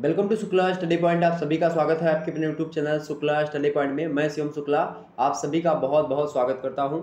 Welcome to Shukla study point. आप सभी का स्वागत है आपके अपने YouTube channel Shukla study point में। मैं शिवम शुक्ला आप सभी का बहुत बहुत स्वागत करता हूं।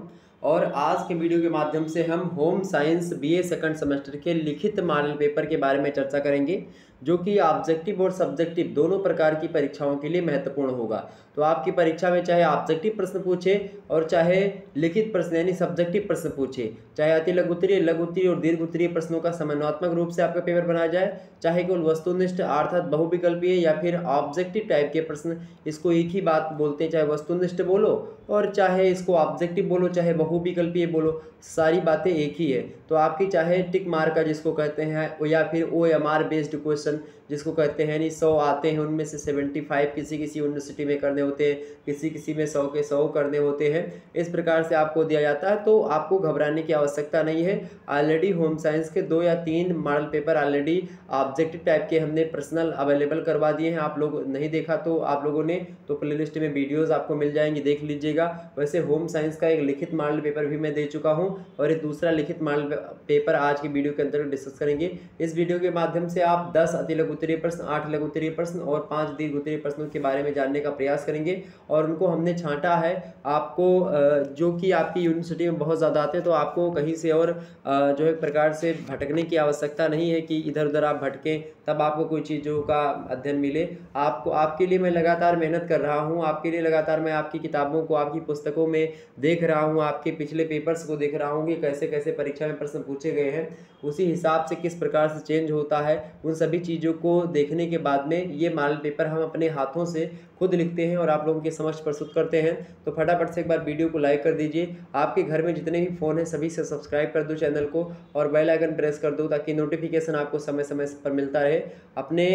और आज के वीडियो के माध्यम से हम home science BA second semester के लिखित मॉडल पेपर के बारे में चर्चा करेंगे, जो कि ऑब्जेक्टिव और सब्जेक्टिव दोनों प्रकार की परीक्षाओं के लिए महत्वपूर्ण होगा। तो आपकी परीक्षा में चाहे ऑब्जेक्टिव प्रश्न पूछे और चाहे लिखित प्रश्न यानी सब्जेक्टिव प्रश्न पूछे, चाहे अति लघु उत्तरीय, लघु उत्तरीय और दीर्घ उत्तरीय प्रश्नों का समन्वयात्मक रूप से आपका पेपर बनाया जाए, चाहे केवल वस्तुनिष्ठ अर्थात बहुविकल्पीय या फिर ऑब्जेक्टिव टाइप के प्रश्न, इसको एक ही बात बोलते हैं, चाहे वस्तुनिष्ठ बोलो और चाहे इसको ऑब्जेक्टिव बोलो, चाहे बहुविकल्पीय बोलो, सारी बातें एक ही है। तो आपकी चाहे टिक मार्क का जिसको कहते हैं या फिर ओएमआर बेस्ड क्वेश्चन जिसको कहते हैं, यानी 100 आते हैं उनमें से 75 किसी किसी यूनिवर्सिटी में करने होते हैं, किसी किसी में 100 के 100 करने होते हैं। इस प्रकार से आपको दिया जाता है, तो आपको घबराने की आवश्यकता नहीं है। ऑलरेडी होम साइंस के 2 या 3 model paper already objective type के हमने पर्सनल अवेलेबल करवा दिए हैं। आप लोग नहीं देखा तो आप लोगों ने तो प्ले लिस्ट में वीडियोज़ आपको मिल जाएंगी, देख लीजिएगा। वैसे होम साइंस का एक लिखित मॉडल पेपर भी मैं दे चुका हूँ और एक दूसरा लिखित मॉडल पेपर आज की वीडियो के अंतर्गत डिस्कस करेंगे। इस वीडियो के माध्यम से आप 10 अति लघु उत्तरीय प्रश्न, 8 लघु उत्तरीय प्रश्न और 5 दीर्घ उत्तरीय प्रश्नों के बारे में जानने का प्रयास करेंगे। और उनको हमने छांटा है आपको, जो कि आपकी यूनिवर्सिटी में बहुत ज़्यादा आते हैं, तो आपको कहीं से और जो है प्रकार से भटकने की आवश्यकता नहीं है कि इधर उधर आप भटकें तब आपको कोई चीज़ों का अध्ययन मिले। आपको आपके लिए मैं लगातार मेहनत कर रहा हूँ, आपके लिए लगातार मैं आपकी किताबों को, आपकी पुस्तकों में देख रहा हूँ, आपके पिछले पेपर्स को देख रहा हूँ कि कैसे कैसे परीक्षा में प्रश्न पूछे गए हैं, उसी हिसाब से किस प्रकार से चेंज होता है। उन सभी चीज़ों को देखने के बाद में ये मॉडल पेपर हम अपने हाथों से खुद लिखते हैं और आप लोगों के समक्ष प्रस्तुत करते हैं। तो फटाफट से एक बार वीडियो को लाइक कर दीजिए, आपके घर में जितने भी फ़ोन हैं सभी से सब्सक्राइब कर दो चैनल को और बेल आइकन प्रेस कर दो, ताकि नोटिफिकेशन आपको समय समय पर मिलता रहे। अपने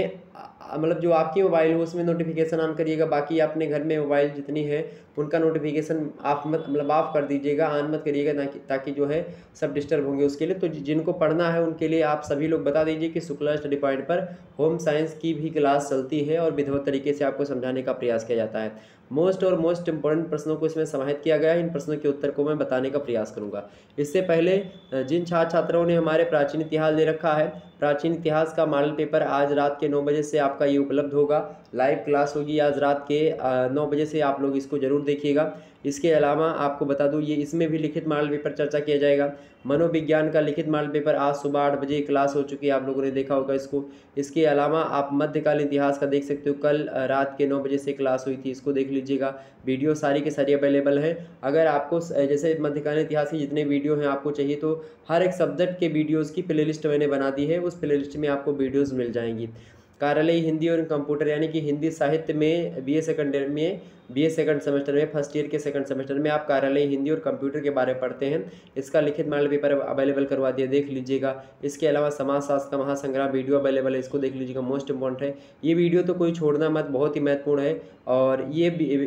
मतलब जो आपकी मोबाइल हो उसमें नोटिफिकेशन ऑन करिएगा, बाकी अपने घर में मोबाइल जितनी है उनका नोटिफिकेशन आप मतलब ऑफ कर दीजिएगा, ऑन मत करिएगा, ताकि जो है सब डिस्टर्ब होंगे उसके लिए। तो जिनको पढ़ना है उनके लिए आप सभी लोग बता दीजिए कि शुक्ला स्टडी पॉइंट पर होम साइंस की भी क्लास चलती है और विधिवत तरीके से आपको समझाने का प्रयास किया जाता है। मोस्ट और मोस्ट इम्पोर्टेंट प्रश्नों को इसमें समाहित किया गया है, इन प्रश्नों के उत्तर को मैं बताने का प्रयास करूंगा। इससे पहले जिन छात्र छात्राओं ने हमारे प्राचीन इतिहास ले रखा है, प्राचीन इतिहास का मॉडल पेपर आज रात के 9 बजे से आपका ये उपलब्ध होगा। लाइव क्लास होगी आज रात के 9 बजे से, आप लोग इसको ज़रूर देखिएगा। इसके अलावा आपको बता दूं, ये इसमें भी लिखित मॉडल पेपर चर्चा किया जाएगा। मनोविज्ञान का लिखित मॉडल पेपर आज सुबह 8 बजे क्लास हो चुकी है, आप लोगों ने देखा होगा इसको। इसके अलावा आप मध्यकालीन इतिहास का देख सकते हो, कल रात के 9 बजे से क्लास हुई थी, इसको देख लीजिएगा। वीडियो सारी के सारी अवेलेबल हैं। अगर आपको जैसे मध्यकालीन इतिहास के जितने वीडियो हैं आपको चाहिए, तो हर एक सब्जेक्ट के वीडियोज़ की प्ले लिस्ट मैंने बना दी है, उस प्ले लिस्ट में आपको वीडियोज़ मिल जाएंगी। कार्यालयी हिंदी और कंप्यूटर यानी कि हिंदी साहित्य में बीए सेकंड सेमेस्टर में फर्स्ट ईयर के सेकंड सेमेस्टर में आप कार्यालयी हिंदी और कंप्यूटर के बारे में पढ़ते हैं, इसका लिखित मॉडल पेपर अवेलेबल करवा दिया, देख लीजिएगा। इसके अलावा समाजशास्त्र का महासंग्राम वीडियो अवेलेबल है, इसको देख लीजिएगा, मोस्ट इम्पोर्टेंट है ये वीडियो, तो कोई छोड़ना मत, बहुत ही महत्वपूर्ण है। और ये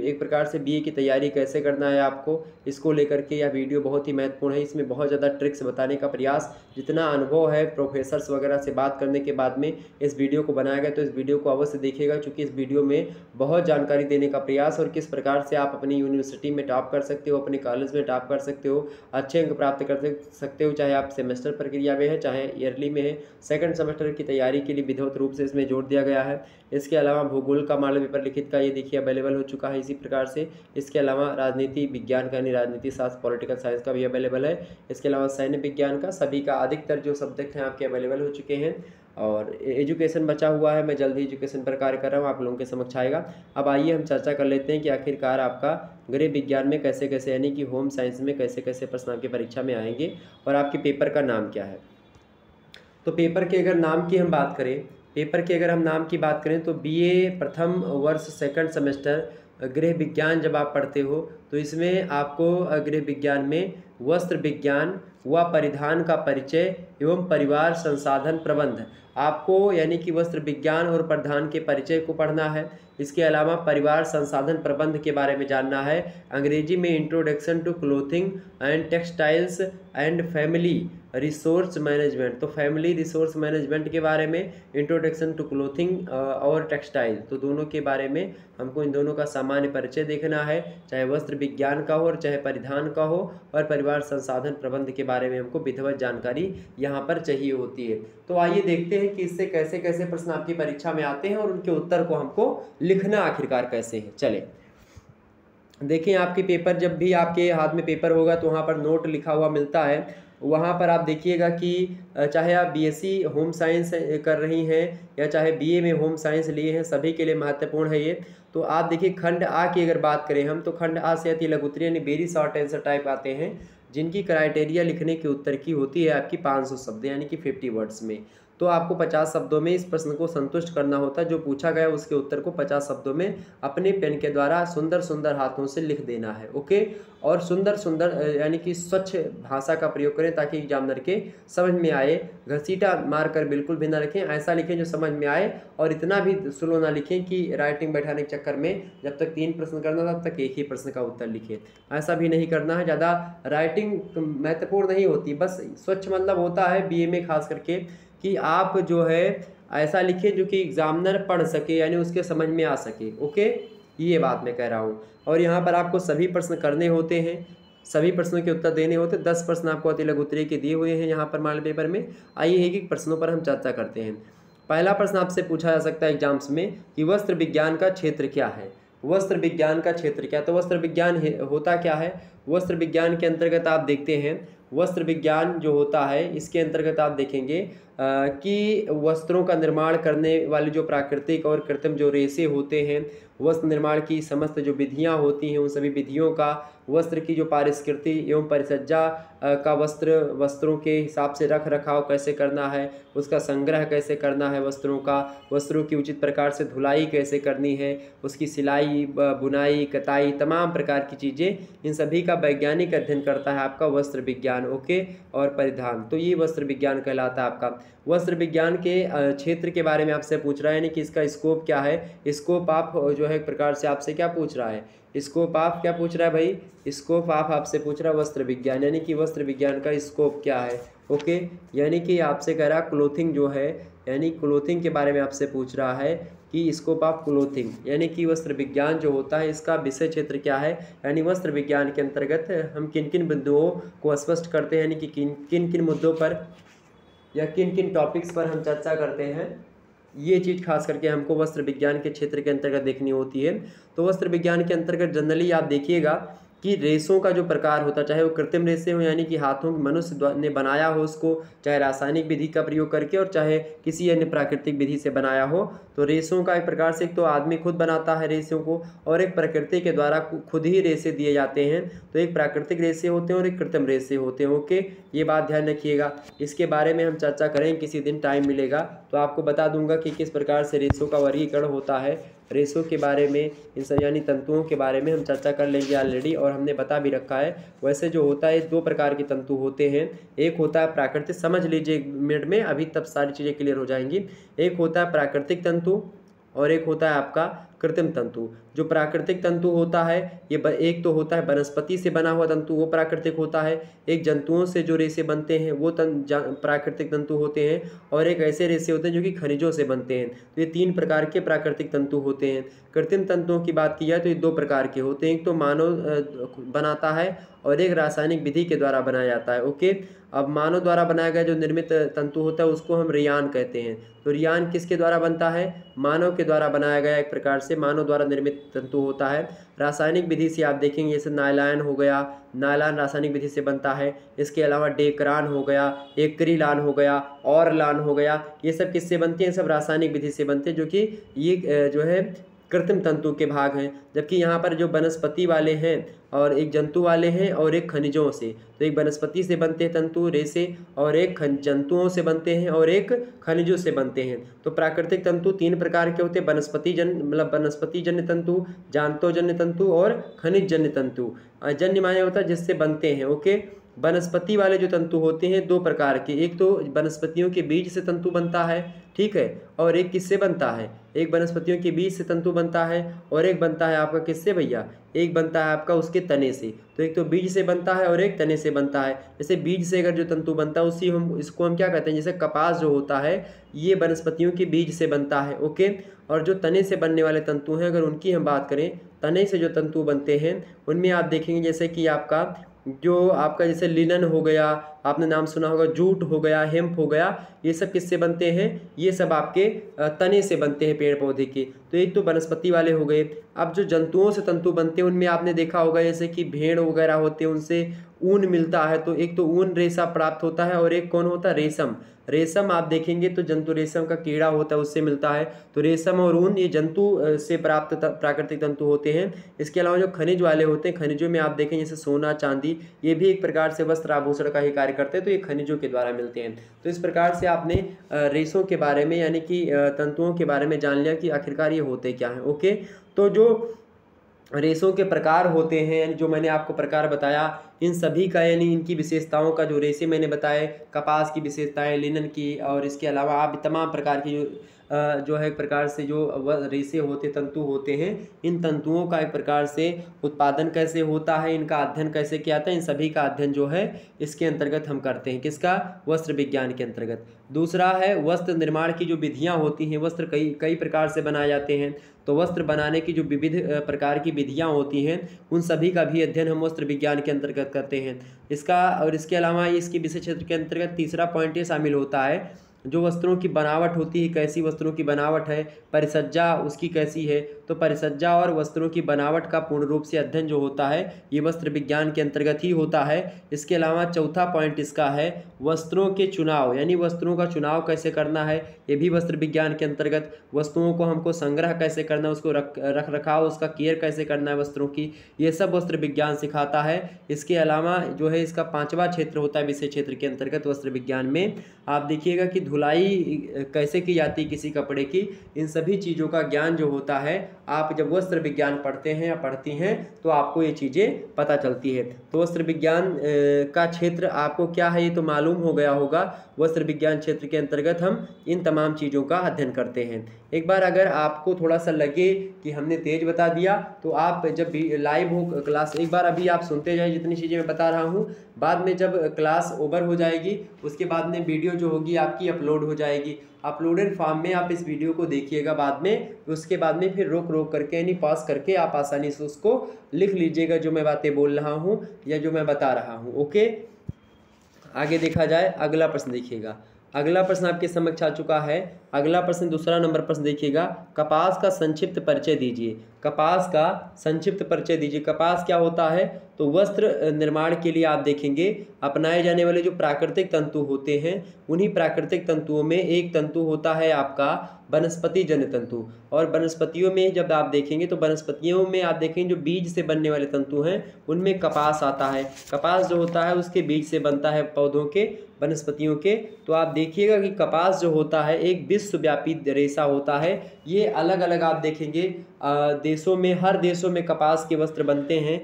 एक प्रकार से बीए की तैयारी कैसे करना है आपको, इसको लेकर के यह वीडियो बहुत ही महत्वपूर्ण है। इसमें बहुत ज़्यादा ट्रिक्स बताने का प्रयास, जितना अनुभव है प्रोफेसर्स वगैरह से बात करने के बाद में इस वीडियो को बनाया गया, तो इस वीडियो को अवश्य देखिएगा, क्योंकि इस वीडियो में बहुत जानकारी देने का प्रयास, और किस प्रकार से आप अपनी यूनिवर्सिटी में टॉप कर सकते हो, अपने कॉलेज में टॉप कर सकते हो, अच्छे अंक प्राप्त कर सकते हो, चाहे आप सेमेस्टर प्रक्रिया में है चाहे ईयरली में है। सेकंड सेमेस्टर की तैयारी के लिए विधिवत रूप से इसमें जोड़ दिया गया है। इसके अलावा भूगोल का मॉडल पेपर लिखित का ये देखिए अवेलेबल हो चुका है इसी प्रकार से। इसके अलावा राजनीति विज्ञान का यानी राजनीति शास्त्र पॉलिटिकल साइंस का भी अवेलेबल है। इसके अलावा सैन्य विज्ञान का सभी का अधिकतर जो सब्जेक्ट हैं आपके अवेलेबल हो चुके हैं। और एजुकेशन बचा हुआ है, मैं जल्दी एजुकेशन पर कार्य कर रहा हूँ, आप लोगों के समक्ष आएगा। अब आइए हम चर्चा कर लेते हैं कि आखिरकार आपका गृह विज्ञान में कैसे कैसे यानी कि होम साइंस में कैसे कैसे प्रश्न आपकी परीक्षा में आएंगे और आपके पेपर का नाम क्या है। तो पेपर के अगर नाम की हम बात करें, पेपर के अगर हम नाम की बात करें तो बीए प्रथम वर्ष सेकंड सेमेस्टर गृह विज्ञान जब आप पढ़ते हो, तो इसमें आपको गृह विज्ञान में वस्त्र विज्ञान व परिधान का परिचय एवं परिवार संसाधन प्रबंध, आपको यानी कि वस्त्र विज्ञान और परिधान के परिचय को पढ़ना है। इसके अलावा परिवार संसाधन प्रबंध के बारे में जानना है। अंग्रेजी में introduction to clothing and textiles and family resource management, तो फैमिली रिसोर्स मैनेजमेंट के बारे में, इंट्रोडक्शन टू क्लोथिंग और टेक्सटाइल, तो दोनों के बारे में हमको इन दोनों का सामान्य परिचय देखना है, चाहे वस्त्र विज्ञान का हो और चाहे परिधान का हो, और परिवार संसाधन प्रबंध के बारे में हमको विधिवत जानकारी यहाँ पर चाहिए होती है। तो आइए देखते हैं कि इससे कैसे कैसे प्रश्न आपकी परीक्षा में आते हैं और उनके उत्तर को हमको लिखना आखिरकार कैसे है। चले देखें, आपके पेपर जब भी आपके हाथ में पेपर होगा तो वहाँ पर नोट लिखा हुआ मिलता है, वहाँ पर आप देखिएगा कि चाहे आप बीएससी होम साइंस कर रही हैं या चाहे बीए में होम साइंस लिए हैं, सभी के लिए महत्वपूर्ण है ये। तो आप देखिए खंड आ की अगर बात करें हम, तो खंड आ से अति लघुत्तरीय यानी वेरी शॉर्ट आंसर टाइप आते हैं, जिनकी क्राइटेरिया लिखने के उत्तर की होती है आपकी 500 शब्द यानी कि 50 वर्ड्स में। तो आपको 50 शब्दों में इस प्रश्न को संतुष्ट करना होता है, जो पूछा गया उसके उत्तर को 50 शब्दों में अपने पेन के द्वारा सुंदर सुंदर हाथों से लिख देना है। ओके, और सुंदर सुंदर यानी कि स्वच्छ भाषा का प्रयोग करें ताकि एग्जामिनर के समझ में आए, घसीटा मारकर बिल्कुल भी ना लिखें, ऐसा लिखें जो समझ में आए, और इतना भी स्लो ना लिखें कि राइटिंग बैठाने के चक्कर में जब तक 3 प्रश्न करना तब तक एक ही प्रश्न का उत्तर लिखें, ऐसा भी नहीं करना है। ज़्यादा राइटिंग महत्वपूर्ण नहीं होती, बस स्वच्छ मतलब होता है बीए में खास करके कि आप जो है ऐसा लिखें जो कि एग्जामिनर पढ़ सके यानी उसके समझ में आ सके। ओके, ये बात मैं कह रहा हूँ। और यहाँ पर आपको सभी प्रश्न करने होते हैं, सभी प्रश्नों के उत्तर देने होते हैं। 10 प्रश्न आपको अति लघुत्तरीय के दिए हुए हैं यहाँ पर माल पेपर में। आइए एक एक प्रश्नों पर हम चर्चा करते हैं। पहला प्रश्न आपसे पूछा जा सकता है एग्जाम्स में कि वस्त्र विज्ञान का क्षेत्र क्या है। वस्त्र विज्ञान का क्षेत्र क्या है, तो वस्त्र विज्ञान होता क्या है, वस्त्र विज्ञान के अंतर्गत आप देखते हैं, वस्त्र विज्ञान जो होता है इसके अंतर्गत आप देखेंगे कि वस्त्रों का निर्माण करने वाले जो प्राकृतिक और कृत्रिम जो रेशे होते हैं, वस्त्र निर्माण की समस्त जो विधियां होती हैं उन सभी विधियों का, वस्त्र की जो पारिस्कृति एवं परिसज्जा का, वस्त्रों के हिसाब से रख रखाव कैसे करना है, उसका संग्रह कैसे करना है वस्त्रों का, वस्त्रों की उचित प्रकार से धुलाई कैसे करनी है, उसकी सिलाई, बुनाई, कताई, तमाम प्रकार की चीज़ें, इन सभी का वैज्ञानिक अध्ययन करता है आपका वस्त्र विज्ञान। ओके, और परिधान, तो ये वस्त्र विज्ञान कहलाता है आपका। वस्त्र विज्ञान के क्षेत्र के बारे में आपसे पूछ रहा है यानी कि इसका स्कोप क्या है। स्कोप आप जो है एक प्रकार से आपसे क्या पूछ रहा है, स्कोप आप क्या पूछ रहा है भाई, स्कोप आप आपसे पूछ रहा है वस्त्र विज्ञान यानी कि वस्त्र विज्ञान का स्कोप क्या है। ओके, यानी कि आपसे कह रहा क्लोथिंग जो है, यानी क्लोथिंग के बारे में आपसे पूछ रहा है कि स्कोप ऑफ क्लोथिंग यानी कि वस्त्र विज्ञान जो होता है इसका विषय क्षेत्र क्या है, यानी वस्त्र विज्ञान के अंतर्गत हम किन किन बिंदुओं को स्पष्ट करते हैं, यानी कि किन किन मुद्दों पर या किन किन टॉपिक्स पर हम चर्चा करते हैं, ये चीज़ खास करके हमको वस्त्र विज्ञान के क्षेत्र के अंतर्गत देखनी होती है। तो वस्त्र विज्ञान के अंतर्गत जनरली आप देखिएगा कि रेशों का जो प्रकार होता है, चाहे वो कृत्रिम रेशे हो यानी कि हाथों के मनुष्य ने बनाया हो उसको, चाहे रासायनिक विधि का प्रयोग करके और चाहे किसी अन्य प्राकृतिक विधि से बनाया हो, तो रेशों का एक प्रकार से, एक तो आदमी खुद बनाता है रेशों को और एक प्रकृति के द्वारा खुद ही रेशे दिए जाते हैं। तो एक प्राकृतिक रेशे होते हैं और एक कृत्रिम रेशे होते हैं। ओके, ये बात ध्यान रखिएगा। इसके बारे में हम चर्चा करें, किसी दिन टाइम मिलेगा तो आपको बता दूंगा कि किस प्रकार से रेशों का वर्गीकरण होता है, रेशों के बारे में, इन सब यानी तंतुओं के बारे में हम चर्चा कर लेंगे ऑलरेडी, और हमने बता भी रखा है। वैसे जो होता है 2 प्रकार के तंतु होते हैं, एक होता है प्राकृतिक, समझ लीजिए 1 मिनट में, अभी तब सारी चीज़ें क्लियर हो जाएंगी। एक होता है प्राकृतिक तंतु और एक होता है आपका कृत्रिम तंतु। जो प्राकृतिक तंतु होता है ये एक तो होता है वनस्पति से बना हुआ तंतु, वो प्राकृतिक होता है, एक जंतुओं से जो रेशे बनते हैं वो प्राकृतिक तंतु होते हैं, और एक ऐसे रेशे होते हैं जो कि खनिजों से बनते हैं। तो ये 3 प्रकार के प्राकृतिक तंतु होते हैं। कृत्रिम तंतुओं की बात की जाए तो ये 2 प्रकार के होते हैं, एक तो मानव बनाता है और एक रासायनिक विधि के द्वारा बनाया जाता है। ओके, अब मानव द्वारा बनाया गया जो निर्मित तंतु होता है उसको हम रियान कहते हैं। तो रियान किसके द्वारा बनता है, मानव के द्वारा बनाया गया एक प्रकार से मानव द्वारा निर्मित तंतु होता है। रासायनिक विधि से आप देखेंगे जैसे नायलॉन हो गया, नायलॉन रासायनिक विधि से बनता है। इसके अलावा डेक्रान हो गया, एक्रिलिक हो गया और लान हो गया, ये सब किससे बनते हैं, सब रासायनिक विधि से बनते हैं, जो कि ये जो है कृत्रिम तंतु के भाग हैं। जबकि यहाँ पर जो वनस्पति वाले हैं और एक जंतु वाले हैं और एक खनिजों से, तो एक वनस्पति से बनते हैं तंतु रेशे और एक जंतुओं से बनते हैं और एक खनिजों से बनते हैं। तो प्राकृतिक तंतु तीन प्रकार के होते हैं, वनस्पतिजन्य तंतु, जंतुजन्य तंतु और खनिजजन्य तंतु। जन्य माने होता है जिससे बनते हैं। ओके, वनस्पति वाले जो तंतु होते हैं दो प्रकार के, एक तो वनस्पतियों के बीज से तंतु बनता है, ठीक है, और एक किससे बनता है, एक वनस्पतियों के बीज से तंतु बनता है और एक बनता है आपका किससे भैया, एक बनता है आपका उसके तने से। तो एक तो बीज से बनता है और एक तने से बनता है। जैसे बीज से अगर जो तंतु बनता है उसी हम इसको हम क्या कहते हैं, जैसे कपास जो होता है ये वनस्पतियों के बीज से बनता है, ओके। और जो तने से बनने वाले तंतु हैं अगर उनकी हम बात करें, तने से जो तंतु बनते हैं उनमें आप देखेंगे जैसे कि आपका जो आपका जैसे लिनन हो गया, आपने नाम सुना होगा, जूट हो गया, हेम्प हो गया, ये सब किससे बनते हैं, ये सब आपके तने से बनते हैं पेड़ पौधे के। तो एक तो वनस्पति वाले हो गए। अब जो जंतुओं से तंतु बनते हैं उनमें आपने देखा होगा जैसे कि भेड़ वगैरह होते हैं उनसे ऊन मिलता है, तो एक तो ऊन रेशा प्राप्त होता है और एक कौन होता है, रेशम। रेशम आप देखेंगे तो जंतु रेशम का कीड़ा होता है उससे मिलता है। तो रेशम और ऊन ये जंतु से प्राप्त प्राकृतिक तंतु होते हैं। इसके अलावा जो खनिज वाले होते हैं, खनिजों में आप देखें जैसे सोना चांदी, ये भी एक प्रकार से वस्त्र आभूषण का ही कार्य करते हैं, तो ये खनिजों के द्वारा मिलते हैं। तो इस प्रकार से आपने रेशों के बारे में यानी कि तंतुओं के बारे में जान लिया कि आखिरकार ये होते क्या हैं, ओके। तो जो रेशों के प्रकार होते हैं यानी जो मैंने आपको प्रकार बताया इन सभी का यानी इनकी विशेषताओं का, जो रेशे मैंने बताए, कपास की विशेषताएं, लिनन की, और इसके अलावा आप तमाम प्रकार की जो है एक प्रकार से जो रेशे होते तंतु होते हैं, इन तंतुओं का एक प्रकार से उत्पादन कैसे होता है, इनका अध्ययन कैसे किया जाता है, इन सभी का अध्ययन जो है इसके अंतर्गत हम करते हैं, किसका, वस्त्र विज्ञान के अंतर्गत। दूसरा है वस्त्र निर्माण की जो विधियाँ होती हैं, वस्त्र कई प्रकार से बनाए जाते हैं, तो वस्त्र बनाने की जो विविध प्रकार की विधियाँ होती हैं उन सभी का भी अध्ययन हम वस्त्र विज्ञान के अंतर्गत करते हैं इसका। और इसके अलावा इसके विषय क्षेत्र के अंतर्गत तीसरा पॉइंट ये शामिल होता है जो वस्त्रों की बनावट होती है, कैसी वस्त्रों की बनावट है, परिसज्जा उसकी कैसी है। तो परिसज्जा और वस्त्रों की बनावट का पूर्ण रूप से अध्ययन जो होता है ये वस्त्र विज्ञान के अंतर्गत ही होता है। इसके अलावा चौथा पॉइंट इसका है वस्त्रों के चुनाव, यानी वस्त्रों का चुनाव कैसे करना है, ये भी वस्त्र विज्ञान के अंतर्गत। वस्तुओं को हमको संग्रह कैसे करना है, उसको रख रखाव, उसका केयर कैसे करना है वस्त्रों की, ये सब वस्त्र विज्ञान सिखाता है। इसके अलावा जो है इसका पाँचवा क्षेत्र होता है विषय क्षेत्र के अंतर्गत वस्त्र विज्ञान में, आप देखिएगा कि धुलाई कैसे की जाती है किसी कपड़े की, इन सभी चीज़ों का ज्ञान जो होता है आप जब वस्त्र विज्ञान पढ़ते हैं या पढ़ती हैं तो आपको ये चीज़ें पता चलती है। तो वस्त्र विज्ञान का क्षेत्र आपको क्या है ये तो मालूम हो गया होगा। वस्त्र विज्ञान क्षेत्र के अंतर्गत हम इन तमाम चीज़ों का अध्ययन करते हैं। एक बार अगर आपको थोड़ा सा लगे कि हमने तेज बता दिया तो आप जब भी लाइव हो क्लास, एक बार अभी आप सुनते जाएं जितनी चीज़ें मैं बता रहा हूँ, बाद में जब क्लास ओवर हो जाएगी उसके बाद में वीडियो जो होगी आपकी अपलोड हो जाएगी। अपलोडेड फॉर्म में आप इस वीडियो को देखिएगा बाद में, उसके बाद में फिर रोक रोक करके यानी पॉज करके आप आसानी से उसको लिख लीजिएगा जो मैं बातें बोल रहा हूँ या जो मैं बता रहा हूँ, ओके। आगे देखा जाए, अगला प्रश्न देखिएगा। अगला प्रश्न आपके समक्ष आ चुका है। अगला प्रश्न दूसरा नंबर प्रश्न देखिएगा, कपास का संक्षिप्त परिचय दीजिए। कपास का संक्षिप्त परिचय दीजिए। कपास क्या होता है, तो वस्त्र निर्माण के लिए आप देखेंगे अपनाए जाने वाले जो प्राकृतिक तंतु होते हैं उन्हीं प्राकृतिक तंतुओं में एक तंतु होता है आपका वनस्पति जन्य तंतु। और वनस्पतियों में जब आप देखेंगे तो वनस्पतियों में आप देखेंगे जो बीज से बनने वाले तंतु हैं उनमें कपास आता है। कपास जो होता है उसके बीज से बनता है पौधों के, वनस्पतियों के। तो आप देखिएगा कि कपास जो होता है एक विश्वव्यापी रेशा होता है। ये अलग अलग आप देखेंगे देशों में, हर देशों में कपास के वस्त्र बनते हैं,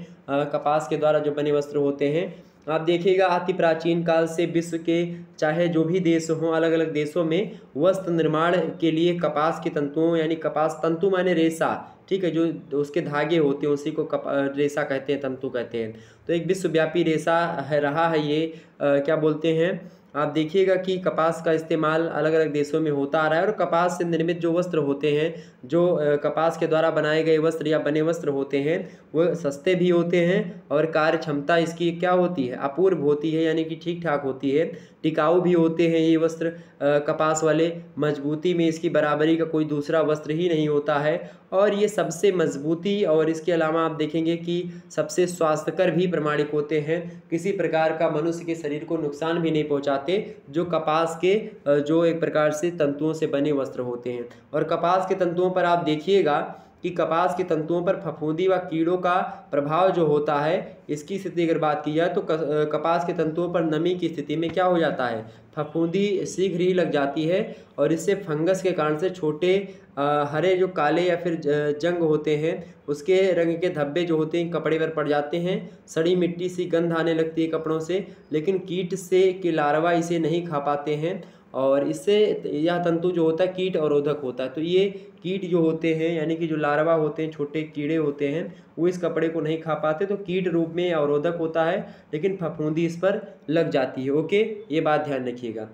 कपास के द्वारा जो बने वस्त्र होते हैं। आप देखिएगा अति प्राचीन काल से विश्व के चाहे जो भी देश हों, अलग अलग देशों में वस्त्र निर्माण के लिए कपास के तंतुओं यानी कपास तंतु माने रेशा, ठीक है, जो उसके धागे होते हैं उसी को रेशा कहते हैं, तंतु कहते हैं। तो एक विश्वव्यापी रेशा है, रहा है ये, क्या बोलते हैं। आप देखिएगा कि कपास का इस्तेमाल अलग अलग देशों में होता आ रहा है। और कपास से निर्मित जो वस्त्र होते हैं, जो कपास के द्वारा बनाए गए वस्त्र या बने वस्त्र होते हैं, वो सस्ते भी होते हैं और कार्य क्षमता इसकी क्या होती है, अपूर्व होती है, यानी कि ठीक ठाक होती है। टिकाऊ भी होते हैं ये वस्त्र कपास वाले, मजबूती में इसकी बराबरी का कोई दूसरा वस्त्र ही नहीं होता है। और ये सबसे मजबूती और इसके अलावा आप देखेंगे कि सबसे स्वास्थ्यकर भी प्रमाणित होते हैं। किसी प्रकार का मनुष्य के शरीर को नुकसान भी नहीं पहुँचाते जो कपास के जो एक प्रकार से तंतुओं से बने वस्त्र होते हैं। और कपास के तंतुओं पर आप देखिएगा कि कपास के तंतुओं पर फफूंदी व कीड़ों का प्रभाव जो होता है, इसकी स्थिति अगर बात की जाए तो कपास के तंतुओं पर नमी की स्थिति में क्या हो जाता है, फफूंदी शीघ्र ही लग जाती है और इससे फंगस के कारण से छोटे हरे जो काले या फिर जंग होते हैं उसके रंग के धब्बे जो होते हैं कपड़े पर पड़ जाते हैं, सड़ी मिट्टी सी गंध आने लगती है कपड़ों से, लेकिन कीट से के लार्वा इसे नहीं खा पाते हैं और इससे यह तंतु जो होता है कीट अवरोधक होता है। तो ये कीट जो होते हैं यानी कि जो लार्वा होते हैं, छोटे कीड़े होते हैं, वो इस कपड़े को नहीं खा पाते तो कीट रूप में अवरोधक होता है, लेकिन फफूंदी इस पर लग जाती है। ओके, ये बात ध्यान रखिएगा।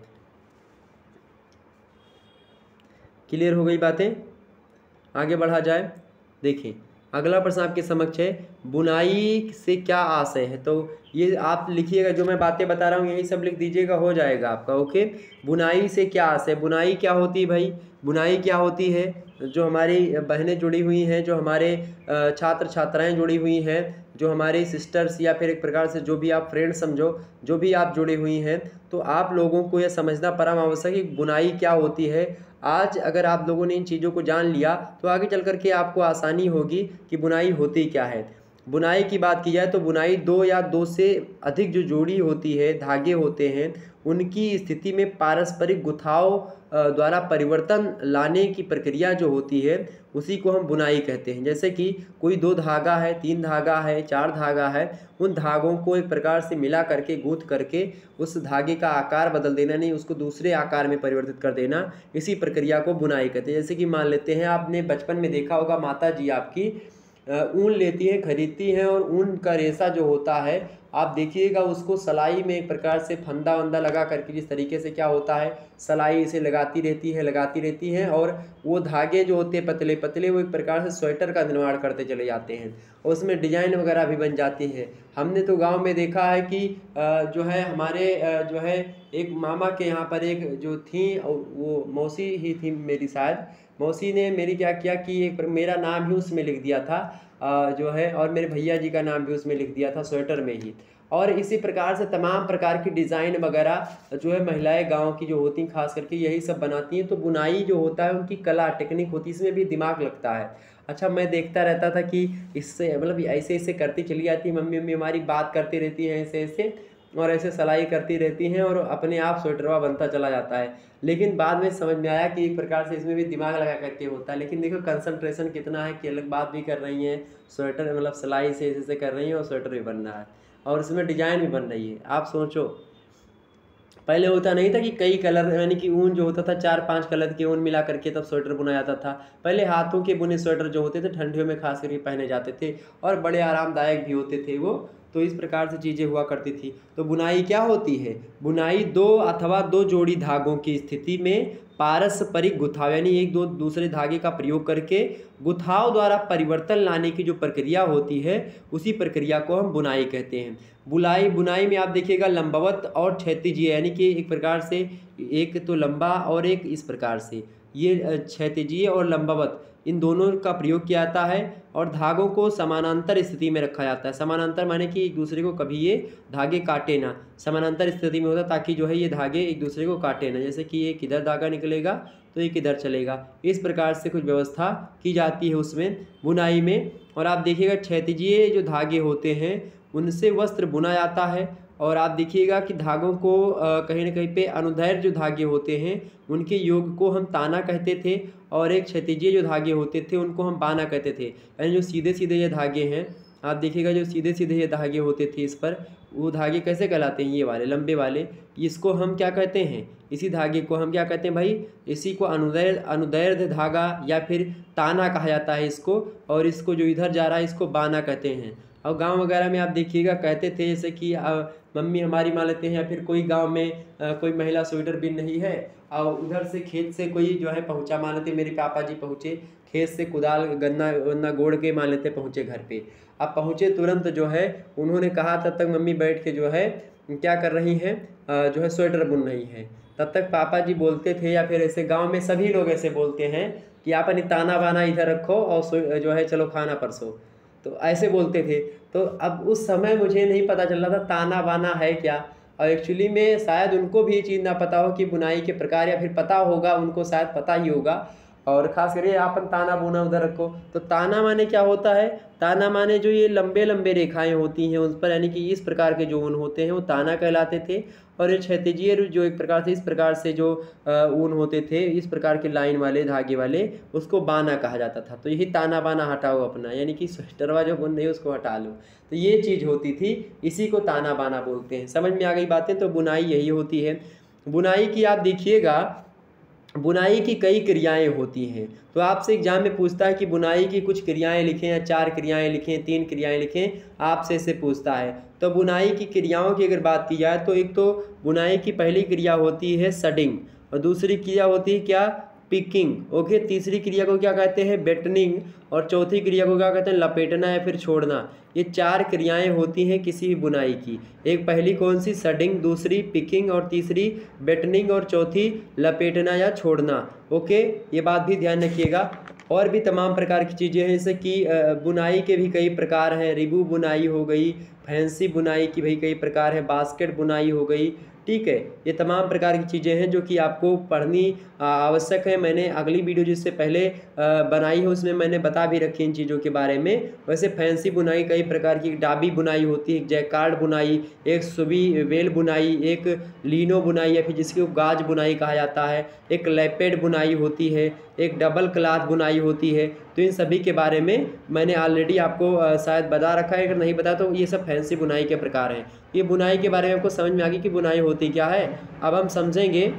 क्लियर हो गई बातें, आगे बढ़ा जाए। देखिए अगला प्रश्न आपके समक्ष है, बुनाई से क्या आशय है। तो ये आप लिखिएगा, जो मैं बातें बता रहा हूँ यही सब लिख दीजिएगा, हो जाएगा आपका। ओके, बुनाई से क्या आशय, बुनाई क्या होती है भाई, बुनाई क्या होती है। जो हमारी बहनें जुड़ी हुई हैं, जो हमारे छात्र छात्राएं जुड़ी हुई हैं, जो हमारे सिस्टर्स या फिर एक प्रकार से जो भी आप फ्रेंड समझो, जो भी आप जुड़े हुई हैं, तो आप लोगों को यह समझना परम आवश्यक है कि बुनाई क्या होती है। आज अगर आप लोगों ने इन चीज़ों को जान लिया तो आगे चल कर के आपको आसानी होगी कि बुनाई होती क्या है। बुनाई की बात की जाए तो बुनाई दो या दो से अधिक जो जोड़ी होती है, धागे होते हैं, उनकी स्थिति में पारस्परिक गुथाव द्वारा परिवर्तन लाने की प्रक्रिया जो होती है उसी को हम बुनाई कहते हैं। जैसे कि कोई दो धागा है, तीन धागा है, चार धागा है, उन धागों को एक प्रकार से मिला करके गूँथ करके उस धागे का आकार बदल देना, नहीं उसको दूसरे आकार में परिवर्तित कर देना, इसी प्रक्रिया को बुनाई कहते हैं। जैसे कि मान लेते हैं आपने बचपन में देखा होगा, माता जी आपकी ऊन लेती हैं, खरीदती हैं और ऊन का रेशा जो होता है आप देखिएगा उसको सलाई में एक प्रकार से फंदा वंदा लगा करके जिस तरीके से क्या होता है सलाई इसे लगाती रहती है और वो धागे जो होते हैं पतले पतले वो एक प्रकार से स्वेटर का निर्माण करते चले जाते हैं और उसमें डिजाइन वगैरह भी बन जाती है। हमने तो गांव में देखा है कि जो है हमारे जो है एक मामा के यहाँ पर एक जो थी, वो मौसी ही थी मेरी, शायद मौसी ने मेरी क्या किया कि एक मेरा नाम ही उसमें लिख दिया था जो है, और मेरे भैया जी का नाम भी उसमें लिख दिया था स्वेटर में ही। और इसी प्रकार से तमाम प्रकार की डिज़ाइन वगैरह जो है महिलाएं गांव की जो होती हैं खास करके यही सब बनाती हैं। तो बुनाई जो होता है उनकी कला टेक्निक होती है, इसमें भी दिमाग लगता है। अच्छा, मैं देखता रहता था कि इससे मतलब ऐसे ऐसे करती चली जाती है, मम्मी हमारी बात करती रहती है ऐसे ऐसे और ऐसे सिलाई करती रहती हैं और अपने आप स्वेटरवा बनता चला जाता है। लेकिन बाद में समझ में आया कि एक प्रकार से इसमें भी दिमाग लगा करके होता है, लेकिन देखो कंसंट्रेशन कितना है कि अलग बात भी कर रही हैं, स्वेटर मतलब सिलाई से ऐसे कर रही हैं और स्वेटर भी बन रहा है और उसमें डिजाइन भी बन रही है। आप सोचो, पहले होता नहीं था कि कई कलर यानी कि ऊन जो होता था 4-5 कलर की ऊन मिला करके तब स्वेटर बुना जाता था। पहले हाथों के बुने स्वेटर जो होते थे ठंडियों में खास करके पहने जाते थे और बड़े आरामदायक भी होते थे वो। तो इस प्रकार से चीज़ें हुआ करती थी। तो बुनाई क्या होती है, बुनाई दो अथवा दो जोड़ी धागों की स्थिति में पारस्परिक गुथाव यानी एक दो दूसरे धागे का प्रयोग करके गुथाव द्वारा परिवर्तन लाने की जो प्रक्रिया होती है उसी प्रक्रिया को हम बुनाई कहते हैं। बुनाई में आप देखिएगा लंबवत और क्षैतिजीय यानी कि एक प्रकार से एक तो लंबा और एक इस प्रकार से, ये क्षैतिजीय और लंबवत इन दोनों का प्रयोग किया जाता है और धागों को समानांतर स्थिति में रखा जाता है। समानांतर माने कि एक दूसरे को कभी ये धागे काटे ना, समानांतर स्थिति में होता ताकि जो है ये धागे एक दूसरे को काटे ना। जैसे कि ये किधर धागा निकलेगा तो ये किधर चलेगा, इस प्रकार से कुछ व्यवस्था की जाती है उसमें बुनाई में। और आप देखिएगा क्षैतिजीय जो धागे होते हैं उनसे वस्त्र बुना जाता है और आप देखिएगा कि धागों को कहीं ना कहीं पे अनुदैर्घ्य जो धागे होते हैं उनके योग को हम ताना कहते थे और एक क्षैतिजीय जो धागे होते थे उनको हम बाना कहते थे। यानी जो सीधे सीधे ये धागे हैं, आप देखिएगा जो सीधे सीधे ये धागे होते थे इस पर, वो धागे कैसे कहलाते हैं, ये वाले लंबे वाले, इसको हम क्या कहते हैं, इसी धागे को हम क्या कहते हैं भाई, इसी को अनुदैर्घ्य धागा या फिर ताना कहा जाता है इसको। और इसको जो इधर जा रहा है इसको बाना कहते हैं। और गांव वगैरह में आप देखिएगा कहते थे जैसे कि मम्मी हमारी मान लेते हैं या फिर कोई गांव में कोई महिला स्वेटर बिन रही है और उधर से खेत से कोई जो है पहुंचा, मान लेते मेरे पापा जी पहुँचे खेत से कुदाल गन्ना गोड़ के मान लेते पहुँचे घर पे। अब पहुँचे तुरंत जो है उन्होंने कहा तब तक मम्मी बैठ के जो है क्या कर रही हैं, जो है स्वेटर बुन रही है। तब तक पापा जी बोलते थे या फिर ऐसे गाँव में सभी लोग ऐसे बोलते हैं कि आप अपनी ताना बाना इधर रखो और जो है चलो खाना परसो, तो ऐसे बोलते थे। तो अब उस समय मुझे नहीं पता चल रहा था ताना बाना है क्या, और एक्चुअली में शायद उनको भी ये चीज़ ना पता हो कि बुनाई के प्रकार, या फिर पता होगा उनको, शायद पता ही होगा और ख़ास करके अपन ताना बोना उधर रखो। तो ताना माने क्या होता है, ताना माने जो ये लंबे लंबे रेखाएं होती हैं उस पर, यानी कि इस प्रकार के जो ऊन होते हैं वो ताना कहलाते थे। और ये क्षैतिजीय जो एक प्रकार से इस प्रकार से जो ऊन होते थे, इस प्रकार के लाइन वाले धागे वाले, उसको बाना कहा जाता था। तो यही ताना बाना हटाओ अपना, यानी कि स्वेटरवा जो बुन रही है उसको हटा लो। तो ये चीज़ होती थी, इसी को ताना बाना बोलते हैं। समझ में आ गई बातें। तो बुनाई यही होती है। बुनाई की आप देखिएगा, बुनाई की कई क्रियाएं होती हैं। तो आपसे एग्जाम में पूछता है कि बुनाई की कुछ क्रियाएं लिखें, या 4 क्रियाएं लिखें, 3 क्रियाएं लिखें, आपसे इसे पूछता है। तो बुनाई की क्रियाओं की अगर बात की जाए तो एक तो बुनाई की पहली क्रिया होती है सडिंग, और दूसरी क्रिया होती है क्या, पिकिंग। ओके, तीसरी क्रिया को क्या कहते हैं, बेटनिंग, और चौथी क्रिया को क्या कहते हैं, लपेटना या फिर छोड़ना। ये 4 क्रियाएं होती हैं किसी भी बुनाई की। एक पहली कौन सी, सडिंग, दूसरी पिकिंग, और तीसरी बेटनिंग, और चौथी लपेटना या छोड़ना। ओके, ये बात भी ध्यान रखिएगा। और भी तमाम प्रकार की चीज़ें हैं, जैसे कि बुनाई के भी कई प्रकार हैं। रिबू बुनाई हो गई, फैंसी बुनाई की भी कई प्रकार है, बास्केट बुनाई हो गई, ठीक है। ये तमाम प्रकार की चीज़ें हैं जो कि आपको पढ़नी आवश्यक है। मैंने अगली वीडियो जिससे पहले बनाई है उसमें मैंने बता भी रखी इन चीज़ों के बारे में। वैसे फैंसी बुनाई कई प्रकार की, डाबी बुनाई होती है, जैकार्ड बुनाई, एक सुबी वेल बुनाई, एक लीनो बुनाई या फिर जिसको गाज बुनाई कहा जाता है, एक लेपेड बुनाई होती है, एक डबल क्लाथ बुनाई होती है। तो इन सभी के बारे में मैंने ऑलरेडी आपको शायद बता रखा है, अगर नहीं बता तो ये सब फैंसी बुनाई के प्रकार हैं। ये बुनाई के बारे में आपको समझ में आ गई कि बुनाई होती क्या है। अब हम समझेंगे,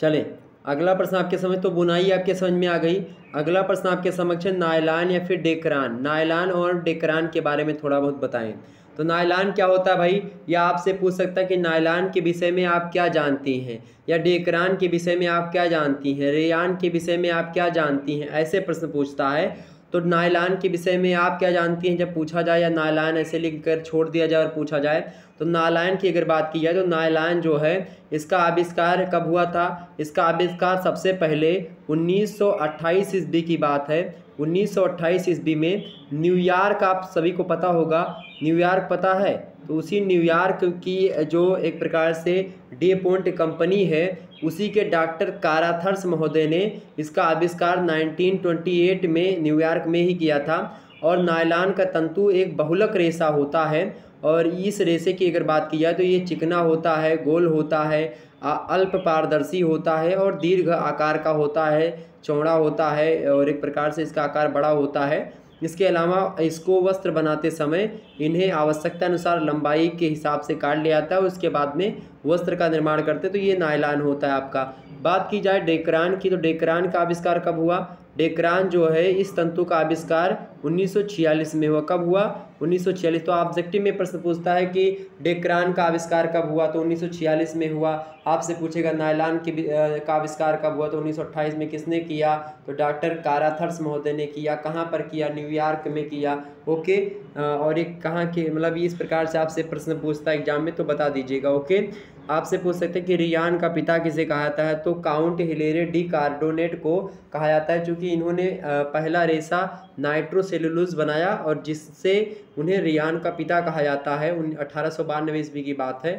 चलें अगला प्रश्न आपके समझ। तो बुनाई आपके समझ में आ गई। अगला प्रश्न आपके समक्ष है नायलॉन या फिर डेक्रान। नायलॉन और डेक्रान के बारे में थोड़ा बहुत बताएं। तो नायलॉन क्या होता है भाई, या आपसे पूछ सकता है कि नायलॉन के विषय में आप क्या जानती हैं, या डेक्रान के विषय में आप क्या जानती हैं, रियान के विषय में आप क्या जानती हैं, ऐसे प्रश्न पूछता है। तो नायलॉन के विषय में आप क्या जानती हैं जब पूछा जाए, या नायलॉन ऐसे लिख कर छोड़ दिया जाए और पूछा जाए। तो नायलॉन की अगर बात की जाए तो नायलॉन जो है इसका आविष्कार कब हुआ था, इसका आविष्कार सबसे पहले 1928 ईस्वी की बात है। 1928 ईस्वी में न्यूयॉर्क, आप सभी को पता होगा न्यूयॉर्क, पता है, तो उसी न्यूयॉर्क की जो एक प्रकार से डी पॉइंट कंपनी है उसी के डॉक्टर काराथर्स महोदय ने इसका आविष्कार 1928 में न्यूयॉर्क में ही किया था। और नायलॉन का तंतु एक बहुलक रेशा होता है, और इस रेशे की अगर बात की जाए तो ये चिकना होता है, गोल होता है, अल्प पारदर्शी होता है और दीर्घ आकार का होता है, चौड़ा होता है और एक प्रकार से इसका आकार बड़ा होता है। इसके अलावा इसको वस्त्र बनाते समय इन्हें आवश्यकता अनुसार लंबाई के हिसाब से काट लिया जाता है, उसके बाद में वस्त्र का निर्माण करते हैं। तो ये नायलॉन होता है आपका। बात की जाए डेक्रान की, तो डेक्रान का आविष्कार कब हुआ। डेक्रान जो है इस तंतु का आविष्कार 1946 में हुआ। कब हुआ, 1946। तो ऑब्जेक्टिव में प्रश्न पूछता है कि डेक्रान का आविष्कार कब हुआ, तो 1946 में हुआ। आपसे पूछेगा नायलॉन का आविष्कार कब हुआ, तो 1928 में किसने किया, तो डॉक्टर काराथर्स महोदय ने किया। कहाँ पर किया, न्यूयॉर्क में किया। ओके, और एक कहाँ के, मतलब इस प्रकार से आपसे प्रश्न पूछता है एग्जाम में, तो बता दीजिएगा। ओके, आपसे पूछ सकते हैं कि रियान का पिता किसे कहा जाता है, तो काउंट हिलेरे डी कार्डोनेट को कहा जाता है, क्योंकि इन्होंने पहला रेशा नाइट्रोसेलुलोज बनाया और जिससे उन्हें रियान का पिता कहा जाता है। 1892 ईस्वी की बात है,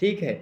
ठीक है।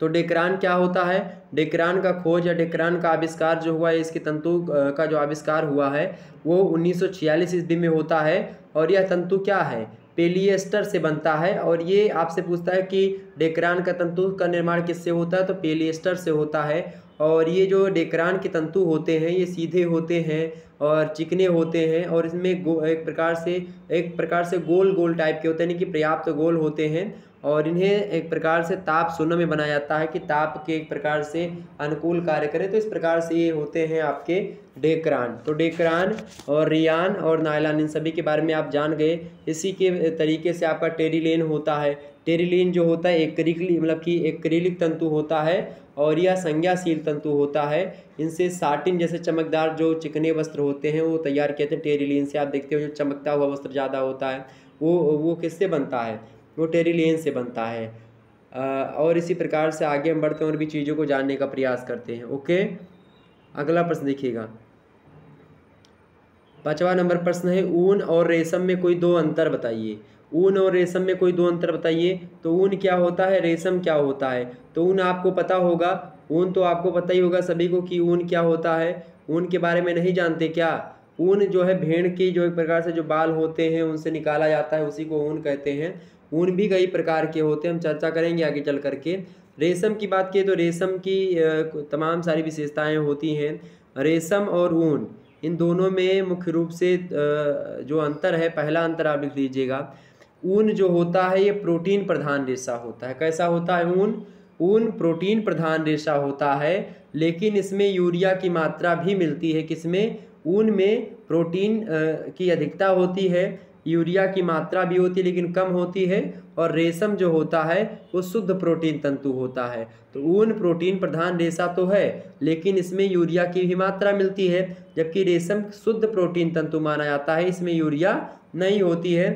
तो डेक्रान क्या होता है, डेक्रान का खोज या डेक्रान का आविष्कार जो हुआ है, इसके तंतु का जो आविष्कार हुआ है वो 1946 ईस्वी में होता है। और यह तंतु क्या है, पेलिएस्टर से बनता है। और ये आपसे पूछता है कि डेक्रान का तंतु का निर्माण किससे होता है, तो पेलिएस्टर से होता है। और ये जो डेक्रान के तंतु होते हैं ये सीधे होते हैं और चिकने होते हैं, और इसमें एक प्रकार से गोल गोल टाइप के होते हैं, यानी कि पर्याप्त गोल होते हैं। और इन्हें एक प्रकार से ताप शून्य में बनाया जाता है कि ताप के एक प्रकार से अनुकूल कार्य करें। तो इस प्रकार से ये होते हैं आपके डेक्रान। तो डेक्रान और रियान और नायलॉन इन सभी के बारे में आप जान गए। इसी के तरीके से आपका टेरिलेन होता है। टेरिलेन जो होता है एक्रिलिक, मतलब कि एक्रिलिक तंतु होता है और यह संज्ञाशील तंतु होता है। इनसे साटिन जैसे चमकदार जो चिकने वस्त्र होते हैं वो तैयार किए जाते हैं टेरिलेन से। आप देखते हो जो चमकता हुआ वस्त्र ज़्यादा होता है वो किससे बनता है, वो टेरिलेन से बनता है। और इसी प्रकार से आगे हम बढ़ते हैं और भी चीज़ों को जानने का प्रयास करते हैं। ओके, अगला प्रश्न देखिएगा। 5वां नंबर प्रश्न है ऊन और रेशम में कोई 2 अंतर बताइए। ऊन और रेशम में कोई 2 अंतर बताइए। तो ऊन क्या होता है, रेशम क्या होता है। तो ऊन आपको पता होगा ऊन तो आपको पता ही होगा सभी को कि ऊन क्या होता है। ऊन के बारे में नहीं जानते क्या? ऊन जो है भेड़ की जो एक प्रकार से जो बाल होते हैं उनसे निकाला जाता है, उसी को ऊन कहते हैं। ऊन भी कई प्रकार के होते हैं, हम चर्चा करेंगे आगे चल करके। रेशम की बात की तो रेशम की तमाम सारी विशेषताएं होती हैं। रेशम और ऊन इन दोनों में मुख्य रूप से जो अंतर है, पहला अंतर आप लिख लीजिएगा, ऊन जो होता है ये प्रोटीन प्रधान रेशा होता है। कैसा होता है ऊन? ऊन प्रोटीन प्रधान रेशा होता है, लेकिन इसमें यूरिया की मात्रा भी मिलती है। किसमें? ऊन में प्रोटीन की अधिकता होती है, यूरिया की मात्रा भी होती है लेकिन कम होती है। और रेशम जो होता है वो शुद्ध प्रोटीन तंतु होता है। तो ऊन प्रोटीन प्रधान रेशा तो है लेकिन इसमें यूरिया की भी मात्रा मिलती है, जबकि रेशम शुद्ध प्रोटीन तंतु माना जाता है, इसमें यूरिया नहीं होती है।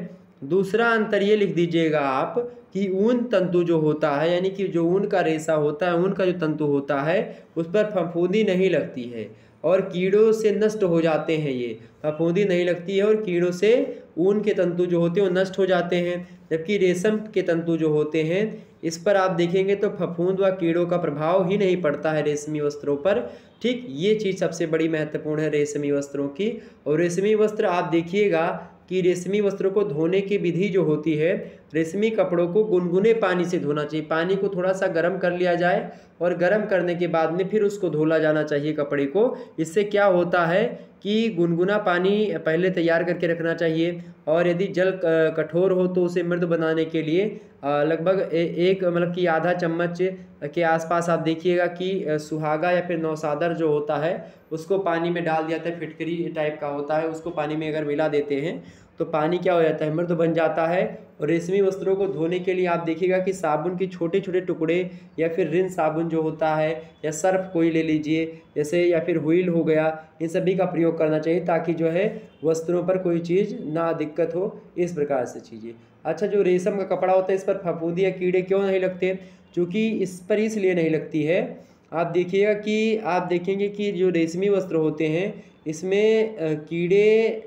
दूसरा अंतर ये लिख दीजिएगा आप कि ऊन तंतु जो होता है, यानी कि जो ऊन का रेशा होता है, ऊन का जो तंतु होता है उस पर फफूंदी नहीं लगती है और कीड़ों से नष्ट हो जाते हैं। ये फफूंदी नहीं लगती है और कीड़ों से ऊन के तंतु जो होते हैं वो नष्ट हो जाते हैं, जबकि रेशम के तंतु जो होते हैं इस पर आप देखेंगे तो फफूंद व कीड़ों का प्रभाव ही नहीं पड़ता है रेशमी वस्त्रों पर। ठीक, ये चीज़ सबसे बड़ी महत्वपूर्ण है रेशमी वस्त्रों की। और रेशमी वस्त्र आप देखिएगा कि रेशमी वस्त्रों को धोने की विधि जो होती है, रेशमी कपड़ों को गुनगुने पानी से धोना चाहिए। पानी को थोड़ा सा गर्म कर लिया जाए और गर्म करने के बाद में फिर उसको धोला जाना चाहिए कपड़े को। इससे क्या होता है कि गुनगुना पानी पहले तैयार करके रखना चाहिए, और यदि जल कठोर हो तो उसे मृदु बनाने के लिए लगभग एक मतलब कि आधा चम्मच के आसपास आप देखिएगा कि सुहागा या फिर नौसादर जो होता है उसको पानी में डाल दिया जाता है, फिटकरी टाइप का होता है, उसको पानी में अगर मिला देते हैं तो पानी क्या हो जाता है, मृदु बन जाता है। और रेशमी वस्त्रों को धोने के लिए आप देखिएगा कि साबुन के छोटे छोटे टुकड़े या फिर रिन साबुन जो होता है या सर्फ कोई ले लीजिए जैसे, या फिर व्हील हो गया, इन सभी का प्रयोग करना चाहिए ताकि जो है वस्त्रों पर कोई चीज़ ना दिक्कत हो, इस प्रकार से चीज़ें। अच्छा, जो रेशम का कपड़ा होता है इस पर फफूंदी या कीड़े क्यों नहीं लगते? चूँकि इस पर इसलिए नहीं लगती है, आप देखिएगा कि आप देखेंगे कि जो रेशमी वस्त्र होते हैं इसमें कीड़े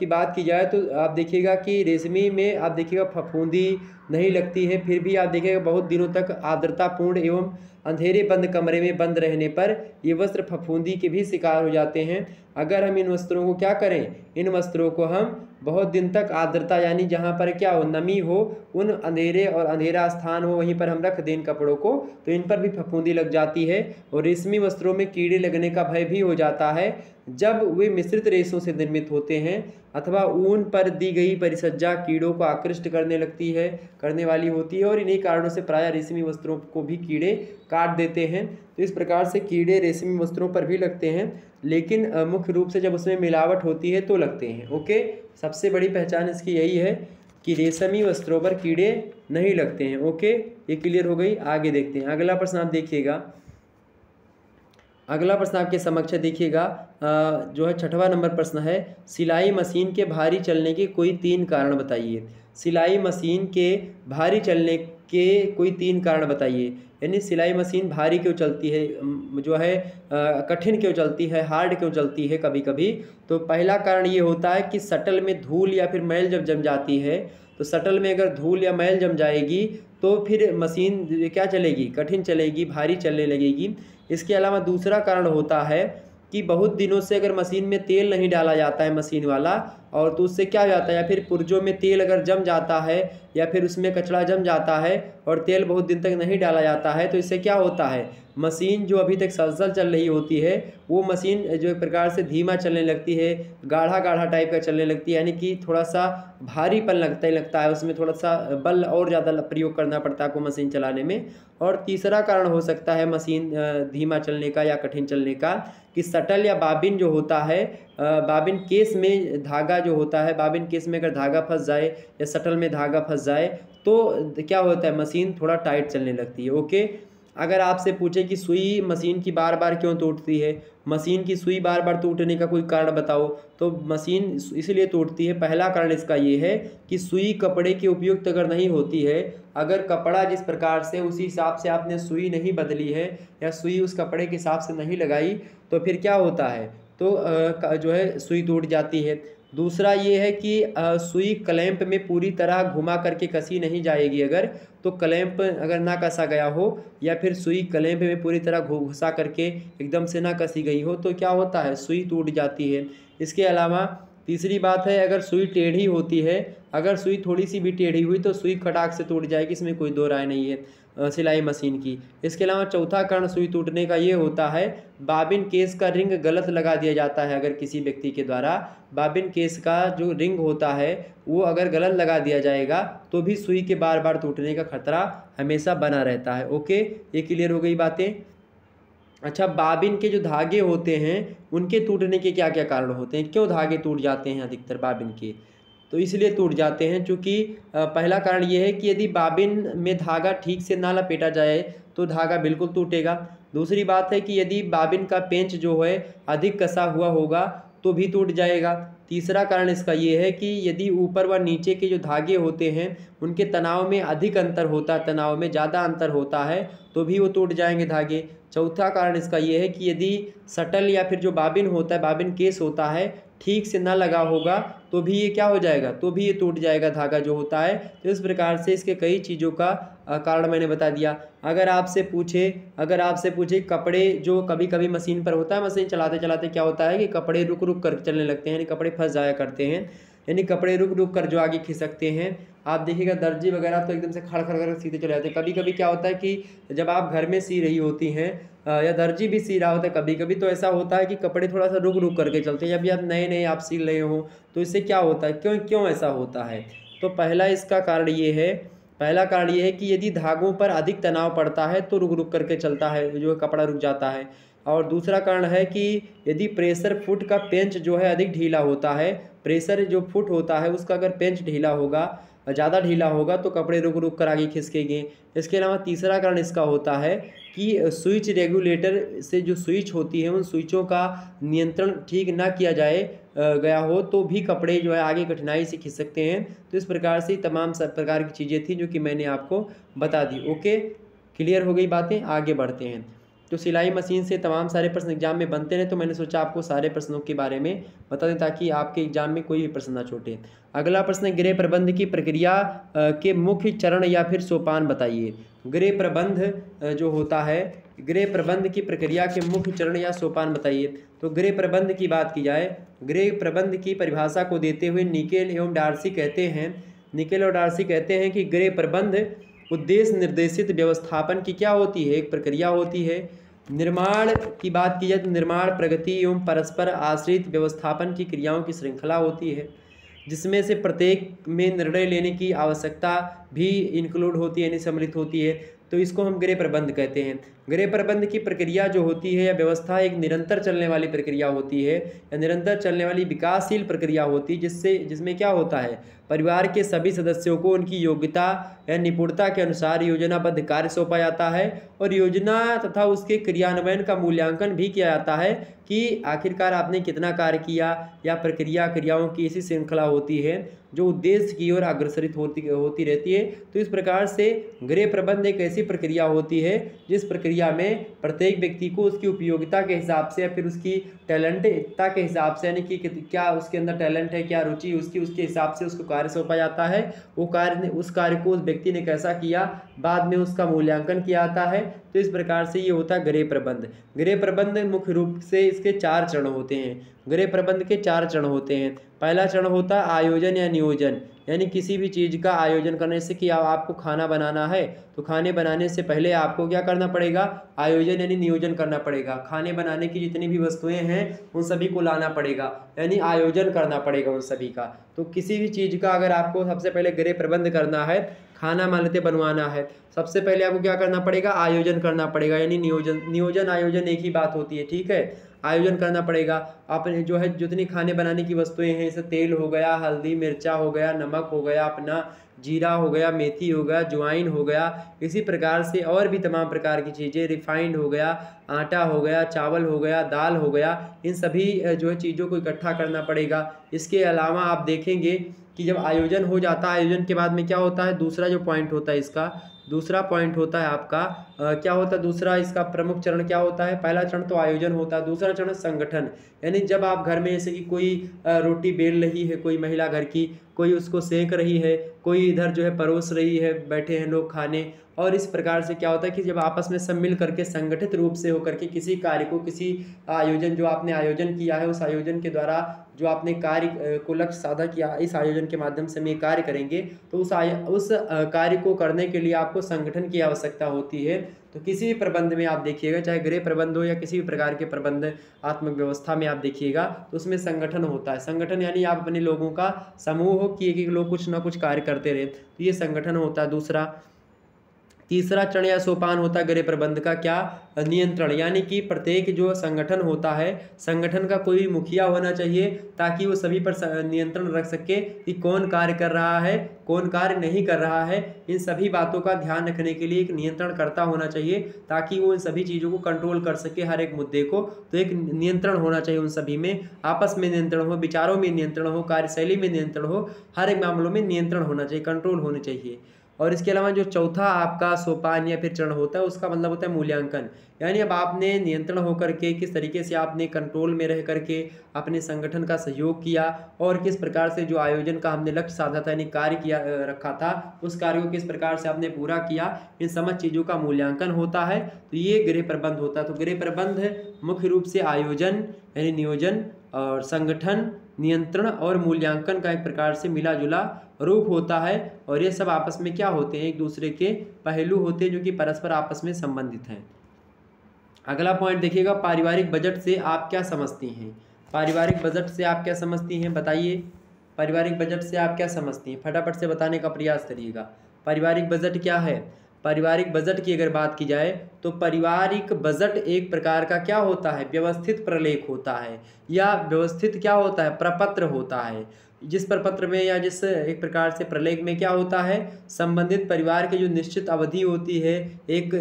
की बात की जाए तो आप देखिएगा कि रेशमी में आप देखिएगा फफूंदी नहीं लगती है। फिर भी आप देखिएगा बहुत दिनों तक आर्द्रतापूर्ण एवं अंधेरे बंद कमरे में बंद रहने पर ये वस्त्र फफूंदी के भी शिकार हो जाते हैं। अगर हम इन वस्त्रों को क्या करें, इन वस्त्रों को हम बहुत दिन तक आर्द्रता यानी जहाँ पर क्या हो, नमी हो, उन अंधेरे और अंधेरा स्थान हो वहीं पर हम रख दें कपड़ों को तो इन पर भी फफूंदी लग जाती है। और रेशमी वस्त्रों में कीड़े लगने का भय भी हो जाता है जब वे मिश्रित रेशों से निर्मित होते हैं अथवा ऊन पर दी गई परिसज्जा कीड़ों को आकृष्ट करने लगती है, करने वाली होती है, और इन्हीं कारणों से प्रायः रेशमी वस्त्रों को भी कीड़े काट देते हैं। तो इस प्रकार से कीड़े रेशमी वस्त्रों पर भी लगते हैं, लेकिन मुख्य रूप से जब उसमें मिलावट होती है तो लगते हैं। ओके, सबसे बड़ी पहचान इसकी यही है कि रेशमी वस्त्रों पर कीड़े नहीं लगते हैं। ओके, ये क्लियर हो गई। आगे देखते हैं, अगला प्रश्न आप देखिएगा, अगला प्रश्न आपके समक्ष देखिएगा जो है 6वां नंबर प्रश्न है, सिलाई मशीन के भारी चलने के कोई 3 कारण बताइए। सिलाई मशीन के भारी चलने के कोई 3 कारण बताइए, यानी सिलाई मशीन भारी क्यों चलती है, जो है कठिन क्यों चलती है, हार्ड क्यों चलती है कभी कभी। तो पहला कारण ये होता है कि शटल में धूल या फिर मैल जब जम जाती है, तो शटल में अगर धूल या मैल जम जाएगी तो फिर मशीन क्या चलेगी, कठिन चलेगी, भारी चलने लगेगी। इसके अलावा दूसरा कारण होता है कि बहुत दिनों से अगर मशीन में तेल नहीं डाला जाता है मशीन वाला, और तो उससे क्या हो जाता है, या फिर पुर्जों में तेल अगर जम जाता है या फिर उसमें कचरा जम जाता है और तेल बहुत दिन तक नहीं डाला जाता है तो इससे क्या होता है, मशीन जो अभी तक सलसल चल रही होती है वो मशीन जो एक प्रकार से धीमा चलने लगती है, गाढ़ा गाढ़ा टाइप का चलने लगती है, यानी कि थोड़ा सा भारीपन लगता है, उसमें थोड़ा सा बल और ज़्यादा प्रयोग करना पड़ता है आपको मशीन चलाने में। और तीसरा कारण हो सकता है मशीन धीमा चलने का या कठिन चलने का कि शटल या बाबिन जो होता है, बाबिन केस में धागा जो होता है, बाबिन केस में अगर धागा फंस जाए या शटल में धागा फंस जाए तो क्या होता है, मशीन थोड़ा टाइट चलने लगती है। ओके, अगर आपसे पूछे कि सुई मशीन की बार बार क्यों टूटती है, मशीन की सुई बार बार टूटने का कोई कारण बताओ, तो मशीन इसलिए टूटती है, पहला कारण इसका ये है कि सुई कपड़े के उपयुक्त अगर नहीं होती है, अगर कपड़ा जिस प्रकार से उसी हिसाब से आपने सुई नहीं बदली है या सुई उस कपड़े के हिसाब से नहीं लगाई तो फिर क्या होता है, तो जो है सुई टूट जाती है। दूसरा ये है कि सुई क्लैंप में पूरी तरह घुमा करके कसी नहीं जाएगी। अगर तो क्लैंप अगर ना कसा गया हो या फिर सुई क्लैंप में पूरी तरह घुसा करके एकदम से ना कसी गई हो तो क्या होता है, सुई टूट जाती है। इसके अलावा तीसरी बात है, अगर सुई टेढ़ी होती है, अगर सुई थोड़ी सी भी टेढ़ी हुई तो सुई खटाक से टूट जाएगी, इसमें कोई दो राय नहीं है सिलाई मशीन की। इसके अलावा चौथा कारण सुई टूटने का ये होता है, बाबिन केस का रिंग गलत लगा दिया जाता है। अगर किसी व्यक्ति के द्वारा बाबिन केस का जो रिंग होता है वो अगर गलत लगा दिया जाएगा तो भी सुई के बार बार टूटने का खतरा हमेशा बना रहता है। ओके, ये क्लियर हो गई बातें। अच्छा, बाबिन के जो धागे होते हैं उनके टूटने के क्या क्या कारण होते हैं, क्यों धागे टूट जाते हैं अधिकतर बाबिन के? तो इसलिए टूट जाते हैं क्योंकि पहला कारण ये है कि यदि बाबिन में धागा ठीक से ना लपेटा जाए तो धागा बिल्कुल टूटेगा। दूसरी बात है कि यदि बाबिन का पेंच जो है अधिक कसा हुआ होगा तो भी टूट जाएगा। तीसरा कारण इसका ये है कि यदि ऊपर व नीचे के जो धागे होते हैं उनके तनाव में अधिक अंतर होता है, तनाव में ज़्यादा अंतर होता है तो भी वो टूट जाएंगे धागे। चौथा कारण इसका ये है कि यदि सटल या फिर जो बाबिन होता है, बाबिन केस होता है, ठीक से ना लगा होगा तो भी ये क्या हो जाएगा, तो भी ये टूट जाएगा धागा जो होता है। तो इस प्रकार से इसके कई चीज़ों का कारण मैंने बता दिया। अगर आपसे पूछे कपड़े जो कभी कभी मशीन पर होता है, मशीन चलाते चलाते क्या होता है कि कपड़े रुक रुक कर चलने लगते हैं, यानी कपड़े फंस जाया करते हैं, यानी कपड़े रुक रुक कर जो आगे खिसकते हैं। आप देखिएगा दर्जी वगैरह तो एकदम से खड़ खड़ कर सीधे चले जाते हैं। कभी कभी क्या होता है कि जब आप घर में सी रही होती हैं या दर्जी भी सी रहा होता है कभी कभी, तो ऐसा होता है कि कपड़े थोड़ा सा रुक रुक करके चलते हैं। जब भी आप नए नए आप सी रहे हो तो इससे क्या होता है, क्यों ऐसा होता है? तो पहला कारण ये है कि यदि धागों पर अधिक तनाव पड़ता है तो रुक रुक करके चलता है, जो कपड़ा रुक जाता है। और दूसरा कारण है कि यदि प्रेशर फुट का पेंच जो है अधिक ढीला होता है, प्रेशर जो फुट होता है उसका अगर पेंच ढीला होगा, ज़्यादा ढीला होगा तो कपड़े रुक रुक कर आगे खिसकेंगे। इसके अलावा तीसरा कारण इसका होता है कि स्विच रेगुलेटर से जो स्विच होती है उन स्विचों का नियंत्रण ठीक ना किया गया हो तो भी कपड़े जो है आगे कठिनाई से खिसकते हैं। तो इस प्रकार से तमाम सब प्रकार की चीज़ें थी जो कि मैंने आपको बता दी। ओके, क्लियर हो गई बातें। आगे बढ़ते हैं। तो सिलाई मशीन से तमाम सारे प्रश्न एग्जाम में बनते रहे तो मैंने सोचा आपको सारे प्रश्नों के बारे में बता दें ताकि आपके एग्जाम में कोई भी प्रश्न ना छूटे। अगला प्रश्न है, गृह प्रबंध की प्रक्रिया के मुख्य चरण या फिर सोपान बताइए। गृह प्रबंध जो होता है, गृह प्रबंध की प्रक्रिया के मुख्य चरण या सोपान बताइए। तो गृह प्रबंध की बात की जाए, गृह प्रबंध की परिभाषा को देते हुए निकेल और डॉर्सी कहते हैं कि गृह प्रबंध उद्देश्य निर्देशित व्यवस्थापन की क्या होती है, एक प्रक्रिया होती है। निर्माण की बात की जाए तो निर्माण प्रगति एवं परस्पर आश्रित व्यवस्थापन की क्रियाओं की श्रृंखला होती है जिसमें से प्रत्येक में निर्णय लेने की आवश्यकता भी इंक्लूड होती है, यानी सम्मिलित होती है। तो इसको हम गृह प्रबंध कहते हैं। गृह प्रबंध की प्रक्रिया जो होती है या व्यवस्था एक निरंतर चलने वाली प्रक्रिया होती है या निरंतर चलने वाली विकासशील प्रक्रिया होती है जिसमें क्या होता है, परिवार के सभी सदस्यों को उनकी योग्यता या निपुणता के अनुसार योजनाबद्ध कार्य सौंपा जाता है और योजना तथा उसके क्रियान्वयन का मूल्यांकन भी किया जाता है कि आखिरकार आपने कितना कार्य किया या क्रियाओं की इसी श्रृंखला होती है जो उद्देश्य की ओर अग्रसरित होती रहती है। तो इस प्रकार से गृह प्रबंध एक ऐसी प्रक्रिया होती है जिस प्रक्रिया में प्रत्येक व्यक्ति को उसकी उपयोगिता के हिसाब से या फिर उसकी टैलेंटता के हिसाब से, यानी कि क्या उसके अंदर टैलेंट है, क्या रुचि उसकी, उसके हिसाब से उसको कार्य सौंपा जाता है। उस कार्य को उस व्यक्ति ने कैसा किया, बाद में उसका मूल्यांकन किया जाता है। तो इस प्रकार से ये होता है गृह प्रबंध। गृह प्रबंध मुख्य रूप से इसके चार चरण होते हैं। गृह प्रबंध के चार चरण होते हैं। पहला चरण होता है आयोजन या नियोजन, यानी किसी भी चीज़ का आयोजन करना। जैसे कि आपको खाना बनाना है तो खाने बनाने से पहले आपको क्या करना पड़ेगा, आयोजन यानी नियोजन करना पड़ेगा। खाने बनाने की जितनी भी वस्तुएं हैं उन सभी को लाना पड़ेगा, यानी आयोजन करना पड़ेगा उन सभी का। तो किसी भी चीज़ का अगर आपको सबसे पहले गृह प्रबंध करना है, खाना मान लेते बनवाना है, सबसे पहले आपको क्या करना पड़ेगा, आयोजन करना पड़ेगा, यानी नियोजन आयोजन एक ही बात होती है, ठीक है। आयोजन करना पड़ेगा। आपने जो है जितनी खाने बनाने की वस्तुएं हैं, जैसे तेल हो गया, हल्दी मिर्चा हो गया, नमक हो गया, अपना जीरा हो गया, मेथी हो गया, ज्वाइन हो गया, इसी प्रकार से और भी तमाम प्रकार की चीज़ें, रिफाइंड हो गया, आटा हो गया, चावल हो गया, दाल हो गया, इन सभी जो है चीज़ों को इकट्ठा करना पड़ेगा। इसके अलावा आप देखेंगे कि जब आयोजन हो जाता है, आयोजन के बाद में क्या होता है, दूसरा जो पॉइंट होता है इसका, दूसरा पॉइंट होता है आपका क्या होता है दूसरा, इसका प्रमुख चरण क्या होता है? पहला चरण तो आयोजन होता है, दूसरा चरण संगठन, यानी जब आप घर में जैसे कि कोई रोटी बेल रही है कोई महिला घर की, कोई उसको सेक रही है, कोई इधर जो है परोस रही है, बैठे हैं लोग खाने, और इस प्रकार से क्या होता है कि जब आपस में सब मिल करके संगठित रूप से होकर के किसी कार्य को, किसी आयोजन जो आपने आयोजन किया है उस आयोजन के द्वारा जो आपने कार्य को लक्ष्य साधा किया, इस आयोजन के माध्यम से हम ये कार्य करेंगे, तो उस कार्य को करने के लिए आपको संगठन की आवश्यकता होती है। तो किसी भी प्रबंध में आप देखिएगा, चाहे गृह प्रबंध हो या किसी भी प्रकार के प्रबंध आत्मक व्यवस्था में आप देखिएगा, तो उसमें संगठन होता है। संगठन यानी आप अपने लोगों का समूह हो कि एक लोग कुछ ना कुछ कार्य करते रहे, तो ये संगठन होता है। दूसरा तीसरा चरण या सोपान होता है गृह प्रबंध का क्या, नियंत्रण, यानी कि प्रत्येक जो संगठन होता है, संगठन का कोई भी मुखिया होना चाहिए ताकि वो सभी पर नियंत्रण रख सके कि कौन कार्य कर रहा है, कौन कार्य नहीं कर रहा है। इन सभी बातों का ध्यान रखने के लिए एक नियंत्रणकर्ता होना चाहिए ताकि वो इन सभी चीज़ों को कंट्रोल कर सके, हर एक मुद्दे को। तो एक नियंत्रण होना चाहिए उन सभी में, आपस में नियंत्रण हो, विचारों में नियंत्रण हो, कार्यशैली में नियंत्रण हो, हर एक मामलों में नियंत्रण होना चाहिए, कंट्रोल होना चाहिए। और इसके अलावा जो चौथा आपका सोपान या फिर चरण होता है उसका मतलब होता है मूल्यांकन, यानी अब आपने नियंत्रण होकर के किस तरीके से आपने कंट्रोल में रह करके अपने संगठन का सहयोग किया और किस प्रकार से जो आयोजन का हमने लक्ष्य साधा था यानी कार्य किया रखा था उस कार्य को किस प्रकार से आपने पूरा किया, इन समस्त चीज़ों का मूल्यांकन होता है। तो ये गृह प्रबंध होता है। तो गृह प्रबंध मुख्य रूप से आयोजन यानी नियोजन और संगठन, नियंत्रण और मूल्यांकन का एक प्रकार से मिला जुला रूप होता है, और ये सब आपस में क्या होते हैं, एक दूसरे के पहलू होते हैं जो कि परस्पर आपस में संबंधित हैं। अगला पॉइंट देखिएगा, पारिवारिक बजट से आप क्या समझती हैं? पारिवारिक बजट से आप क्या समझती हैं? बताइए, पारिवारिक बजट से आप क्या समझती हैं? फटाफट से बताने का प्रयास करिएगा। पारिवारिक बजट क्या है? पारिवारिक बजट की अगर बात की जाए तो पारिवारिक बजट एक प्रकार का क्या होता है, व्यवस्थित प्रलेख होता है या व्यवस्थित क्या होता है, प्रपत्र होता है, जिस प्रपत्र में या जिस एक प्रकार से प्रलेख में क्या होता है, संबंधित परिवार के जो निश्चित अवधि होती है, एक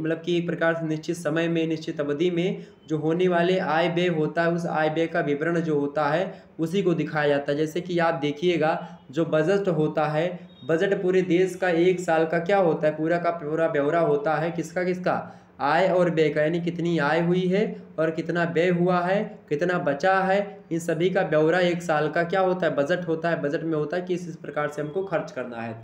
मतलब कि एक प्रकार से निश्चित समय में, निश्चित अवधि में जो होने वाले आय व्यय होता है, उस आय व्यय का विवरण जो होता है उसी को दिखाया जाता है। जैसे कि आप देखिएगा जो बजट होता है, बजट पूरे देश का एक साल का क्या होता है, पूरा का पूरा ब्यौरा होता है, किसका किसका, आय और व्यय का, यानी कितनी आय हुई है और कितना व्यय हुआ है, कितना बचा है, इन सभी का ब्यौरा एक साल का क्या होता है, बजट होता है। बजट में होता है कि इस प्रकार से हमको खर्च करना है।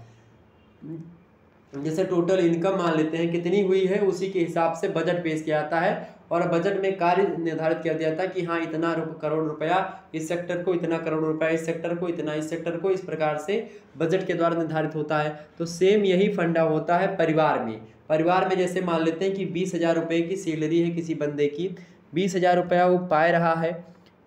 जैसे टोटल इनकम मान लेते हैं कितनी हुई है, उसी के हिसाब से बजट पेश किया जाता है और बजट में कार्य निर्धारित किया जाता है कि हाँ इतना करोड़ रुपया इस सेक्टर को, इतना करोड़ रुपया इस सेक्टर को, इतना इस सेक्टर को, इस प्रकार से बजट के द्वारा निर्धारित होता है। तो सेम यही फंडा होता है परिवार में। परिवार में जैसे मान लेते हैं कि 20,000 रुपये की सैलरी है किसी बंदे की, 20,000 रुपया वो पाए रहा है,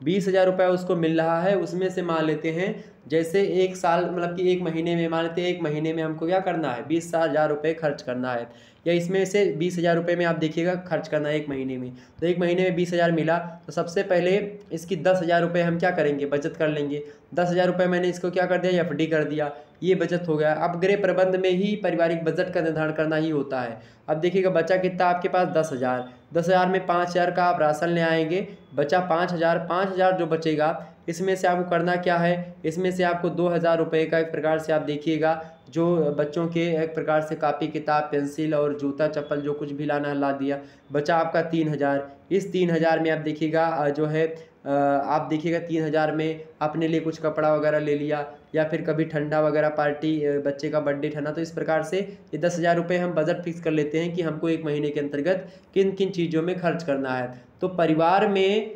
20,000 रुपया उसको मिल रहा है, उसमें से मान लेते हैं जैसे एक साल मतलब कि एक महीने में, मान लेते हैं एक महीने में हमको क्या करना है, 20,000 रुपये खर्च करना है, या इसमें से 20,000 रुपये में आप देखिएगा खर्च करना है एक महीने में। तो एक महीने में 20,000 मिला, तो सबसे पहले इसकी 10,000 रुपये हम क्या करेंगे, बचत कर लेंगे। 10,000 रुपये मैंने इसको क्या कर दिया, एफडी कर दिया, ये बचत हो गया। अब गृह प्रबंध में ही पारिवारिक बजट का निर्धारण करना ही होता है। अब देखिएगा बचा कितना आपके पास, 10,000, 10,000 में 5,000 का आप राशन ले आएंगे, बचा 5,000, 5,000 जो बचेगा इसमें से आपको करना क्या है, इसमें से आपको 2,000 रुपये का एक प्रकार से आप देखिएगा जो बच्चों के एक प्रकार से कापी किताब पेंसिल और जूता चप्पल जो कुछ भी लाना ला दिया, बचा आपका 3,000। इस 3,000 में आप देखिएगा जो है आप देखिएगा 3,000 में अपने लिए कुछ कपड़ा वगैरह ले लिया या फिर कभी ठंडा वगैरह पार्टी, बच्चे का बर्थडे ठंडा, तो इस प्रकार से ये 10,000 रुपये हम बजट फिक्स कर लेते हैं कि हमको एक महीने के अंतर्गत किन किन चीज़ों में खर्च करना है। तो परिवार में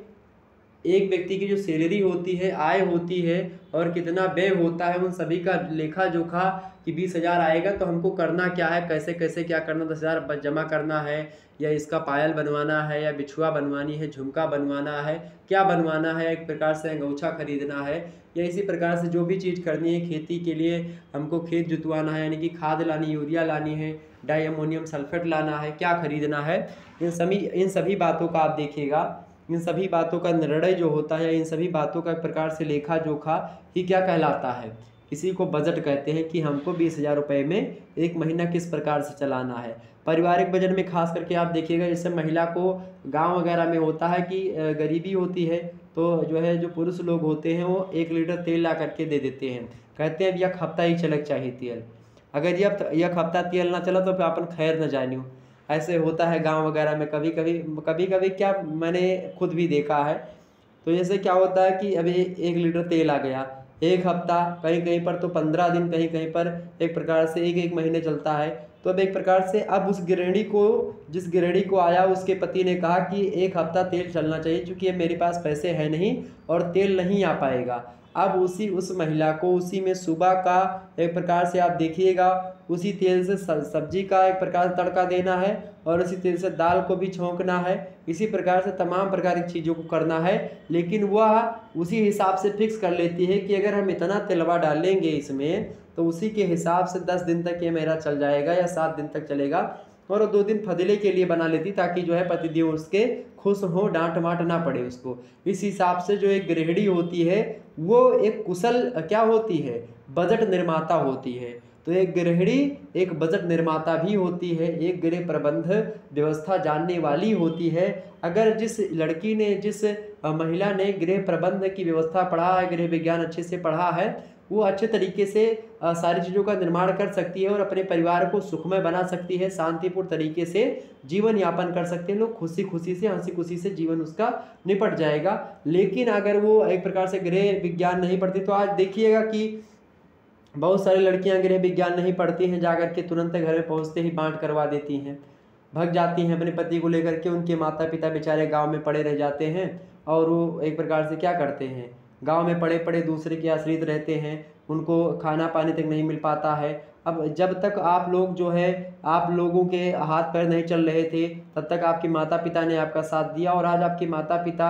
एक व्यक्ति की जो सैलरी होती है, आय होती है और कितना व्यय होता है, उन सभी का लेखा जोखा कि 20,000 आएगा तो हमको करना क्या है, कैसे कैसे क्या करना, 10,000 जमा करना है या इसका पायल बनवाना है या बिछुआ बनवानी है, झुमका बनवाना है, क्या बनवाना है, एक प्रकार से अंगोछा खरीदना है या इसी प्रकार से जो भी चीज़ करनी है। खेती के लिए हमको खेत जुतवाना है यानी कि खाद लानी, यूरिया लानी है, डाई अमोनियम सल्फेट लाना है, क्या खरीदना है, इन सभी बातों का आप देखिएगा, इन सभी बातों का निर्णय जो होता है, इन सभी बातों का एक प्रकार से लेखा जोखा ही क्या कहलाता है, इसी को बजट कहते हैं कि हमको 20,000 रुपये में एक महीना किस प्रकार से चलाना है। पारिवारिक बजट में खास करके आप देखिएगा जैसे महिला को गांव वगैरह में होता है कि गरीबी होती है तो जो है जो पुरुष लोग होते हैं वो 1 लीटर तेल ला करके दे देते हैं, कहते हैं भैया हफ्ता ही चलक चाहिए तेल। अगर यह हफ्ता तेल ना चला तो फिर अपन खैर न जानियो। ऐसे होता है गांव वगैरह में कभी कभी क्या मैंने खुद भी देखा है। तो जैसे क्या होता है कि अभी 1 लीटर तेल आ गया, एक हफ्ता कहीं कहीं पर तो 15 दिन, कहीं कहीं पर एक प्रकार से 1-1 महीने चलता है। तो अब एक प्रकार से अब उस गृहिणी को, जिस गृहिणी को आया उसके पति ने कहा कि 1 हफ्ता तेल चलना चाहिए क्योंकि अब मेरे पास पैसे हैं नहीं और तेल नहीं आ पाएगा। अब उस महिला को उसी में सुबह का एक प्रकार से आप देखिएगा उसी तेल से सब्जी का एक प्रकार से तड़का देना है और उसी तेल से दाल को भी छौंकना है, इसी प्रकार से तमाम प्रकार की चीज़ों को करना है। लेकिन वह उसी हिसाब से फिक्स कर लेती है कि अगर हम इतना तिलवा डालेंगे इसमें तो उसी के हिसाब से 10 दिन तक ये मेरा चल जाएगा या 7 दिन तक चलेगा। और 2 दिन फदले के लिए बना लेती ताकि जो है पतिदेव उसके खुश हो, डांट माट ना पड़े उसको। इस हिसाब से जो एक गृहिणी होती है वो एक कुशल क्या होती है, बजट निर्माता होती है। तो एक गृहिणी एक बजट निर्माता भी होती है, एक गृह प्रबंध व्यवस्था जानने वाली होती है। अगर जिस लड़की ने, जिस महिला ने गृह प्रबंध की व्यवस्था पढ़ा है, गृह विज्ञान अच्छे से पढ़ा है, वो अच्छे तरीके से सारी चीज़ों का निर्माण कर सकती है और अपने परिवार को सुखमय बना सकती है, शांतिपूर्ण तरीके से जीवन यापन कर सकते हैं लोग, खुशी खुशी से हंसी खुशी से जीवन उसका निपट जाएगा। लेकिन अगर वो एक प्रकार से गृह विज्ञान नहीं पढ़ती तो आज देखिएगा कि बहुत सारी लड़कियां गृह विज्ञान नहीं पढ़ती हैं, जाकर के तुरंत घर में पहुँचते ही बांट करवा देती हैं, भाग जाती हैं अपने पति को लेकर के। उनके माता पिता बेचारे गाँव में पड़े रह जाते हैं और वो एक प्रकार से क्या करते हैं, गांव में पड़े पड़े दूसरे के आश्रित रहते हैं, उनको खाना पानी तक नहीं मिल पाता है। अब जब तक आप लोग जो है, आप लोगों के हाथ पैर नहीं चल रहे थे तब तक आपके माता पिता ने आपका साथ दिया, और आज आपके माता पिता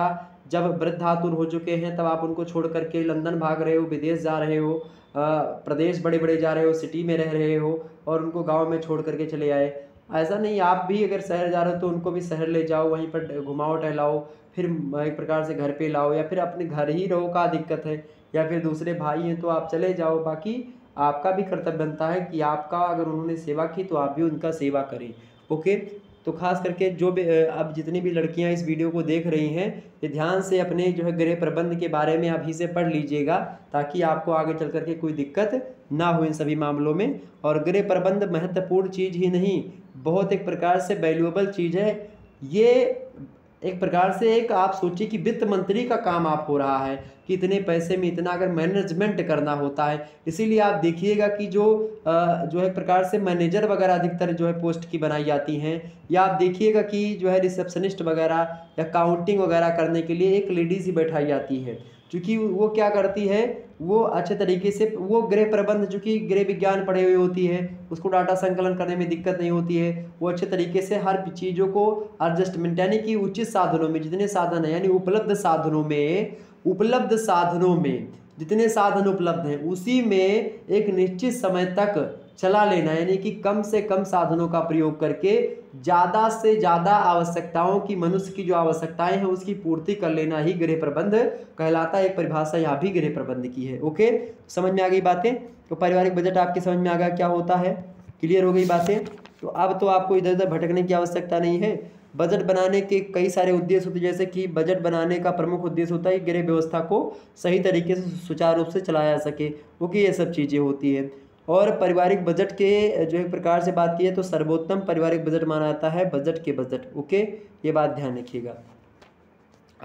जब वृद्धातुर हो चुके हैं तब आप उनको छोड़ करके लंदन भाग रहे हो, विदेश जा रहे हो, प्रदेश बड़े बड़े जा रहे हो, सिटी में रह रहे हो और उनको गाँव में छोड़ करके चले आए। ऐसा नहीं, आप भी अगर शहर जा रहे हो तो उनको भी शहर ले जाओ, वहीं पर घुमाओ टहलाओ, फिर एक प्रकार से घर पे लाओ, या फिर अपने घर ही रहो, का दिक्कत है, या फिर दूसरे भाई हैं तो आप चले जाओ। बाकी आपका भी कर्तव्य बनता है कि आपका अगर उन्होंने सेवा की तो आप भी उनका सेवा करें। ओके, तो खास करके जो भी अब जितनी भी लड़कियां इस वीडियो को देख रही हैं ये ध्यान से अपने जो है गृह प्रबंध के बारे में आप ही से पढ़ लीजिएगा ताकि आपको आगे चल करके कोई दिक्कत ना हो इन सभी मामलों में। और गृह प्रबंध महत्वपूर्ण चीज़ ही नहीं, बहुत एक प्रकार से वैल्यूएबल चीज़ है ये। एक प्रकार से एक आप सोचिए कि वित्त मंत्री का काम आप हो रहा है कि इतने पैसे में इतना अगर मैनेजमेंट करना होता है। इसीलिए आप देखिएगा कि जो है प्रकार से मैनेजर वगैरह अधिकतर जो है पोस्ट की बनाई जाती हैं, या आप देखिएगा कि जो है रिसेप्शनिस्ट वगैरह या काउंटिंग वगैरह करने के लिए एक लेडीज़ ही बैठाई जाती है। चूँकि वो क्या करती है, वो अच्छे तरीके से वो गृह प्रबंध चूँकि गृह विज्ञान पढ़े हुए होती है, उसको डाटा संकलन करने में दिक्कत नहीं होती है। वो अच्छे तरीके से हर चीज़ों को एडजस्टमेंट यानी कि उचित साधनों में, जितने साधन हैं यानी उपलब्ध साधनों में जितने साधन उपलब्ध हैं उसी में एक निश्चित समय तक चला लेना, यानी कि कम से कम साधनों का प्रयोग करके ज़्यादा से ज़्यादा आवश्यकताओं की, मनुष्य की जो आवश्यकताएं हैं उसकी पूर्ति कर लेना ही गृह प्रबंध कहलाता है। एक परिभाषा यहाँ भी गृह प्रबंध की है। ओके, समझ में आ गई बातें? तो पारिवारिक बजट आपके समझ में आ गया क्या होता है, क्लियर हो गई बातें। तो अब तो आपको इधर उधर भटकने की आवश्यकता नहीं है। बजट बनाने के कई सारे उद्देश्य होते हैं, जैसे कि बजट बनाने का प्रमुख उद्देश्य होता है कि गृह व्यवस्था को सही तरीके से सुचारू रूप से चलाया जा सके। ओके, ये सब चीज़ें होती हैं। और पारिवारिक बजट के जो एक प्रकार से बात की है तो सर्वोत्तम पारिवारिक बजट माना जाता है बजट। ओके, ये बात ध्यान रखिएगा।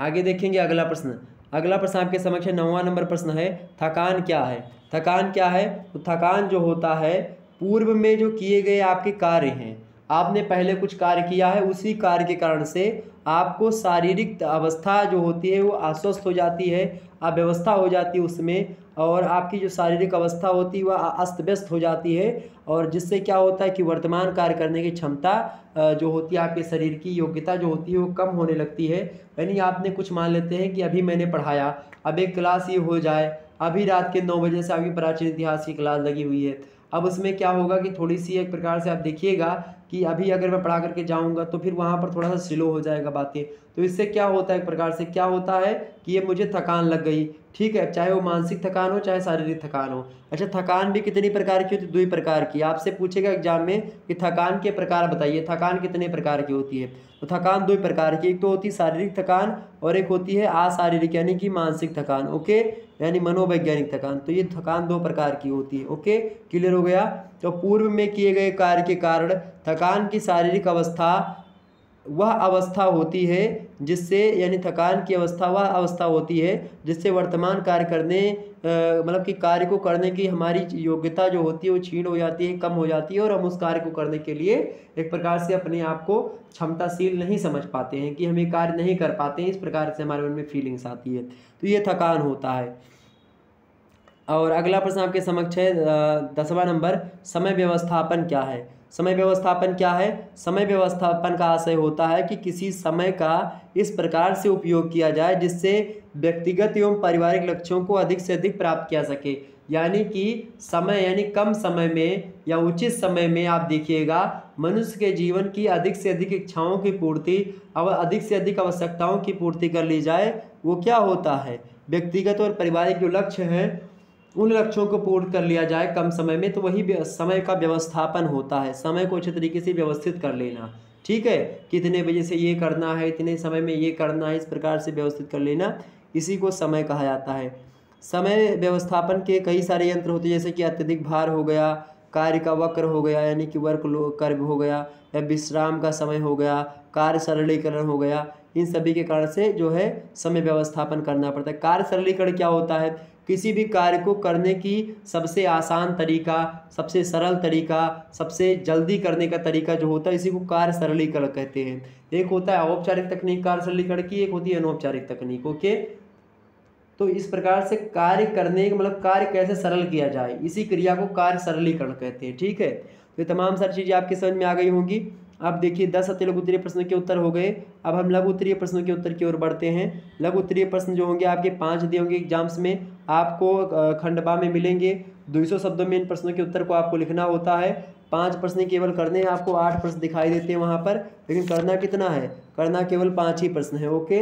आगे देखेंगे अगला प्रश्न आपके समक्ष 9वां नंबर प्रश्न है, थकान क्या है। तो थकान जो होता है पूर्व में जो किए गए आपके कार्य हैं, आपने पहले कुछ कार्य किया है, उसी कार्य के कारण से आपको शारीरिक अवस्था जो होती है वो अस्वस्थ हो जाती है, अव्यवस्था हो जाती है उसमें, और आपकी जो शारीरिक अवस्था होती है वह अस्त व्यस्त हो जाती है, और जिससे क्या होता है कि वर्तमान कार्य करने की क्षमता जो होती है, आपके शरीर की योग्यता जो होती है वो कम होने लगती है। यानी आपने कुछ मान लेते हैं कि अभी मैंने पढ़ाया, अब एक क्लास ये हो जाए, अभी रात के 9 बजे से आपकी प्राचीन इतिहास की क्लास लगी हुई है। अब उसमें क्या होगा कि थोड़ी सी एक प्रकार से आप देखिएगा कि अभी अगर मैं पढ़ा करके जाऊंगा तो फिर वहाँ पर थोड़ा सा स्लो हो जाएगा बातें। तो इससे क्या होता है, एक प्रकार से क्या होता है कि ये मुझे थकान लग गई, ठीक है, चाहे वो मानसिक थकान हो चाहे शारीरिक थकान हो। अच्छा, थकान भी कितनी प्रकार की होती है? 2 प्रकार की। आपसे पूछेगा एग्जाम में कि थकान के प्रकार बताइए, थकान कितने प्रकार की होती है? तो थकान 2 प्रकार की, एक तो होती है शारीरिक थकान और एक होती है अशारीरिक यानी कि मानसिक थकान। ओके, यानी मनोवैज्ञानिक थकान। तो ये थकान 2 प्रकार की होती है। ओके, क्लियर हो गया। जो पूर्व में किए गए कार्य के कारण थकान की शारीरिक अवस्था वह अवस्था होती है जिससे, यानी थकान की अवस्था वह अवस्था होती है जिससे वर्तमान कार्य करने मतलब कि कार्य को करने की हमारी योग्यता जो होती है वो क्षीण हो जाती है, कम हो जाती है और हम उस कार्य को करने के लिए एक प्रकार से अपने आप को क्षमताशील नहीं समझ पाते हैं कि हम ये कार्य नहीं कर पाते हैं। इस प्रकार से हमारे मन में फीलिंग्स आती है, तो ये थकान होता है। और अगला प्रश्न आपके समक्ष है 10वां नंबर, समय व्यवस्थापन क्या है। समय व्यवस्थापन क्या है। समय व्यवस्थापन का आशय होता है कि किसी समय का इस प्रकार से उपयोग किया जाए जिससे व्यक्तिगत एवं पारिवारिक लक्ष्यों को अधिक से अधिक प्राप्त किया सके। यानी कि समय, यानी कम समय में या उचित समय में आप देखिएगा मनुष्य के जीवन की अधिक से अधिक इच्छाओं की पूर्ति और अधिक से अधिक आवश्यकताओं की पूर्ति कर ली जाए। वो क्या होता है, व्यक्तिगत और पारिवारिक जो लक्ष्य हैं उन लक्ष्यों को पूर्ण कर लिया जाए कम समय में, तो वही समय का व्यवस्थापन होता है। समय को अच्छे तरीके से व्यवस्थित कर लेना, ठीक है, कितने बजे से ये करना है, इतने समय में ये करना है, इस प्रकार से व्यवस्थित कर लेना, इसी को समय कहा जाता है। समय व्यवस्थापन के कई सारे यंत्र होते हैं, जैसे कि अत्यधिक भार हो गया, कार्य का वक्र हो गया यानी कि वर्क कर्व हो गया, या विश्राम का समय हो गया, कार्य सरलीकरण हो गया। इन सभी के कारण से जो है समय व्यवस्थापन करना पड़ता है। कार्य सरलीकरण क्या होता है, किसी भी कार्य को करने की सबसे आसान तरीका, सबसे सरल तरीका, सबसे जल्दी करने का तरीका जो होता है, इसी को कार्य सरलीकरण कहते हैं। एक होता है औपचारिक तकनीक कार्य सरलीकरण की, एक होती है अनौपचारिक तकनीक। ओके, तो इस प्रकार से कार्य करने मतलब कार्य कैसे सरल किया जाए, इसी क्रिया को कार्य सरलीकरण कहते हैं। ठीक है, तो तमाम सारी चीज़ें आपकी समझ में आ गई होंगी। अब देखिए 10 अति लघु उत्तरीय प्रश्न के उत्तर हो गए। अब हम लघु उत्तरीय प्रश्नों के उत्तर की ओर बढ़ते हैं। लघु उत्तरीय प्रश्न जो होंगे आपके 5 दिए होंगे एग्जाम्स में, आपको खंडबा में मिलेंगे। 200 शब्दों में इन प्रश्नों के उत्तर को आपको लिखना होता है। 5 प्रश्न केवल करने हैं, आपको 8 प्रश्न दिखाई देते हैं वहाँ पर, लेकिन करना कितना है, करना केवल 5 ही प्रश्न है। ओके,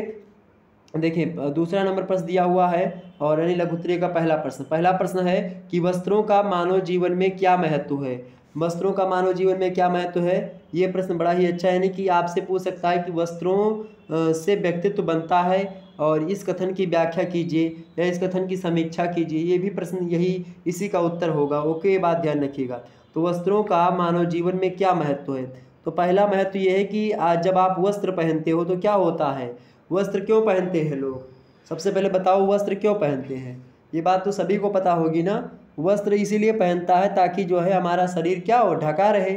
देखिए 2रा नंबर प्रश्न दिया हुआ है और यानी लघु उत्तरीय का पहला प्रश्न है कि वस्त्रों का मानव जीवन में क्या महत्व है। वस्त्रों का मानव जीवन में क्या महत्व है, ये प्रश्न बड़ा ही अच्छा है। यानी कि आपसे पूछ सकता है कि वस्त्रों से व्यक्तित्व बनता है और इस कथन की व्याख्या कीजिए या इस कथन की समीक्षा कीजिए, ये भी प्रश्न यही इसी का उत्तर होगा। ओके, ये बात ध्यान रखिएगा। तो वस्त्रों का मानव जीवन में क्या महत्व है, तो पहला महत्व ये है कि आज जब आप वस्त्र पहनते हो तो क्या होता है, वस्त्र क्यों पहनते हैं लोग, सबसे पहले बताओ वस्त्र क्यों पहनते हैं, ये बात तो सभी को पता होगी ना। वस्त्र इसीलिए पहनता है ताकि जो है हमारा शरीर क्या हो, ढका रहे।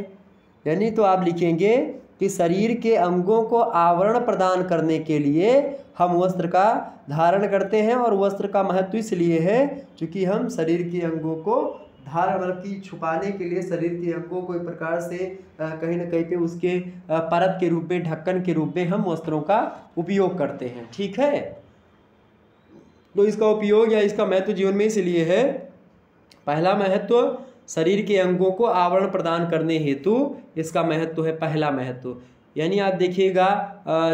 यानी तो आप लिखेंगे कि शरीर के अंगों को आवरण प्रदान करने के लिए हम वस्त्र का धारण करते हैं और वस्त्र का महत्व इसलिए है क्योंकि हम शरीर के अंगों को धारण मतलब कि छुपाने के लिए शरीर के अंगों को एक प्रकार से कहीं ना कहीं पे उसके परत के रूप में, ढक्कन के रूप में हम वस्त्रों का उपयोग करते हैं। ठीक है, तो इसका उपयोग या इसका महत्व जीवन में इसलिए है, पहला महत्व शरीर के अंगों को आवरण प्रदान करने हेतु इसका महत्व है, पहला महत्व। यानी आप देखिएगा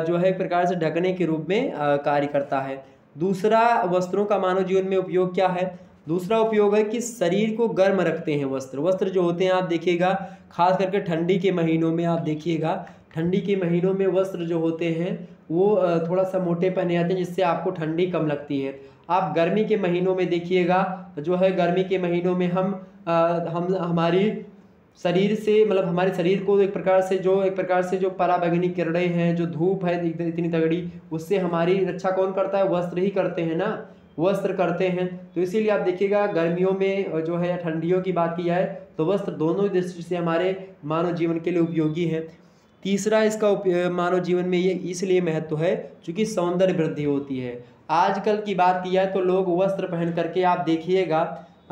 जो है एक प्रकार से ढकने के रूप में कार्य करता है। दूसरा, वस्त्रों का मानव जीवन में उपयोग क्या है, दूसरा उपयोग है कि शरीर को गर्म रखते हैं वस्त्र। वस्त्र जो होते हैं आप देखिएगा खास करके ठंडी के महीनों में, आप देखिएगा ठंडी के महीनों में वस्त्र जो होते हैं वो थोड़ा सा मोटे पहने जाते हैं जिससे आपको ठंडी कम लगती है। आप गर्मी के महीनों में देखिएगा जो है गर्मी के महीनों में हम हमारी शरीर से मतलब हमारे शरीर को एक प्रकार से जो पराबैंगनी किरणें हैं, जो धूप है इतनी तगड़ी, उससे हमारी रक्षा कौन करता है, वस्त्र ही करते हैं ना, वस्त्र करते हैं। तो इसीलिए आप देखिएगा गर्मियों में जो है, ठंडियों की बात की जाए तो वस्त्र दोनों दृष्टि से हमारे मानव जीवन के लिए उपयोगी हैं। तीसरा, इसका मानव जीवन में ये इसलिए महत्व है क्योंकि सौंदर्य वृद्धि होती है। आजकल की बात की जाए तो लोग वस्त्र पहन करके आप देखिएगा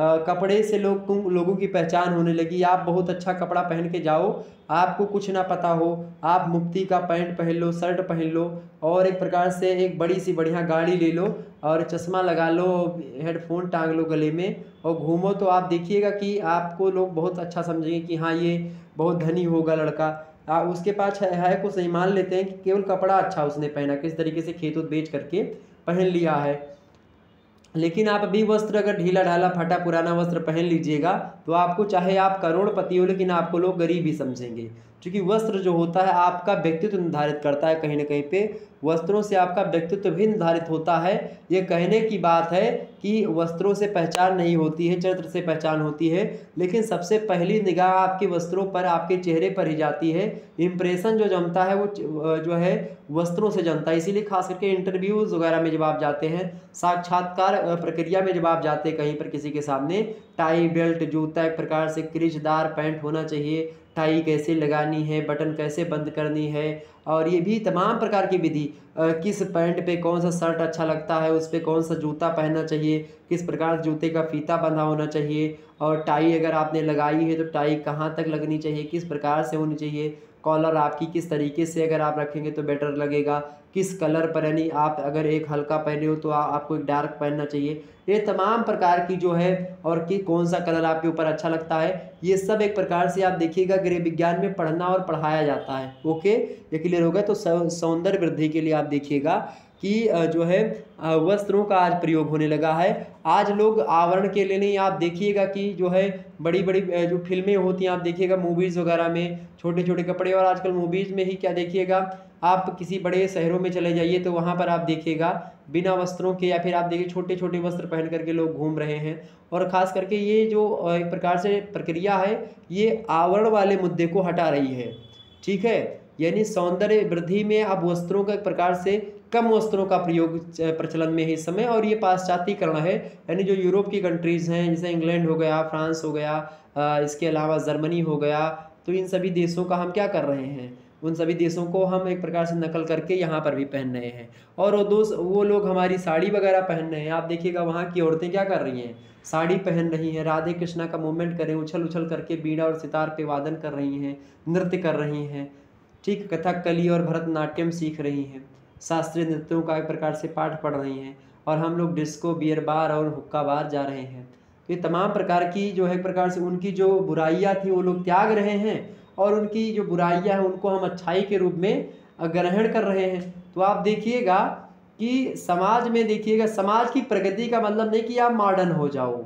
कपड़े से लोगों की पहचान होने लगी। आप बहुत अच्छा कपड़ा पहन के जाओ, आपको कुछ ना पता हो, आप मुफ्ती का पैंट पहन लो, शर्ट पहन लो और एक प्रकार से एक बड़ी सी बढ़िया गाड़ी ले लो और चश्मा लगा लो, हेडफोन टांग लो गले में और घूमो, तो आप देखिएगा कि आपको लोग बहुत अच्छा समझेंगे कि हाँ ये बहुत धनी होगा लड़का। उसके पास है कुछ नहीं, मान लेते हैं कि केवल कपड़ा अच्छा उसने पहना, किस तरीके से खेत बेच करके पहन लिया है। लेकिन आप अभी वस्त्र अगर ढीला ढाला फटा पुराना वस्त्र पहन लीजिएगा तो आपको, चाहे आप करोड़पति हो, लेकिन आपको लोग गरीब ही समझेंगे। क्योंकि वस्त्र जो होता है आपका व्यक्तित्व निर्धारित करता है, कहीं ना कहीं पे वस्त्रों से आपका व्यक्तित्व भी निर्धारित होता है। ये कहने की बात है कि वस्त्रों से पहचान नहीं होती है, चरित्र से पहचान होती है, लेकिन सबसे पहली निगाह आपके वस्त्रों पर, आपके चेहरे पर ही जाती है। इम्प्रेशन जो जमता है वो जो है वस्त्रों से जमता है। इसीलिए खास करके इंटरव्यूज़ वगैरह में जब आप जाते हैं, साक्षात्कार प्रक्रिया में जब आप जाते हैं कहीं पर किसी के सामने, टाई, बेल्ट, जूता, एक प्रकार से क्रीजदार पैंट होना चाहिए, टाई कैसे लगानी है, बटन कैसे बंद करनी है, और ये भी तमाम प्रकार की विधि, किस पैंट पे कौन सा शर्ट अच्छा लगता है, उस पे कौन सा जूता पहनना चाहिए, किस प्रकार जूते का फीता बंधा होना चाहिए, और टाई अगर आपने लगाई है तो टाई कहाँ तक लगनी चाहिए, किस प्रकार से होनी चाहिए, कॉलर आपकी किस तरीके से अगर आप रखेंगे तो बेटर लगेगा, किस कलर पर, यानी आप अगर एक हल्का पहने हो तो आपको एक डार्क पहनना चाहिए। ये तमाम प्रकार की जो है, और कि कौन सा कलर आपके ऊपर अच्छा लगता है, ये सब एक प्रकार से आप देखिएगा गृह विज्ञान में पढ़ना और पढ़ाया जाता है। ओके, ये क्लियर हो गया। तो सौंदर्य वृद्धि के लिए आप देखिएगा कि जो है वस्त्रों का आज प्रयोग होने लगा है। आज लोग आवरण के लिए नहीं, आप देखिएगा कि जो है बड़ी बड़ी जो फिल्में होती हैं, आप देखिएगा मूवीज़ वगैरह में छोटे छोटे कपड़े, और आजकल मूवीज़ में ही क्या देखिएगा, आप किसी बड़े शहरों में चले जाइए तो वहाँ पर आप देखिएगा बिना वस्त्रों के, या फिर आप देखिए छोटे छोटे वस्त्र पहन करके लोग घूम रहे हैं। और ख़ास करके ये जो एक प्रकार से प्रक्रिया है, ये आवरण वाले मुद्दे को हटा रही है। ठीक है, यानी सौंदर्य वृद्धि में अब वस्त्रों का एक प्रकार से कम वस्त्रों का प्रयोग प्रचलन में है इस समय, और ये पाश्चात्यकरण है। यानी जो यूरोप की कंट्रीज़ हैं, जैसे इंग्लैंड हो गया, फ्रांस हो गया, इसके अलावा जर्मनी हो गया, तो इन सभी देशों का हम क्या कर रहे हैं, उन सभी देशों को हम एक प्रकार से नकल करके यहाँ पर भी पहन रहे हैं। और वो लोग हमारी साड़ी वगैरह पहन रहे हैं। आप देखिएगा वहाँ की औरतें क्या कर रही हैं, साड़ी पहन रही हैं, राधे कृष्णा का मूवमेंट कर रही हैं, उछल उछल करके बीड़ा और सितार पे वादन कर रही हैं, नृत्य कर रही हैं। ठीक, कथकली और भरतनाट्यम सीख रही हैं, शास्त्रीय नृत्यों का एक प्रकार से पाठ पढ़ रही हैं, और हम लोग डिस्को, बियर बार और हुक्का बार जा रहे हैं। तो ये तमाम प्रकार की जो है प्रकार से उनकी जो बुराइयाँ थी वो लोग त्याग रहे हैं, और उनकी जो बुराइयाँ हैं उनको हम अच्छाई के रूप में ग्रहण कर रहे हैं। तो आप देखिएगा कि समाज में, देखिएगा समाज की प्रगति का मतलब नहीं कि आप मॉडर्न हो जाओ।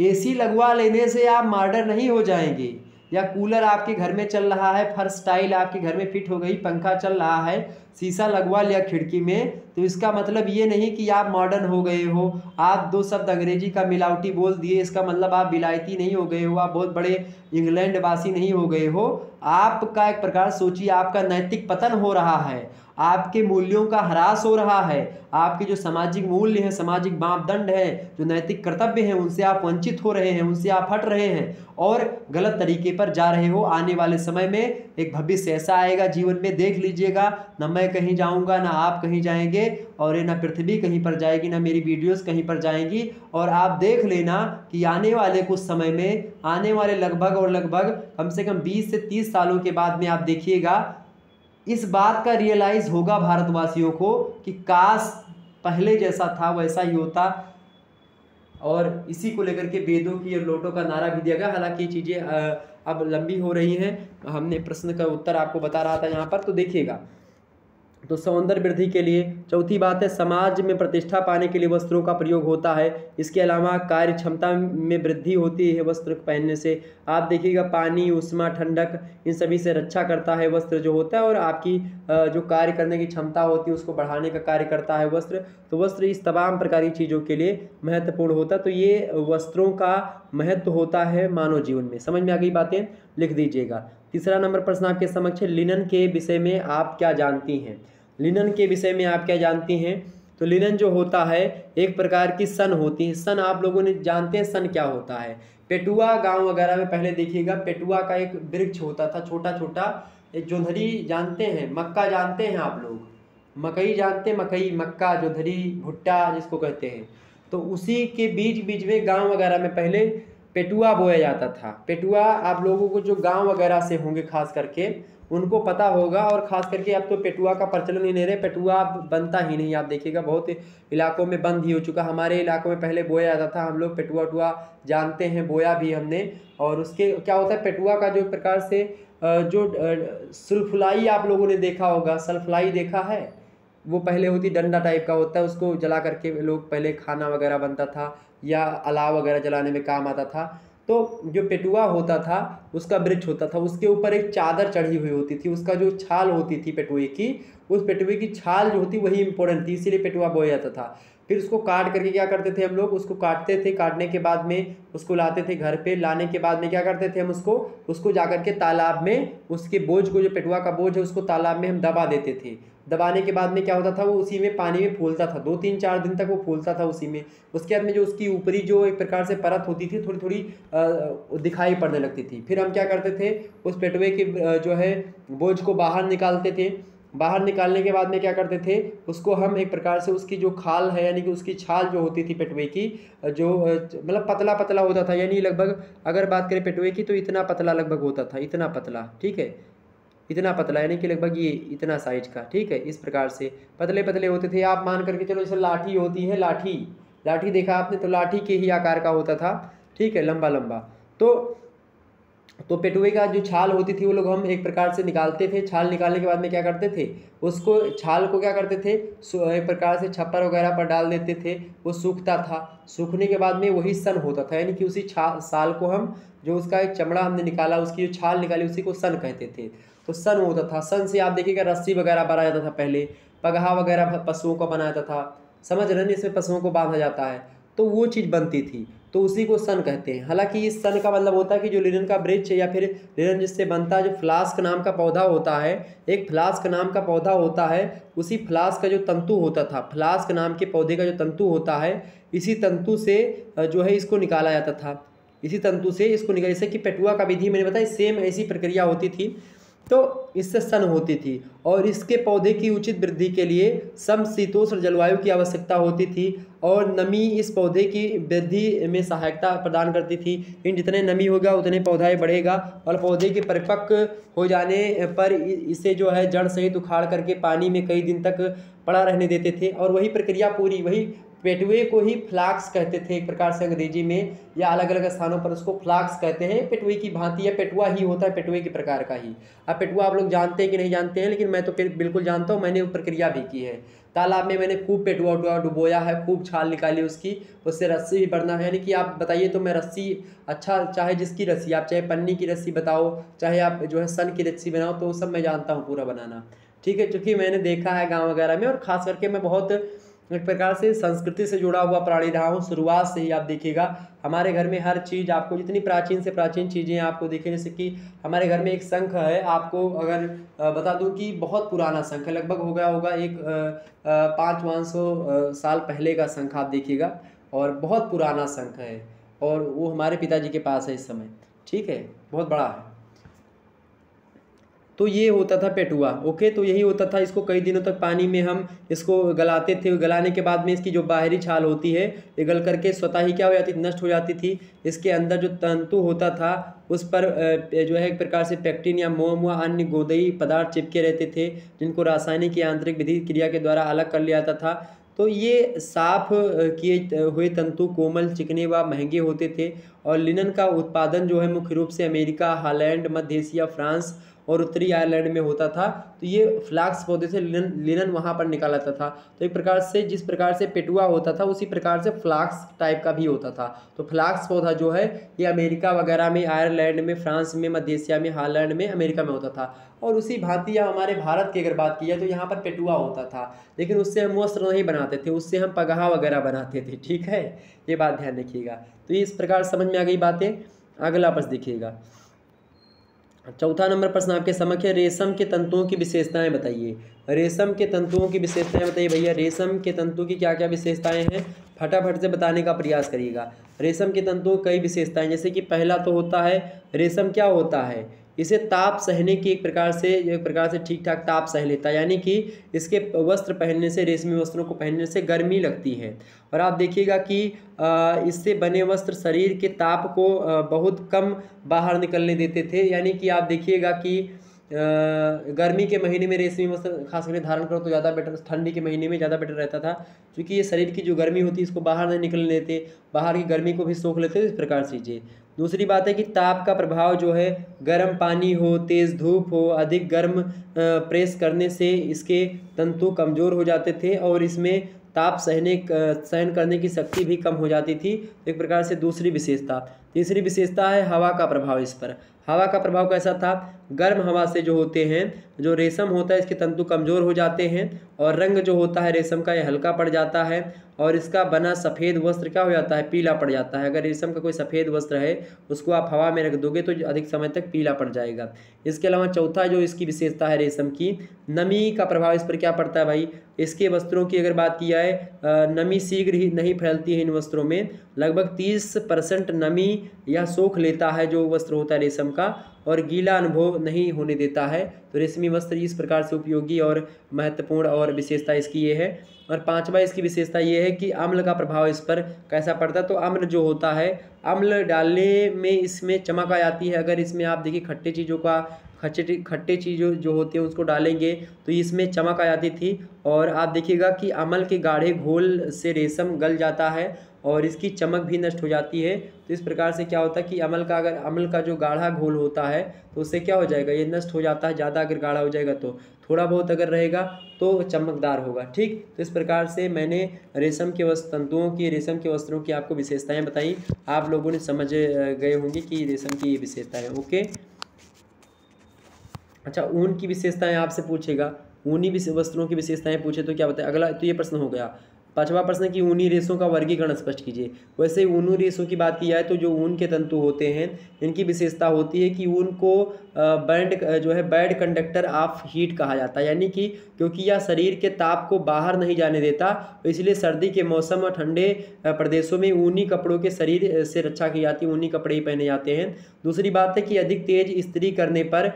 AC लगवा लेने से आप मॉडर्न नहीं हो जाएंगे, या कूलर आपके घर में चल रहा है, फर्श टाइल आपके घर में फिट हो गई, पंखा चल रहा है, शीशा लगवा लिया खिड़की में, तो इसका मतलब ये नहीं कि आप मॉडर्न हो गए हो। आप दो शब्द अंग्रेजी का मिलावटी बोल दिए, इसका मतलब आप विलायती नहीं हो गए हो, आप बहुत बड़े इंग्लैंड वासी नहीं हो गए हो। आपका एक प्रकार सोचिए, आपका नैतिक पतन हो रहा है, आपके मूल्यों का ह्रास हो रहा है, आपके जो सामाजिक मूल्य हैं, सामाजिक मापदंड है, जो नैतिक कर्तव्य हैं, उनसे आप वंचित हो रहे हैं, उनसे आप हट रहे हैं और गलत तरीके पर जा रहे हो। आने वाले समय में एक भविष्य ऐसा आएगा जीवन में, देख लीजिएगा, ना मैं कहीं जाऊंगा, ना आप कहीं जाएंगे, और ये ना पृथ्वी कहीं पर जाएगी, ना मेरी वीडियोस कहीं पर जाएंगी। और आप देख लेना कि आने वाले कुछ समय में, आने वाले लगभग कम से कम 20 से 30 सालों के बाद में आप देखिएगा इस बात का रियलाइज़ होगा भारतवासियों को कि काश पहले जैसा था वैसा ही होता। और इसी को लेकर के वेदों की और लोटों का नारा भी दिया गया। हालांकि चीज़ें अब लंबी हो रही हैं, हमने प्रश्न का उत्तर आपको बता रहा था यहाँ पर, तो देखिएगा। तो सौंदर्य वृद्धि के लिए चौथी बात है, समाज में प्रतिष्ठा पाने के लिए वस्त्रों का प्रयोग होता है। इसके अलावा कार्य क्षमता में वृद्धि होती है वस्त्र पहनने से। आप देखिएगा पानी, उष्मा, ठंडक, इन सभी से रक्षा करता है वस्त्र जो होता है, और आपकी जो कार्य करने की क्षमता होती है उसको बढ़ाने का कार्य करता है वस्त्र। तो वस्त्र इस तमाम प्रकार की चीज़ों के लिए महत्वपूर्ण होता है। तो ये वस्त्रों का महत्व होता है मानव जीवन में। समझ में आ गई बातें, लिख दीजिएगा। तीसरा नंबर प्रश्न आपके समक्ष है, लिनन के विषय में आप क्या जानती हैं। लिनन के विषय में आप क्या जानती हैं। तो लिनन जो होता है एक प्रकार की सन होती है। सन आप लोगों ने जानते हैं सन क्या होता है। पेटुआ गांव वगैरह में पहले देखिएगा पेटुआ का एक वृक्ष होता था, छोटा छोटा। एक जोंधरी जानते हैं, मक्का जानते हैं आप लोग, मकई जानते हैं, मकई, मक्का, जोंधरी, भुट्टा जिसको कहते हैं। तो उसी के बीच में गाँव वगैरह में पहले पेटुआ बोया जाता था। पेटुआ आप लोगों को जो गांव वगैरह से होंगे खास करके उनको पता होगा, और खास करके अब तो पेटुआ का प्रचलन ही नहीं रहे, पेटुआ बनता ही नहीं। आप देखिएगा बहुत इलाकों में बंद ही हो चुका। हमारे इलाकों में पहले बोया जाता था, हम लोग पेटुआ टुआ जानते हैं, बोया भी हमने। और उसके क्या होता है, पेटुआ का जो प्रकार से जो सल्फुलाई आप लोगों ने देखा होगा, सल्फुलाई देखा है, वो पहले होती डंडा टाइप का होता है, उसको जला करके लोग पहले खाना वगैरह बनता था, या अलाव वगैरह जलाने में काम आता था। तो जो पेटुआ होता था उसका वृक्ष होता था, उसके ऊपर एक चादर चढ़ी हुई होती थी, उसका जो छाल होती थी पेटुए की, उस पेटुए की छाल जो होती वही इम्पोर्टेंट थी, इसीलिए पेटुआ बोया जाता था। फिर उसको काट करके क्या करते थे हम लोग, उसको काटते थे, काटने के बाद में उसको लाते थे घर पे, लाने के बाद में क्या करते थे हम उसको जा करके तालाब में, उसके बोझ को, जो पेटुआ का बोझ है उसको तालाब में हम दबा देते थे। दबाने के बाद में क्या होता था, वो उसी में पानी में फूलता था, 2-3-4 दिन तक वो फूलता था उसी में। उसके बाद में जो उसकी ऊपरी जो एक प्रकार से परत होती थी थोड़ी थोड़ी दिखाई पड़ने लगती थी। फिर हम क्या करते थे, उस पेटुए के जो है बोझ को बाहर निकालते थे। बाहर निकालने के बाद में क्या करते थे, उसको हम एक प्रकार से उसकी जो खाल है यानी कि उसकी छाल जो होती थी पेटुए की, जो मतलब पतला पतला होता था, यानी लगभग अगर बात करें पेटुए की तो इतना पतला लगभग होता था, इतना पतला, ठीक है, इतना पतला यानी कि लगभग ये इतना साइज का, ठीक है, इस प्रकार से पतले पतले होते थे। आप मान करके चलो जैसे लाठी होती है, लाठी, लाठी देखा आपने तो लाठी के ही आकार का होता था, ठीक है, लंबा लंबा। तो पेटुए का जो छाल होती थी वो लोग हम एक प्रकार से निकालते थे। छाल निकालने के बाद में क्या करते थे, उसको छाल को क्या करते थे, एक प्रकार से छप्पर वगैरह पर डाल देते थे, वो सूखता था। सूखने के बाद में वही सन होता था, यानी कि उसी छाल को हम, जो उसका एक चमड़ा हमने निकाला, उसकी जो छाल निकाली उसी को सन कहते थे। तो सन होता था, सन से आप देखिएगा रस्सी वगैरह बनाया जाता था, पहले पगहा वगैरह पशुओं को बनाया जाता था, समझ रहे, इसमें पशुओं को बांधा जाता है, तो वो चीज़ बनती थी, तो उसी को सन कहते हैं। हालांकि इस सन का मतलब होता है कि जो लिनन का वृक्ष या फिर लिनन जिससे बनता है, जो फ्लास्क नाम का पौधा होता है, एक फ्लास्क नाम का पौधा होता है, उसी फ्लास्क का जो तंतु होता था, फ्लास्क नाम के पौधे का जो तंतु होता है, इसी तंतु से जो है इसको निकाला जाता था, इसी तंतु से इसको निकाला, जैसे कि पेटुआ का विधि मैंने बताया, सेम ऐसी प्रक्रिया होती थी। तो इससे सन होती थी और इसके पौधे की उचित वृद्धि के लिए समशीतोष्ण जलवायु की आवश्यकता होती थी और नमी इस पौधे की वृद्धि में सहायता प्रदान करती थी। इन जितने नमी होगा उतने पौधा बढ़ेगा और पौधे के परिपक्व हो जाने पर इसे जो है जड़ सहित उखाड़ करके पानी में कई दिन तक पड़ा रहने देते थे। और वही प्रक्रिया पूरी, वही पेटुए को ही फ्लाक्स कहते थे एक प्रकार से अंग्रेजी में, या अलग अलग स्थानों पर उसको फ्लाक्स कहते हैं, पेटुए की भांति, या पेटुआ ही होता है, पेटुए के प्रकार का ही। अब पेटुआ आप लोग जानते हैं कि नहीं जानते हैं, लेकिन मैं तो बिल्कुल जानता हूँ, मैंने वो प्रक्रिया भी की है। तालाब में मैंने खूब पेटुआ उटुआ डुबोया है, खूब छाल निकाली उसकी, उससे रस्सी भी बना है, यानी कि आप बताइए तो मैं रस्सी, अच्छा चाहे जिसकी रस्सी, आप चाहे पन्नी की रस्सी बताओ, चाहे आप जो है सन की रस्सी बनाओ, तो वो सब मैं जानता हूँ पूरा बनाना, ठीक है, चूँकि मैंने देखा है गाँव वगैरह में। और ख़ास करके मैं बहुत एक प्रकार से संस्कृति से जुड़ा हुआ प्राणी रहा हूँ शुरुआत से ही। आप देखिएगा हमारे घर में हर चीज़ आपको, जितनी प्राचीन से प्राचीन चीज़ें आपको देखें, जैसे कि हमारे घर में एक शंख है, आपको अगर बता दूं कि बहुत पुराना शंख है, लगभग हो गया होगा एक 500-500 साल पहले का शंख आप देखिएगा, और बहुत पुराना शंख है और वो हमारे पिताजी के पास है इस समय, ठीक है, बहुत बड़ा है। तो ये होता था पेटुआ, ओके, तो यही होता था। इसको कई दिनों तक पानी में हम इसको गलाते थे, गलाने के बाद में इसकी जो बाहरी छाल होती है ये गल करके स्वतः ही क्या हो जाती, नष्ट हो जाती थी। इसके अंदर जो तंतु होता था उस पर जो है एक प्रकार से पैक्टिन या मोम व अन्य गोदई पदार्थ चिपके रहते थे, जिनको रासायनिक या आंतरिक विधि क्रिया के द्वारा अलग कर लिया जाता था। तो ये साफ किए हुए तंतु कोमल, चिकने व महंगे होते थे। और लिनन का उत्पादन जो है मुख्य रूप से अमेरिका, हालैंड, मध्य एशिया, फ्रांस और उत्तरी आयरलैंड में होता था। तो ये फ्लाक्स पौधे से लिनन वहाँ पर निकाला जाता था। तो एक प्रकार से जिस प्रकार से पेटुआ होता था उसी प्रकार से फ्लाक्स टाइप का भी होता था। तो फ्लाक्स पौधा जो है ये अमेरिका वगैरह में, आयरलैंड में, फ्रांस में, मध्य एशिया में, हालैंड में, अमेरिका में होता था। और उसी भांति या हमारे भारत की अगर बात की जाए तो यहाँ पर पेटुआ होता था, लेकिन उससे हम वस्त्र नहीं बनाते थे, उससे हम पगहा वगैरह बनाते थे, ठीक है, ये बात ध्यान रखिएगा। तो ये इस प्रकार समझ में आ गई बातें। अगला प्रश्न देखिएगा, चौथा नंबर प्रश्न आपके समक्ष है, रेशम के तंतुओं की विशेषताएं बताइए। रेशम के तंतुओं की विशेषताएं बताइए भैया, रेशम के तंतु की क्या क्या विशेषताएं हैं, फटाफट से बताने का प्रयास करिएगा। रेशम के तंतुओं की कई विशेषताएं, जैसे कि पहला तो होता है, रेशम क्या होता है, इसे ताप सहने की एक प्रकार से ठीक ठाक ताप सह लेता है, यानी कि इसके वस्त्र पहनने से, रेशमी वस्त्रों को पहनने से गर्मी लगती है। और आप देखिएगा कि इससे बने वस्त्र शरीर के ताप को बहुत कम बाहर निकलने देते थे, यानी कि आप देखिएगा कि गर्मी के महीने में रेशमी वस्त्र खास करके धारण करो तो ज़्यादा बेटर, ठंडी के महीने में ज़्यादा बेटर रहता था, क्योंकि ये शरीर की जो गर्मी होती है इसको बाहर नहीं निकलने देते, बाहर की गर्मी को भी सोख लेते, इस प्रकार से चीज़ें। दूसरी बात है कि ताप का प्रभाव जो है, गर्म पानी हो, तेज़ धूप हो, अधिक गर्म प्रेस करने से इसके तंतु कमज़ोर हो जाते थे और इसमें ताप सहन करने की शक्ति भी कम हो जाती थी, एक प्रकार से दूसरी विशेषता। तीसरी विशेषता है हवा का प्रभाव इस पर। हवा का प्रभाव कैसा था? गर्म हवा से जो होते हैं, जो रेशम होता है इसके तंतु कमज़ोर हो जाते हैं और रंग जो होता है रेशम का यह हल्का पड़ जाता है और इसका बना सफ़ेद वस्त्र क्या हो जाता है? पीला पड़ जाता है। अगर रेशम का कोई सफ़ेद वस्त्र है उसको आप हवा में रख दोगे तो अधिक समय तक पीला पड़ जाएगा। इसके अलावा चौथा जो इसकी विशेषता है रेशम की, नमी का प्रभाव इस पर क्या पड़ता है भाई? इसके वस्त्रों की अगर बात की जाए, नमी शीघ्र ही नहीं फैलती है इन वस्त्रों में, लगभग 30% नमी यह सोख लेता है जो वस्त्र होता है रेशम का और गीला अनुभव नहीं होने देता है। तो रेशमी वस्त्र इस प्रकार से उपयोगी और महत्वपूर्ण और विशेषता इसकी ये है। और पांचवा इसकी विशेषता ये है कि अम्ल का प्रभाव इस पर कैसा पड़ता है? तो अम्ल जो होता है, अम्ल डालने में इसमें चमक आ जाती है। अगर इसमें आप देखिए खट्टे चीज़ों का, खट्टे चीज़ों जो होते हैं उसको डालेंगे तो इसमें चमक आ जाती थी। और आप देखिएगा कि अम्ल के गाढ़े घोल से रेशम गल जाता है और इसकी चमक भी नष्ट हो जाती है। तो इस प्रकार से क्या होता है कि अम्ल का जो गाढ़ा घोल होता है तो उससे क्या हो जाएगा, ये नष्ट हो जाता है। ज़्यादा अगर गाढ़ा हो जाएगा तो, थोड़ा बहुत अगर रहेगा तो चमकदार होगा। ठीक, तो इस प्रकार से मैंने रेशम के तंतुओं की, रेशम के वस्त्रों की आपको विशेषताएँ बताई। आप लोगों ने समझ गए होंगे कि रेशम की ये विशेषताएँ। ओके, अच्छा, ऊन की विशेषताएँ आपसे पूछेगा, ऊनी वस्त्रों की विशेषताएँ पूछे तो क्या बताएं। अगला तो ये प्रश्न हो गया। पांचवा प्रश्न कि ऊनी रेशों का वर्गीकरण स्पष्ट कीजिए। वैसे ऊनी रेशों की बात की जाए तो जो ऊन के तंतु होते हैं इनकी विशेषता होती है कि ऊन को बैड कंडक्टर ऑफ हीट कहा जाता है, यानी कि क्योंकि यह शरीर के ताप को बाहर नहीं जाने देता, इसलिए सर्दी के मौसम और ठंडे प्रदेशों में ऊनी कपड़ों के शरीर से रक्षा की जाती है, ऊनी कपड़े ही पहने जाते हैं। दूसरी बात है कि अधिक तेज इस्त्री करने पर,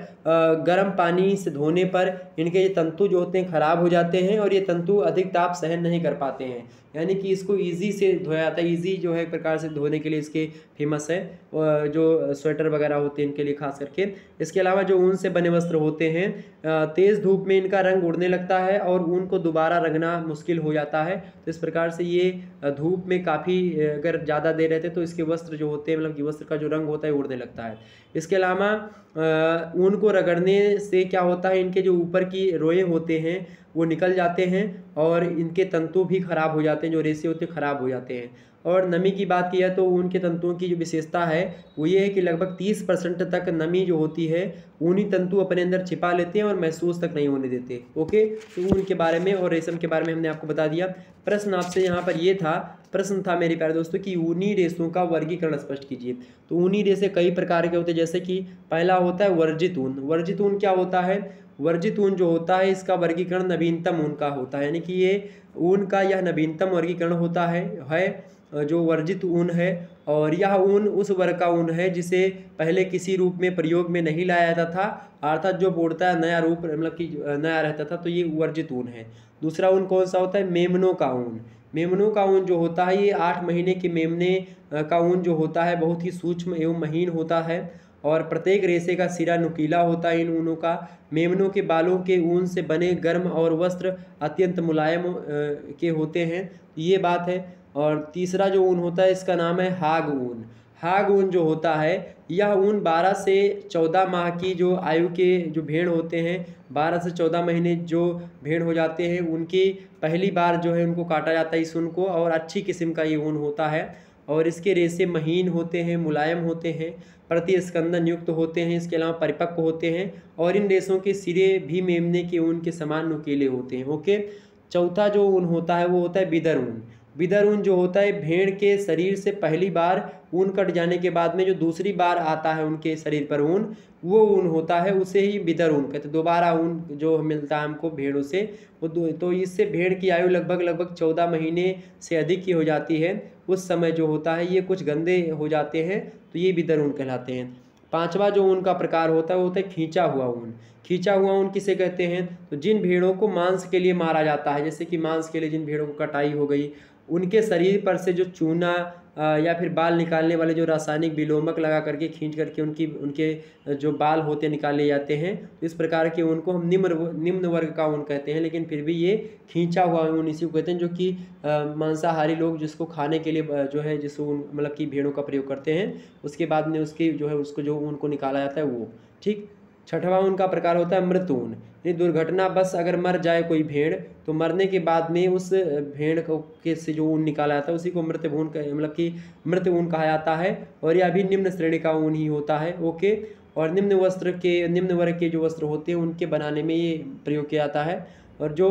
गर्म पानी से धोने पर इनके ये तंतु जो होते हैं खराब हो जाते हैं और ये तंतु अधिक ताप सहन नहीं कर पाते हैं, यानी कि इसको इजी से धोया जाता है। इजी जो है एक प्रकार से धोने के लिए इसके फेमस है, जो स्वेटर वगैरह होते हैं इनके लिए खास करके। इसके अलावा जो ऊन से बने वस्त्र होते हैं, तेज़ धूप में इनका रंग उड़ने लगता है और ऊन को दोबारा रंगना मुश्किल हो जाता है। तो इस प्रकार से ये धूप में काफ़ी अगर ज़्यादा देर रहते तो इसके वस्त्र जो होते हैं, मतलब कि वस्त्र का जो रंग होता है उड़ने लगता है। इसके अलावा ऊन को रगड़ने से क्या होता है, इनके जो ऊपर की रोएँ होते हैं वो निकल जाते हैं और इनके तंतु भी खराब हो जाते हैं, जो रेशे होते हैं खराब हो जाते हैं। और नमी की बात की जाए तो ऊन के तंतुओं की जो विशेषता है वो ये है कि लगभग 30% तक नमी जो होती है ऊनी तंतु अपने अंदर छिपा लेते हैं और महसूस तक नहीं होने देते। ओके, तो ऊन के बारे में और रेशम के बारे में हमने आपको बता दिया। प्रश्न आपसे यहाँ पर ये था, प्रश्न था मेरे प्यारे दोस्तों कि ऊनी रेशों का वर्गीकरण स्पष्ट कीजिए। तो ऊनी रेशे कई प्रकार के होते हैं, जैसे कि पहला होता है वर्जित ऊन। वर्जित ऊन क्या होता है? वर्जित ऊन जो होता है इसका वर्गीकरण नवीनतम ऊन का होता है, यानी कि ये ऊन का यह नवीनतम वर्गीकरण होता है जो वर्जित ऊन है। और यह ऊन उस वर्ग का ऊन है जिसे पहले किसी रूप में प्रयोग में नहीं लाया जाता था, अर्थात जो बोलता है नया रूप, मतलब कि नया रहता था, तो ये वर्जित ऊन है। दूसरा ऊन कौन सा होता है? मेमनों का ऊन। मेमनों का ऊन जो होता है, ये 8 महीने के मेमने का ऊन जो होता है बहुत ही सूक्ष्म एवं महीन होता है और प्रत्येक रेशे का सिरा नुकीला होता है। इन ऊनों का मेमनों के बालों के ऊन से बने गर्म और वस्त्र अत्यंत मुलायम के होते हैं, ये बात है। और तीसरा जो ऊन होता है इसका नाम है हाग ऊन। हाग ऊन जो होता है यह ऊन 12 से 14 माह की जो आयु के जो भेड़ होते हैं, 12 से 14 महीने जो भेड़ हो जाते हैं उनकी पहली बार जो है उनको काटा जाता है इस ऊन को, और अच्छी किस्म का ये ऊन होता है और इसके रेशे महीन होते हैं, मुलायम होते हैं, प्रतिस्कंदन युक्त होते हैं, इसके अलावा परिपक्व होते हैं और इन रेशों के सिरे भी मेमने के ऊन के समान नुकीले होते हैं। ओके, चौथा जो ऊन होता है वो होता है बिदर ऊन। बिदर ऊन जो होता है भेड़ के शरीर से पहली बार ऊन कट जाने के बाद में जो दूसरी बार आता है उनके शरीर पर ऊन, वो ऊन होता है, उसे ही बिदर ऊन कहते हैं। दोबारा ऊन जो मिलता है हमको भेड़ों से, तो इससे भेड़ की आयु लगभग 14 महीने से अधिक की हो जाती है। उस समय जो होता है ये कुछ गंदे हो जाते हैं, तो ये बिदर ऊन कहलाते हैं। पांचवा जो ऊन का प्रकार होता है वो होता है खींचा हुआ ऊन। खींचा हुआ ऊन किसे कहते हैं? तो जिन भेड़ों को मांस के लिए मारा जाता है, जैसे कि मांस के लिए जिन भेड़ों को कटाई हो गई, उनके शरीर पर से जो चूना या फिर बाल निकालने वाले जो रासायनिक विलोमक लगा करके खींच करके उनके जो बाल होते निकाले जाते हैं। इस प्रकार के ऊन को हम निम्न वर्ग का ऊन कहते हैं, लेकिन फिर भी ये खींचा हुआ ऊन इसी को कहते हैं, जो कि मांसाहारी लोग जिसको खाने के लिए जो है जिस ऊन, मतलब कि भेड़ों का प्रयोग करते हैं, उसके बाद में उसकी जो है उसको जो ऊन को निकाला जाता है वो। ठीक, छठवां उनका प्रकार होता है मृतून, यानी दुर्घटना बस अगर मर जाए कोई भेड़ तो मरने के बाद में उस भेड़ के से जो ऊन निकाला जाता है उसी को मृत ऊन, मतलब कि मृत ऊन कहा जाता है। और यह भी निम्न श्रेणी का ऊन ही होता है। ओके, और निम्न वस्त्र के, निम्न वर्ग के जो वस्त्र होते हैं उनके बनाने में ये प्रयोग किया जाता है। और जो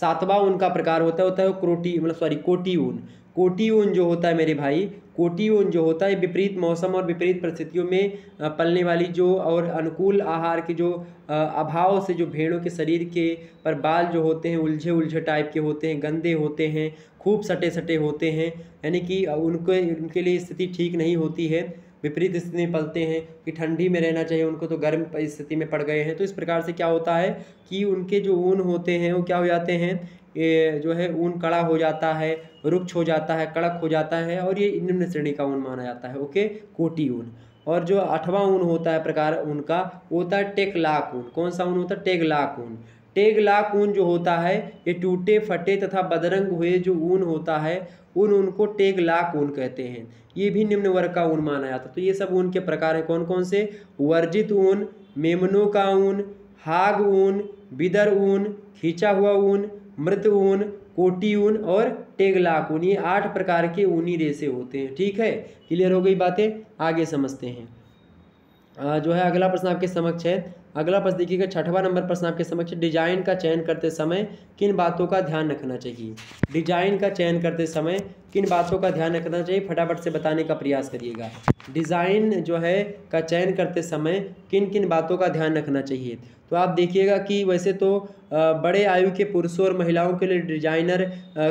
सातवां उनका प्रकार होता है क्रोटी, मतलब सॉरी कोटी ऊन। कोटी ऊन जो होता है मेरे भाई, कोटी ऊन जो होता है विपरीत मौसम और विपरीत परिस्थितियों में पलने वाली जो और अनुकूल आहार के जो अभाव से जो भेड़ों के शरीर के पर बाल जो होते हैं उलझे उलझे टाइप के होते हैं, गंदे होते हैं, खूब सटे सटे होते हैं, यानी कि उनके उनके लिए स्थिति ठीक नहीं होती है। विपरीत स्थिति में पलते हैं कि ठंडी में रहना चाहिए उनको, तो गर्म स्थिति में पड़ गए हैं। तो इस प्रकार से क्या होता है कि उनके जो ऊन होते हैं वो क्या हो जाते हैं, ये जो है ऊन कड़ा हो जाता है, रुक्ष हो जाता है, कड़क हो जाता है, और ये निम्न श्रेणी का ऊन माना जाता है। ओके, कोटी ऊन। और जो आठवां ऊन होता है प्रकार उनका होता है टेकलाक ऊन। कौन सा ऊन होता है? टेकलाक ऊन। टेकलाक ऊन जो होता है ये टूटे फटे तथा बदरंग हुए जो ऊन होता है उन ऊन को टेकलाक ऊन कहते हैं। ये भी निम्न वर्ग का ऊन माना जाता है। तो ये सब ऊन के प्रकार हैं। कौन कौन से? वर्जित ऊन, मेमनों का ऊन, हाग ऊन, बिदर ऊन, खींचा हुआ ऊन, मृत ऊन, कोटी ऊन और टेकलाक ऊन। ये 8 प्रकार के ऊनी रेशे होते हैं। ठीक है, क्लियर हो गई बातें। आगे समझते हैं। जो है अगला प्रश्न आपके समक्ष है। अगला प्रश्न देखिएगा, 6वां नंबर प्रश्न आपके समक्ष। डिजाइन का चयन करते समय किन बातों का ध्यान रखना चाहिए? डिजाइन का चयन करते समय किन बातों का ध्यान रखना चाहिए? फटाफट से बताने का प्रयास करिएगा। डिज़ाइन जो है का चयन करते समय किन किन बातों का ध्यान रखना चाहिए? तो आप देखिएगा कि वैसे तो बड़े आयु के पुरुषों और महिलाओं के लिए डिज़ाइनर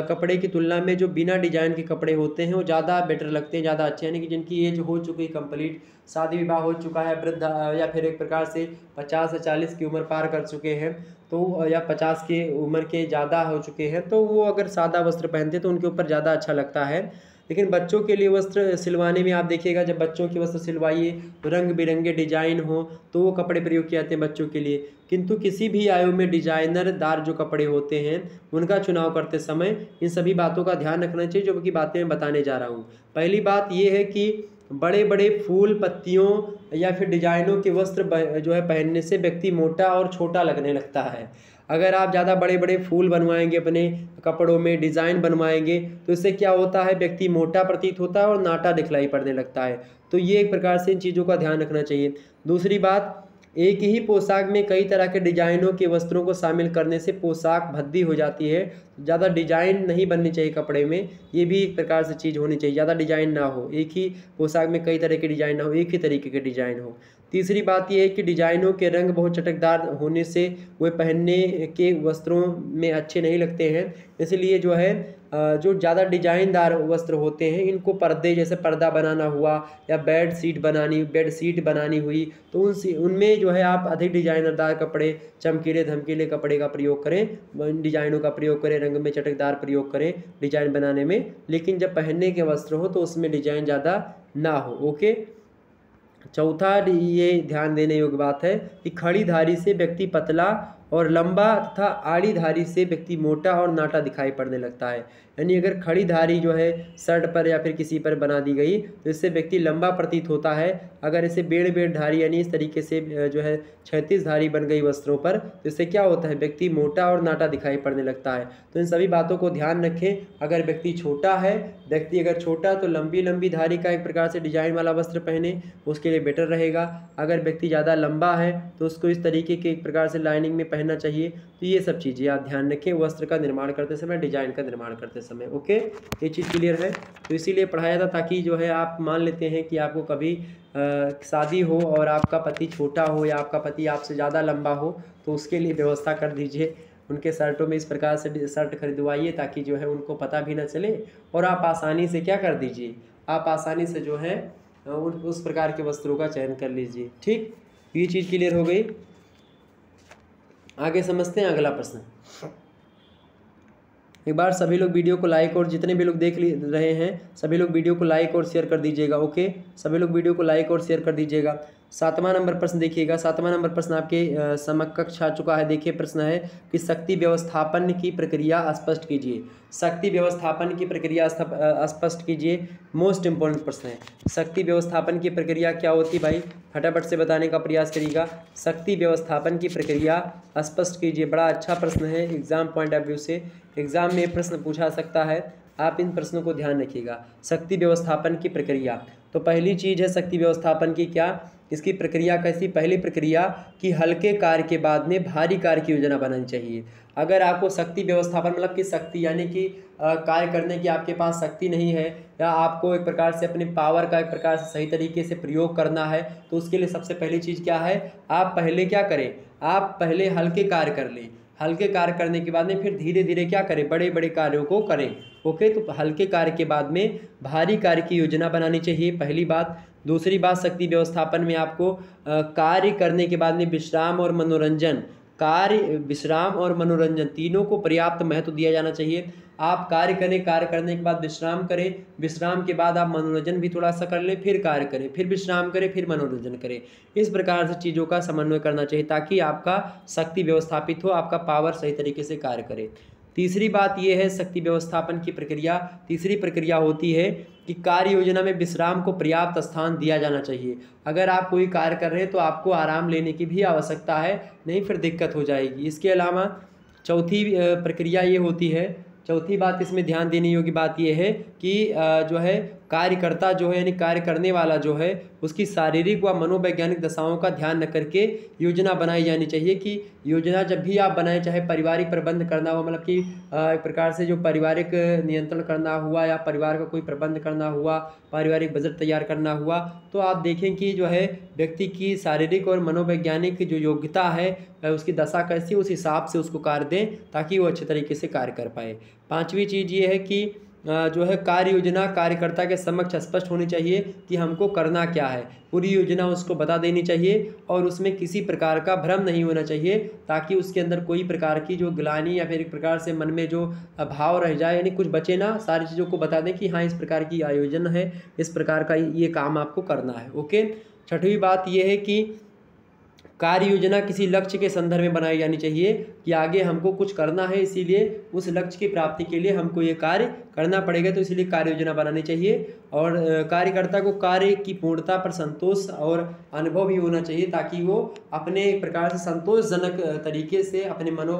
कपड़े की तुलना में जो बिना डिज़ाइन के कपड़े होते हैं वो ज़्यादा बेटर लगते हैं, ज़्यादा अच्छे, यानी कि जिनकी एज हो चुकी है कंप्लीट, शादी विवाह हो चुका है, वृद्ध या फिर एक प्रकार से 50 से 40 की उम्र पार कर चुके हैं तो, या 50 की उम्र के ज़्यादा हो चुके हैं, तो वो अगर सादा वस्त्र पहनते तो उनके ऊपर ज़्यादा अच्छा लगता है। लेकिन बच्चों के लिए वस्त्र सिलवाने में आप देखिएगा, जब बच्चों के वस्त्र सिलवाइए तो रंग बिरंगे डिजाइन हो तो वो कपड़े प्रयोग किए जाते हैं बच्चों के लिए। किंतु किसी भी आयु में डिजाइनर दार जो कपड़े होते हैं उनका चुनाव करते समय इन सभी बातों का ध्यान रखना चाहिए जो कि बातें मैं बताने जा रहा हूँ। पहली बात ये है कि बड़े बड़े फूल पत्तियों या फिर डिजाइनों के वस्त्र जो है पहनने से व्यक्ति मोटा और छोटा लगने लगता है। अगर आप ज़्यादा बड़े बड़े फूल बनवाएंगे अपने कपड़ों में, डिज़ाइन बनवाएंगे, तो इससे क्या होता है, व्यक्ति मोटा प्रतीत होता है और नाटा दिखलाई पड़ने लगता है। तो ये एक प्रकार से इन चीज़ों का ध्यान रखना चाहिए। दूसरी बात, एक ही पोशाक में कई तरह के डिजाइनों के वस्त्रों को शामिल करने से पोशाक भद्दी हो जाती है। ज़्यादा डिजाइन नहीं बननी चाहिए कपड़े में, ये भी एक प्रकार से चीज़ होनी चाहिए, ज़्यादा डिजाइन ना हो, एक ही पोशाक में कई तरह के डिजाइन ना हो, एक ही तरीके के डिजाइन हो। तीसरी बात यह है कि डिजाइनों के रंग बहुत चटकदार होने से वे पहनने के वस्त्रों में अच्छे नहीं लगते हैं, इसलिए जो है जो ज़्यादा डिजाइनदार वस्त्र होते हैं इनको पर्दे, जैसे पर्दा बनाना हुआ या बेड शीट बनानी हुई, तो उनमें जो है आप अधिक डिजाइनरदार कपड़े, चमकीले धमकीले कपड़े का प्रयोग करें, डिजाइनों का प्रयोग करें, रंग में चटकदार प्रयोग करें डिजाइन बनाने में। लेकिन जब पहनने के वस्त्र हो तो उसमें डिजाइन ज़्यादा ना हो। ओके, चौथा ये ध्यान देने योग्य बात है कि खड़ी धारी से व्यक्ति पतला और लंबा तथा आड़ी धारी से व्यक्ति मोटा और नाटा दिखाई पड़ने लगता है। यानी अगर खड़ी धारी जो है शर्ट पर या फिर किसी पर बना दी गई तो इससे व्यक्ति लंबा प्रतीत होता है। अगर इसे बेड़ धारी यानी इस तरीके से जो है क्षैतिज धारी बन गई वस्त्रों पर तो इससे क्या होता है, व्यक्ति मोटा और नाटा दिखाई पड़ने लगता है। तो इन सभी बातों को ध्यान रखें। अगर व्यक्ति छोटा है, तो लंबी लंबी धारी का एक प्रकार से डिजाइन वाला वस्त्र पहने, उसके लिए बेटर रहेगा। अगर व्यक्ति ज़्यादा लंबा है तो उसको इस तरीके के एक प्रकार से लाइनिंग में पहनना चाहिए। तो ये सब चीज़ें आप ध्यान रखें वस्त्र का निर्माण करते समय, डिजाइन का निर्माण करते समय। ओके, ये चीज़ क्लियर है। तो इसीलिए पढ़ाया था ताकि जो है आप मान लेते हैं कि आपको कभी शादी हो और आपका पति छोटा हो या आपका पति आपसे ज़्यादा लंबा हो तो उसके लिए व्यवस्था कर दीजिए। उनके शर्टों में इस प्रकार से शर्ट खरीदवाइए ताकि जो है उनको पता भी ना चले और आप आसानी से क्या कर दीजिए, आप आसानी से जो है उस प्रकार के वस्त्रों का चयन कर लीजिए। ठीक, ये चीज़ क्लियर हो गई। आगे समझते हैं अगला प्रश्न। एक बार सभी लोग वीडियो को लाइक और जितने भी लोग देख रहे हैं सभी लोग वीडियो को लाइक और शेयर कर दीजिएगा। ओके, सभी लोग वीडियो को लाइक और शेयर कर दीजिएगा। 7वां नंबर प्रश्न देखिएगा। 7वां नंबर प्रश्न आपके समक्ष आ चुका है। देखिए, प्रश्न है कि शक्ति व्यवस्थापन की प्रक्रिया स्पष्ट कीजिए। शक्ति व्यवस्थापन की प्रक्रिया स्पष्ट कीजिए, मोस्ट इम्पोर्टेंट प्रश्न है। शक्ति व्यवस्थापन की प्रक्रिया क्या होती है भाई? फटाफट से बताने का प्रयास करिएगा। शक्ति व्यवस्थापन की प्रक्रिया स्पष्ट कीजिए। बड़ा अच्छा प्रश्न है एग्जाम पॉइंट ऑफ व्यू से, एग्जाम में प्रश्न पूछा सकता है, आप इन प्रश्नों को ध्यान रखिएगा। शक्ति व्यवस्थापन की प्रक्रिया, तो पहली चीज़ है शक्ति व्यवस्थापन की क्या, इसकी प्रक्रिया कैसी, पहली प्रक्रिया कि हल्के कार्य के बाद में भारी कार्य की योजना बनानी चाहिए। अगर आपको शक्ति व्यवस्थापन मतलब कि शक्ति यानी कि कार्य करने की आपके पास शक्ति नहीं है या आपको एक प्रकार से अपने पावर का एक प्रकार से सही तरीके से प्रयोग करना है, तो उसके लिए सबसे पहली चीज़ क्या है, आप पहले क्या करें, आप पहले हल्के कार्य कर लें। हल्के कार्य करने के बाद में फिर धीरे धीरे क्या करें, बड़े बड़े कार्यों को करें। ओके, तो हल्के कार्य के बाद में भारी कार्य की योजना बनानी चाहिए, पहली बात। दूसरी बात, शक्ति व्यवस्थापन में आपको कार्य करने के बाद में विश्राम और मनोरंजन, कार्य विश्राम और मनोरंजन तीनों को पर्याप्त महत्व दिया जाना चाहिए। आप कार्य करें, कार्य करने के बाद विश्राम करें, विश्राम के बाद आप मनोरंजन भी थोड़ा सा कर लें, फिर कार्य करें, फिर विश्राम करें, फिर मनोरंजन करें। इस प्रकार से चीज़ों का समन्वय करना चाहिए ताकि आपका शक्ति व्यवस्थापित हो, आपका पावर सही तरीके से कार्य करे। तीसरी बात यह है शक्ति व्यवस्थापन की प्रक्रिया, तीसरी प्रक्रिया होती है कि कार्य योजना में विश्राम को पर्याप्त स्थान दिया जाना चाहिए। अगर आप कोई कार्य कर रहे हैं तो आपको आराम लेने की भी आवश्यकता है, नहीं फिर दिक्कत हो जाएगी। इसके अलावा चौथी प्रक्रिया ये होती है, चौथी बात इसमें ध्यान देने योग्य बात यह है कि जो है कार्यकर्ता जो है यानी कार्य करने वाला जो है उसकी शारीरिक व मनोवैज्ञानिक दशाओं का ध्यान रख करके योजना बनाई जानी चाहिए। कि योजना जब भी आप बनाएं, चाहे पारिवारिक प्रबंध करना हो, मतलब कि एक प्रकार से जो पारिवारिक नियंत्रण करना हुआ या परिवार का कोई प्रबंध करना हुआ, पारिवारिक बजट तैयार करना हुआ, तो आप देखें कि जो है व्यक्ति की शारीरिक और मनोवैज्ञानिक जो योग्यता है उसकी दशा कैसी, उस हिसाब से उसको कार्य दें ताकि वो अच्छे तरीके से कार्य कर पाए। पाँचवीं चीज़ ये है कि जो है कार्य योजना कार्यकर्ता के समक्ष स्पष्ट होनी चाहिए कि हमको करना क्या है, पूरी योजना उसको बता देनी चाहिए और उसमें किसी प्रकार का भ्रम नहीं होना चाहिए ताकि उसके अंदर कोई प्रकार की जो ग्लानि या फिर एक प्रकार से मन में जो भाव रह जाए, यानी कुछ बचे ना, सारी चीज़ों को बता दें कि हाँ इस प्रकार की आयोजन है, इस प्रकार का ये काम आपको करना है। ओके, छठवीं बात यह है कि कार्य योजना किसी लक्ष्य के संदर्भ में बनाई जानी चाहिए कि आगे हमको कुछ करना है, इसीलिए उस लक्ष्य की प्राप्ति के लिए हमको ये कार्य करना पड़ेगा, तो इसलिए कार्य योजना बनानी चाहिए। और कार्यकर्ता को कार्य की पूर्णता पर संतोष और अनुभव भी होना चाहिए ताकि वो अपने एक प्रकार से संतोषजनक तरीके से अपने मनो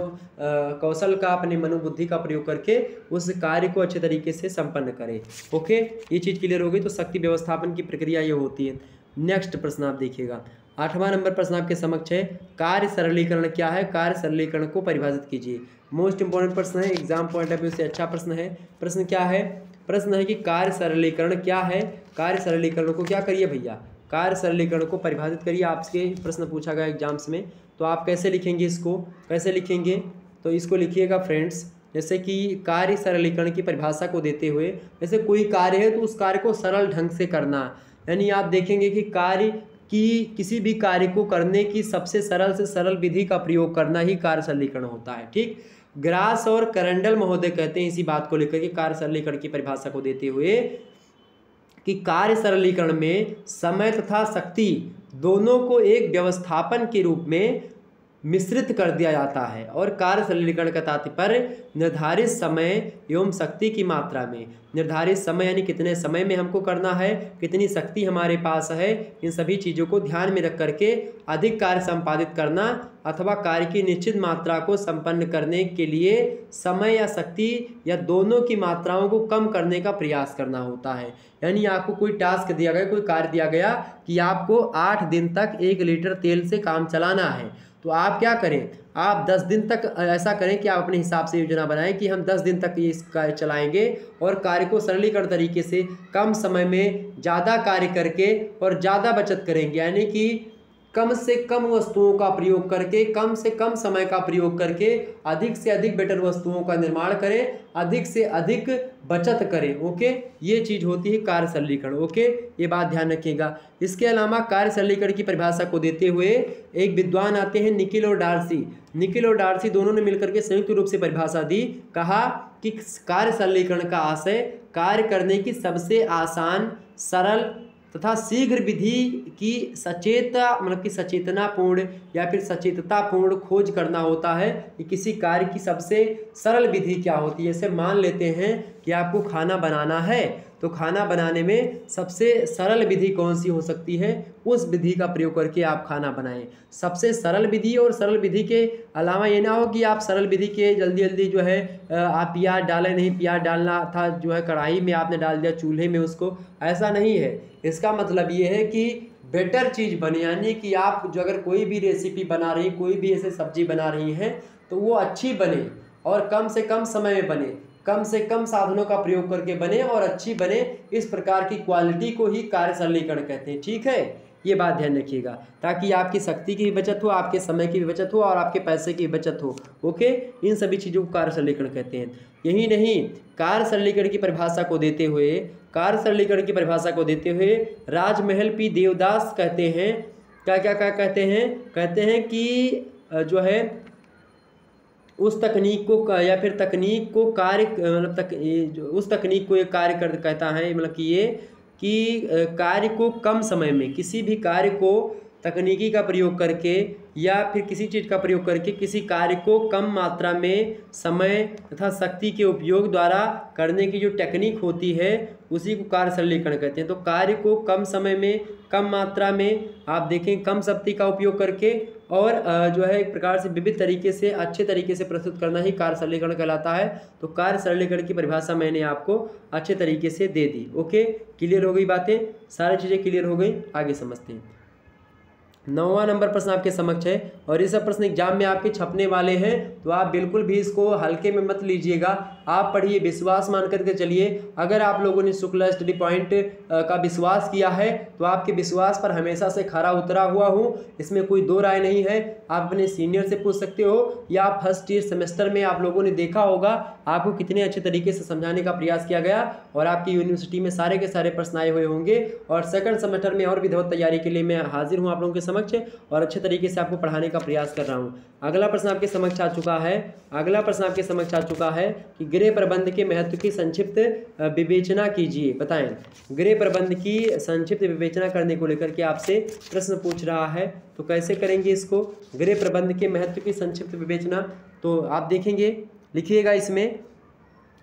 कौशल का, अपने मनोबुद्धि का प्रयोग करके उस कार्य को अच्छे तरीके से संपन्न करे। ओके, ये चीज़ क्लियर हो गई। तो शक्ति व्यवस्थापन की प्रक्रिया ये होती है। नेक्स्ट प्रश्न आप देखिएगा, 8वां नंबर प्रश्न आपके समक्ष है, कार्य सरलीकरण क्या है, कार्य सरलीकरण को परिभाषित कीजिए। मोस्ट इंपॉर्टेंट प्रश्न है एग्जाम पॉइंट ऑफ व्यू से, अच्छा प्रश्न है। प्रश्न क्या है, प्रश्न है कि कार्य सरलीकरण क्या है, कार्य सरलीकरण को क्या करिए भैया, कार्य सरलीकरण को परिभाषित करिए। आपसे प्रश्न पूछा गया एग्जाम्स में, तो आप कैसे लिखेंगे, इसको कैसे लिखेंगे, तो इसको लिखिएगा फ्रेंड्स, जैसे कि कार्य सरलीकरण की परिभाषा को देते हुए, जैसे कोई कार्य है तो उस कार्य को सरल ढंग से करना, यानी आप देखेंगे कि कार्य कि किसी भी कार्य को करने की सबसे सरल से सरल विधि का प्रयोग करना ही कार्य सरलीकरण होता है। ठीक, ग्रास और करेंडल महोदय कहते हैं इसी बात को लेकर के कार्य सरलीकरण की परिभाषा को देते हुए कि कार्य सरलीकरण में समय तथा शक्ति दोनों को एक व्यवस्थापन के रूप में मिश्रित कर दिया जाता है और कार्य सरलीकरण का तात्पर्य निर्धारित समय एवं शक्ति की मात्रा में, निर्धारित समय यानी कितने समय में हमको करना है, कितनी शक्ति हमारे पास है, इन सभी चीज़ों को ध्यान में रख करके अधिक कार्य संपादित करना अथवा कार्य की निश्चित मात्रा को संपन्न करने के लिए समय या शक्ति या दोनों की मात्राओं को कम करने का प्रयास करना होता है। यानी आपको कोई टास्क दिया गया, कोई कार्य दिया गया कि आपको 8 दिन तक 1 लीटर तेल से काम चलाना है, तो आप क्या करें, आप 10 दिन तक ऐसा करें कि आप अपने हिसाब से योजना बनाएं कि हम 10 दिन तक ये कार्य चलाएंगे और कार्य को सरलीकरण तरीके से कम समय में ज़्यादा कार्य करके और ज़्यादा बचत करेंगे, यानी कि कम से कम वस्तुओं का प्रयोग करके, कम से कम समय का प्रयोग करके अधिक से अधिक बेटर वस्तुओं का निर्माण करें, अधिक से अधिक बचत करें। ओके, ये चीज़ होती है कार्य सरलीकरण। ओके, ये बात ध्यान रखिएगा। इसके अलावा कार्य सरलीकरण की परिभाषा को देते हुए एक विद्वान आते हैं निकेल और डॉर्सी, निकेल और डॉर्सी दोनों ने मिलकर के संयुक्त रूप से परिभाषा दी, कहा कि कार्य सरलीकरण का आशय कार्य करने की सबसे आसान, सरल तथा शीघ्र विधि की सचेता मतलब कि सचेतनापूर्ण या फिर सचेततापूर्ण खोज करना होता है कि किसी कार्य की सबसे सरल विधि क्या होती है। जैसे मान लेते हैं कि आपको खाना बनाना है, तो खाना बनाने में सबसे सरल विधि कौन सी हो सकती है, उस विधि का प्रयोग करके आप खाना बनाएं। सबसे सरल विधि, और सरल विधि के अलावा ये ना हो कि आप सरल विधि के जल्दी जल्दी जो है आप प्याज डालें, नहीं प्याज डालना था जो है कढ़ाई में आपने डाल दिया चूल्हे में उसको, ऐसा नहीं है। इसका मतलब ये है कि बेटर चीज़ बने, यानी कि आप जो अगर कोई भी रेसिपी बना रही, कोई भी ऐसे सब्जी बना रही हैं तो वो अच्छी बने और कम से कम समय में बने, कम से कम साधनों का प्रयोग करके बने और अच्छी बने। इस प्रकार की क्वालिटी को ही कार्य सरलीकरण कहते हैं। ठीक है, ये बात ध्यान रखिएगा, ताकि आपकी शक्ति की भी बचत हो, आपके समय की भी बचत हो और आपके पैसे की भी बचत हो। ओके, इन सभी चीज़ों को कार्य सरलीकरण कहते हैं। यही नहीं, कार्य सरलीकरण की परिभाषा को देते हुए राजमहल पी देवदास कहते हैं, क्या क्या क्या कहते हैं, कहते हैं कि जो है उस तकनीक को या फिर तकनीक को कार्य मतलब उस तकनीक को ये कार्य कर कहता है, मतलब कि ये कि कार्य को कम समय में, किसी भी कार्य को तकनीकी का प्रयोग करके या फिर किसी चीज़ का प्रयोग करके किसी कार्य को कम मात्रा में समय तथा शक्ति के उपयोग द्वारा करने की जो टेक्निक होती है उसी को कार्य सरलीकरण कहते हैं। तो कार्य को कम समय में, कम मात्रा में, आप देखें कम शक्ति का उपयोग करके और जो है एक प्रकार से विविध तरीके से, अच्छे तरीके से प्रस्तुत करना ही कार्य सरलीकरण कहलाता है। तो कार्य सरलीकरण की परिभाषा मैंने आपको अच्छे तरीके से दे दी। ओके, क्लियर हो गई बातें, सारी चीज़ें क्लियर हो गई। आगे समझते हैं, 9वां नंबर प्रश्न आपके समक्ष है और ये सब प्रश्न एग्जाम में आपके छपने वाले हैं, तो आप बिल्कुल भी इसको हल्के में मत लीजिएगा। आप पढ़िए, विश्वास मान करके चलिए। अगर आप लोगों ने शुक्ला स्टडी पॉइंट का विश्वास किया है तो आपके विश्वास पर हमेशा से खरा उतरा हुआ हूँ, इसमें कोई दो राय नहीं है। आप अपने सीनियर से पूछ सकते हो, या फर्स्ट ईयर सेमेस्टर में आप लोगों ने देखा होगा आपको कितने अच्छे तरीके से समझाने का प्रयास किया गया और आपकी यूनिवर्सिटी में सारे के सारे प्रश्न आए हुए होंगे। और सेकंड सेमेस्टर में और भी बहुत तैयारी के लिए मैं हाजिर हूँ आप लोगों के समक्ष और अच्छे तरीके से आपको पढ़ाने का प्रयास कर रहा हूँ। अगला प्रश्न आपके समक्ष आ चुका है, कि गृह प्रबंध के महत्व की संक्षिप्त विवेचना कीजिए। बताएं, गृह प्रबंध की संक्षिप्त विवेचना करने को लेकर के आपसे प्रश्न पूछ रहा है, तो कैसे करेंगे इसको, गृह प्रबंध के महत्व की संक्षिप्त विवेचना। तो आप देखेंगे, लिखिएगा, इसमें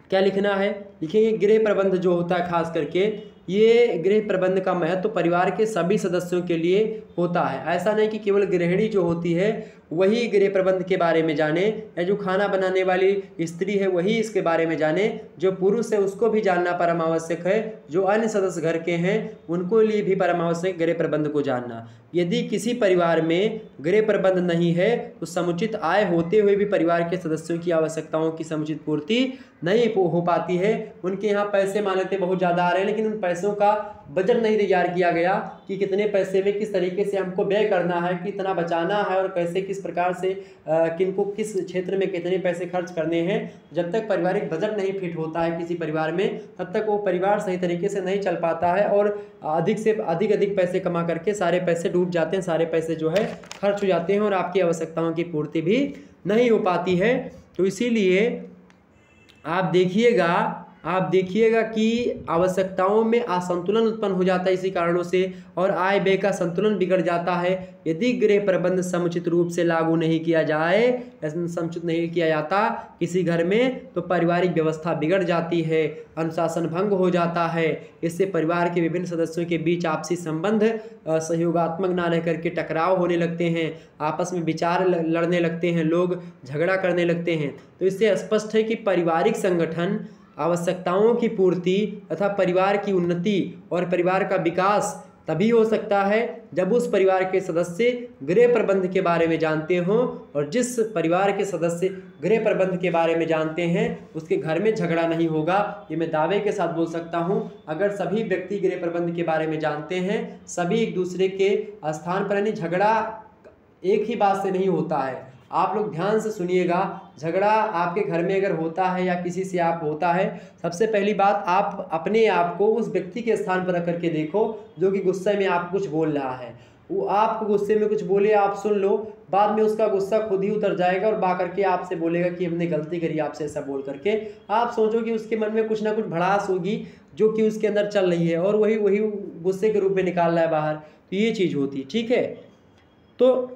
क्या लिखना है, लिखेंगे गृह प्रबंध जो होता है खास करके, ये गृह प्रबंध का महत्व तो परिवार के सभी सदस्यों के लिए होता है। ऐसा नहीं कि केवल गृहिणी जो होती है वही गृह प्रबंध के बारे में जाने, या जो खाना बनाने वाली स्त्री है वही इसके बारे में जाने, जो पुरुष है उसको भी जानना परमावश्यक है, जो अन्य सदस्य घर के हैं उनको लिए भी परमावश्यक गृह प्रबंध को जानना। यदि किसी परिवार में गृह प्रबंध नहीं है तो समुचित आय होते हुए भी परिवार के सदस्यों की आवश्यकताओं की समुचित पूर्ति नहीं हो पाती है। उनके यहाँ पैसे मान लेते बहुत ज़्यादा आ रहे हैं, लेकिन उन पैसों का बजट नहीं तैयार किया गया कि कितने पैसे में किस तरीके से हमको व्यय करना है, कितना बचाना है और कैसे, किस प्रकार से किनको किस क्षेत्र में कितने पैसे खर्च करने हैं। जब तक पारिवारिक बजट नहीं फिट होता है किसी परिवार में, तब तक वो परिवार सही तरीके से नहीं चल पाता है और अधिक से अधिक पैसे कमा करके सारे पैसे डूब जाते हैं, सारे पैसे जो है खर्च हो जाते हैं और आपकी आवश्यकताओं की पूर्ति भी नहीं हो पाती है। तो इसीलिए आप देखिएगा, कि आवश्यकताओं में असंतुलन उत्पन्न हो जाता है इसी कारणों से, और आय व्यय का संतुलन बिगड़ जाता है। यदि गृह प्रबंध समुचित रूप से लागू नहीं किया जाए, समुचित नहीं किया जाता किसी घर में, तो पारिवारिक व्यवस्था बिगड़ जाती है, अनुशासन भंग हो जाता है। इससे परिवार के विभिन्न सदस्यों के बीच आपसी संबंध सहयोगात्मक ना रह करके टकराव होने लगते हैं, आपस में विचार लड़ने लगते हैं, लोग झगड़ा करने लगते हैं। तो इससे स्पष्ट है कि पारिवारिक संगठन आवश्यकताओं की पूर्ति तथा परिवार की उन्नति और परिवार का विकास तभी हो सकता है जब उस परिवार के सदस्य गृह प्रबंध के बारे में जानते हों, और जिस परिवार के सदस्य गृह प्रबंध के बारे में जानते हैं उसके घर में झगड़ा नहीं होगा। ये मैं दावे के साथ बोल सकता हूँ। अगर सभी व्यक्ति गृह प्रबंध के बारे में जानते हैं, सभी एक दूसरे के स्थान पर, यानी झगड़ा एक ही बात से नहीं होता है। आप लोग ध्यान से सुनिएगा, झगड़ा आपके घर में अगर होता है या किसी से आप होता है, सबसे पहली बात आप अपने आप को उस व्यक्ति के स्थान पर रख करके देखो जो कि गुस्से में आपको कुछ बोल रहा है। वो आपको गुस्से में कुछ बोले, आप सुन लो, बाद में उसका गुस्सा खुद ही उतर जाएगा और बाकर के आपसे बोलेगा कि हमने गलती करी आपसे ऐसा बोल करके। आप सोचो कि उसके मन में कुछ ना कुछ भड़ास होगी जो कि उसके अंदर चल रही है और वही वही गुस्से के रूप में निकाल रहा है बाहर। तो ये चीज़ होती है, ठीक है। तो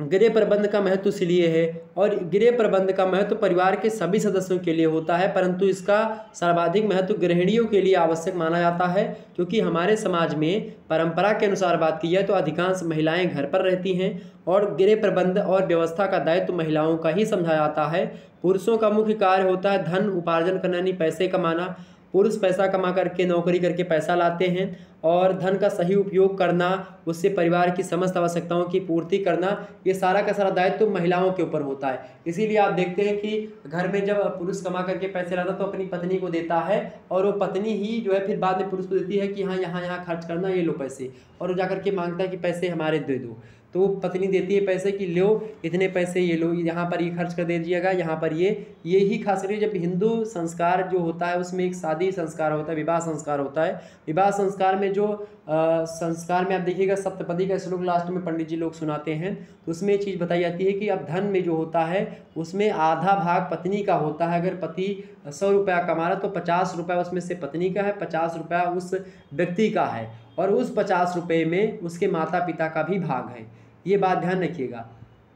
गृह प्रबंध का महत्व इसलिए है और गृह प्रबंध का महत्व परिवार के सभी सदस्यों के लिए होता है, परंतु इसका सर्वाधिक महत्व गृहिणियों के लिए आवश्यक माना जाता है, क्योंकि हमारे समाज में परंपरा के अनुसार बात की जाए तो अधिकांश महिलाएं घर पर रहती हैं और गृह प्रबंध और व्यवस्था का दायित्व महिलाओं का ही समझा जाता है। पुरुषों का मुख्य कार्य होता है धन उपार्जन करना, यानी पैसे कमाना। पुरुष पैसा कमा करके नौकरी करके पैसा लाते हैं और धन का सही उपयोग करना, उससे परिवार की समस्त आवश्यकताओं की पूर्ति करना, ये सारा का सारा दायित्व तो महिलाओं के ऊपर होता है। इसीलिए आप देखते हैं कि घर में जब पुरुष कमा करके पैसे लाता तो अपनी पत्नी को देता है और वो पत्नी ही जो है फिर बाद में पुरुष को देती है कि हाँ यहाँ यहाँ खर्च करना, ये लो पैसे, और वो जा करके मांगता है कि पैसे हमारे दे दो, तो पत्नी देती है पैसे कि लो इतने पैसे, ये लो, यहाँ पर ये खर्च कर दीजिएगा, यहाँ पर ये ही खास करके जब हिंदू संस्कार जो होता है उसमें एक शादी संस्कार होता है, विवाह संस्कार होता है। विवाह संस्कार में जो संस्कार में आप देखिएगा सप्तपदी का श्लोक लास्ट में पंडित जी लोग सुनाते हैं, तो उसमें ये चीज़ बताई जाती है कि अब धन में जो होता है उसमें आधा भाग पत्नी का होता है। अगर पति 100 रुपया कमा रहा तो 50 रुपया उसमें से पत्नी का है, 50 रुपया उस व्यक्ति का है और उस 50 रुपये में उसके माता पिता का भी भाग है। ये बात ध्यान रखिएगा।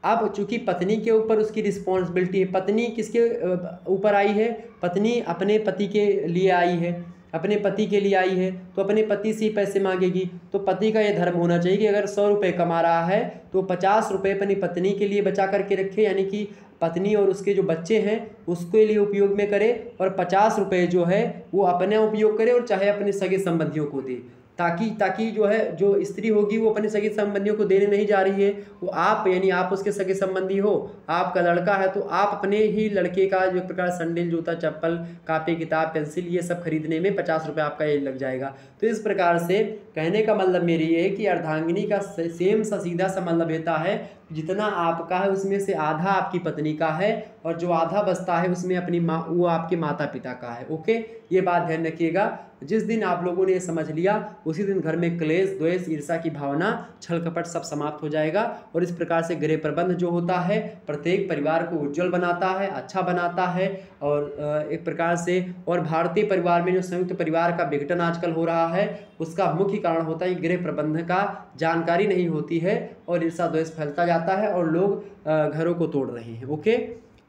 अब चूँकि पत्नी के ऊपर उसकी रिस्पॉन्सिबिलिटी है, पत्नी किसके ऊपर आई है, पत्नी अपने पति के लिए आई है, अपने पति के लिए आई है, तो अपने पति से पैसे मांगेगी। तो पति का यह धर्म होना चाहिए कि अगर 100 रुपये कमा रहा है तो 50 रुपये अपनी पत्नी के लिए बचा करके रखे, यानी कि पत्नी और उसके जो बच्चे हैं उसके लिए उपयोग में करे, और 50 रुपये जो है वो अपने उपयोग करे और चाहे अपने सगे संबंधियों को दे, ताकि जो है जो स्त्री होगी वो अपने सगे संबंधियों को देने नहीं जा रही है, वो आप यानी आप उसके सगे संबंधी हो, आपका लड़का है तो आप अपने ही लड़के का जो प्रकार सैंडल, जूता, चप्पल, कापी, किताब, पेंसिल ये सब खरीदने में 50 रुपये आपका ये लग जाएगा। तो इस प्रकार से कहने का मतलब मेरी ये है कि अर्धांगिनी का सेम सा सीधा सा मतलब होता है, जितना आपका है उसमें से आधा आपकी पत्नी का है और जो आधा बचता है उसमें अपनी माँ, वो आपके माता पिता का है। ओके, ये बात ध्यान रखिएगा। जिस दिन आप लोगों ने ये समझ लिया उसी दिन घर में क्लेश, द्वेष, ईर्षा की भावना, छल कपट सब समाप्त हो जाएगा। और इस प्रकार से गृह प्रबंध जो होता है प्रत्येक परिवार को उज्जवल बनाता है, अच्छा बनाता है और एक प्रकार से, और भारतीय परिवार में जो संयुक्त परिवार का विघटन आजकल हो रहा है उसका मुख्य कारण होता है गृह प्रबंध का जानकारी नहीं होती है और ईर्षा द्वेष फैलता जाता है और लोग घरों को तोड़ रहे हैं। ओके,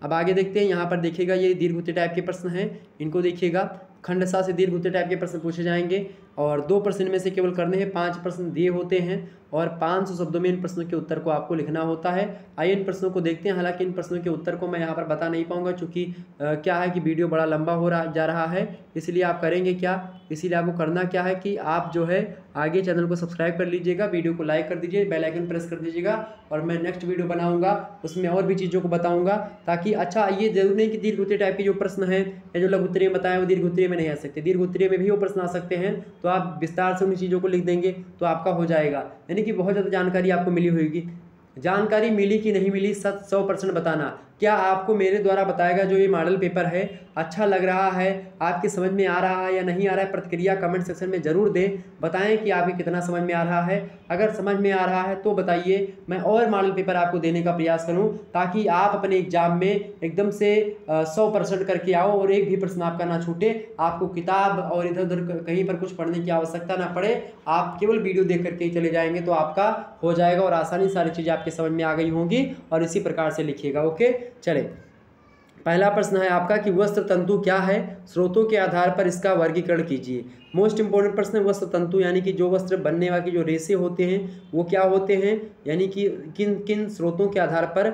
अब आगे देखते हैं। यहाँ पर देखिएगा ये दीर्घ उत्तर टाइप के प्रश्न हैं, इनको देखिएगा। खंडसा से दीर्घ उत्तर टाइप के प्रश्न पूछे जाएंगे और 2 प्रश्न में से केवल करने हैं। 5 प्रश्न दिए होते हैं और 500 शब्दों में इन प्रश्नों के उत्तर को आपको लिखना होता है। आइए इन प्रश्नों को देखते हैं। हालांकि इन प्रश्नों के उत्तर को मैं यहाँ पर बता नहीं पाऊँगा चूँकि क्या है कि वीडियो बड़ा लंबा जा रहा है, इसलिए आप करेंगे क्या, इसीलिए आपको करना क्या है कि आप जो है आगे चैनल को सब्सक्राइब कर लीजिएगा, वीडियो को लाइक कर दीजिए, बेल आइकन प्रेस कर दीजिएगा और मैं नेक्स्ट वीडियो बनाऊँगा उसमें और भी चीज़ों को बताऊँगा। ताकि अच्छा, ये जरूर नहीं कि दीर्घ उत्तरीय टाइप के जो प्रश्न हैं या जो लघु उत्तरीय बताएं वो दीर्घ उत्तरीय में नहीं आ सकते, दीर्घ उत्तरीय में भी वो प्रश्न आ सकते हैं, तो आप विस्तार से उन चीज़ों को लिख देंगे तो आपका हो जाएगा। यानी कि बहुत ज़्यादा जानकारी आपको मिली होगी। जानकारी मिली कि नहीं मिली 100% बताना। क्या आपको मेरे द्वारा बताया गया जो ये मॉडल पेपर है अच्छा लग रहा है, आपके समझ में आ रहा है या नहीं आ रहा है, प्रतिक्रिया कमेंट सेक्शन में ज़रूर दें, बताएं कि आपके कितना समझ में आ रहा है। अगर समझ में आ रहा है तो बताइए, मैं और मॉडल पेपर आपको देने का प्रयास करूं ताकि आप अपने एग्जाम में एकदम से 100% करके आओ और एक भी प्रश्न आपका ना छूटे, आपको किताब और इधर उधर कहीं पर कुछ पढ़ने की आवश्यकता ना पड़े, आप केवल वीडियो देख करके ही चले जाएँगे तो आपका हो जाएगा और आसानी सारी चीज़ें आपके समझ में आ गई होंगी। और इसी प्रकार से लिखिएगा। ओके, चले, पहला प्रश्न है आपका कि वस्त्र तंतु क्या है, स्रोतों के आधार पर इसका वर्गीकरण कीजिए। मोस्ट इंपॉर्टेंट प्रश्न है वस्त्र तंतु, यानी कि जो वस्त्र बनने वाले जो रेशे होते हैं वो क्या होते हैं, यानी कि किन किन स्रोतों के आधार पर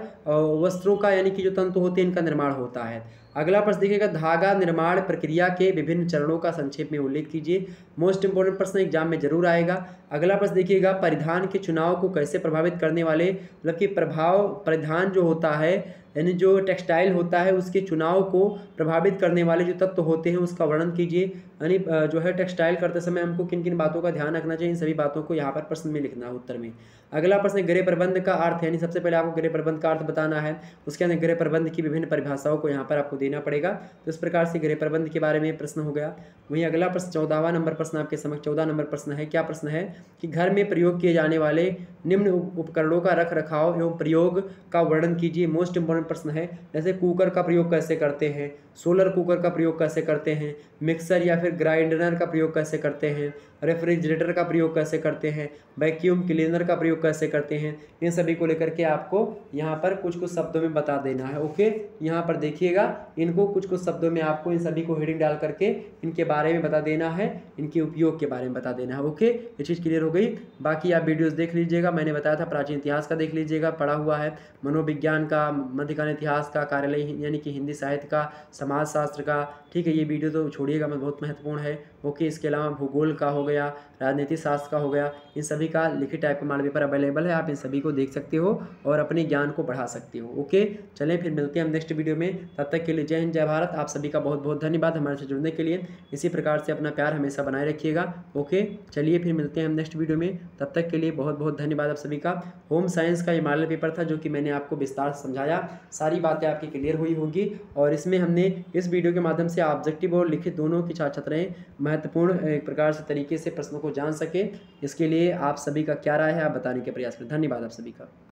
वस्त्रों का यानी कि जो तंतु होते हैं इनका निर्माण होता है। अगला प्रश्न देखिएगा, धागा निर्माण प्रक्रिया के विभिन्न चरणों का संक्षेप में उल्लेख कीजिए। मोस्ट इंपॉर्टेंट प्रश्न एग्जाम में जरूर आएगा। अगला प्रश्न देखिएगा, परिधान के चुनाव को कैसे प्रभावित करने वाले, मतलब कि परिधान जो होता है यानी जो टेक्सटाइल होता है उसके चुनाव को प्रभावित करने वाले जो तत्व होते हैं उसका वर्णन कीजिए। यानी जो है टेक्सटाइल करते समय हमको किन किन बातों का ध्यान रखना चाहिए, इन सभी बातों को यहाँ पर प्रश्न में लिखना है उत्तर में। अगला प्रश्न गृह प्रबंध का अर्थ, यानी सबसे पहले आपको गृह प्रबंध का अर्थ बताना है, उसके अंदर गृह प्रबंध की विभिन्न परिभाषाओं को यहाँ पर आपको देना पड़ेगा। तो इस प्रकार से गृह प्रबंध के बारे में प्रश्न हो गया। वहीं अगला प्रश्न 14वां नंबर प्रश्न आपके समक्ष 14 नंबर प्रश्न है। क्या प्रश्न है कि घर में प्रयोग किए जाने वाले निम्न उपकरणों का रख रखाव एवं प्रयोग का वर्णन कीजिए। मोस्ट इंपॉर्टेंट प्रश्न है, जैसे कुकर का प्रयोग कैसे करते हैं, सोलर कुकर का प्रयोग कैसे करते हैं, मिक्सर या फिर ग्राइंडर का प्रयोग कैसे करते हैं, रेफ्रिजरेटर का प्रयोग कैसे करते हैं, वैक्यूम क्लीनर का प्रयोग कैसे करते हैं, इन सभी को लेकर के आपको यहाँ पर कुछ कुछ शब्दों में बता देना है। ओके, यहाँ पर देखिएगा इनको कुछ कुछ शब्दों में आपको इन सभी को हेडिंग डाल करके इनके बारे में बता देना है, इनके उपयोग के बारे में बता देना है। ओके, ये चीज़ क्लियर हो गई। बाकी आप वीडियोज़ देख लीजिएगा, मैंने बताया था प्राचीन इतिहास का देख लीजिएगा, पढ़ा हुआ है मनोविज्ञान का, मध्यकाल इतिहास का, कार्यालय यानी कि हिंदी साहित्य का, समाजशास्त्र का, ठीक है, ये वीडियो तो छोड़िएगा मैं, बहुत महत्वपूर्ण है। ओके, इसके अलावा भूगोल का हो गया, राजनीति शास्त्र का हो गया, इन सभी का लिखित टाइप का माल पेपर अवेलेबल है, आप इन सभी को देख सकते हो और अपने ज्ञान को बढ़ा सकते हो। ओके, चलें फिर मिलते हैं हम नेक्स्ट वीडियो में, तब तक के लिए जय हिंद, जय भारत। आप सभी का बहुत बहुत धन्यवाद हमारे से जुड़ने के लिए, इसी प्रकार से अपना प्यार हमेशा बनाए रखिएगा। ओके, चलिए फिर मिलते हैं हम नेक्स्ट वीडियो में, तब तक के लिए बहुत बहुत धन्यवाद आप सभी का। होम साइंस का ये माल पेपर था जो कि मैंने आपको विस्तार से समझाया, सारी बातें आपकी क्लियर हुई होंगी, और इसमें हमने इस वीडियो के माध्यम से ऑब्जेक्टिव और लिखित दोनों की छात्र छात्राएँ महत्वपूर्ण एक प्रकार से तरीके से प्रश्नों को जान सके। इसके लिए आप सभी का क्या राय है, आप बताने के प्रयास करें। धन्यवाद आप सभी का।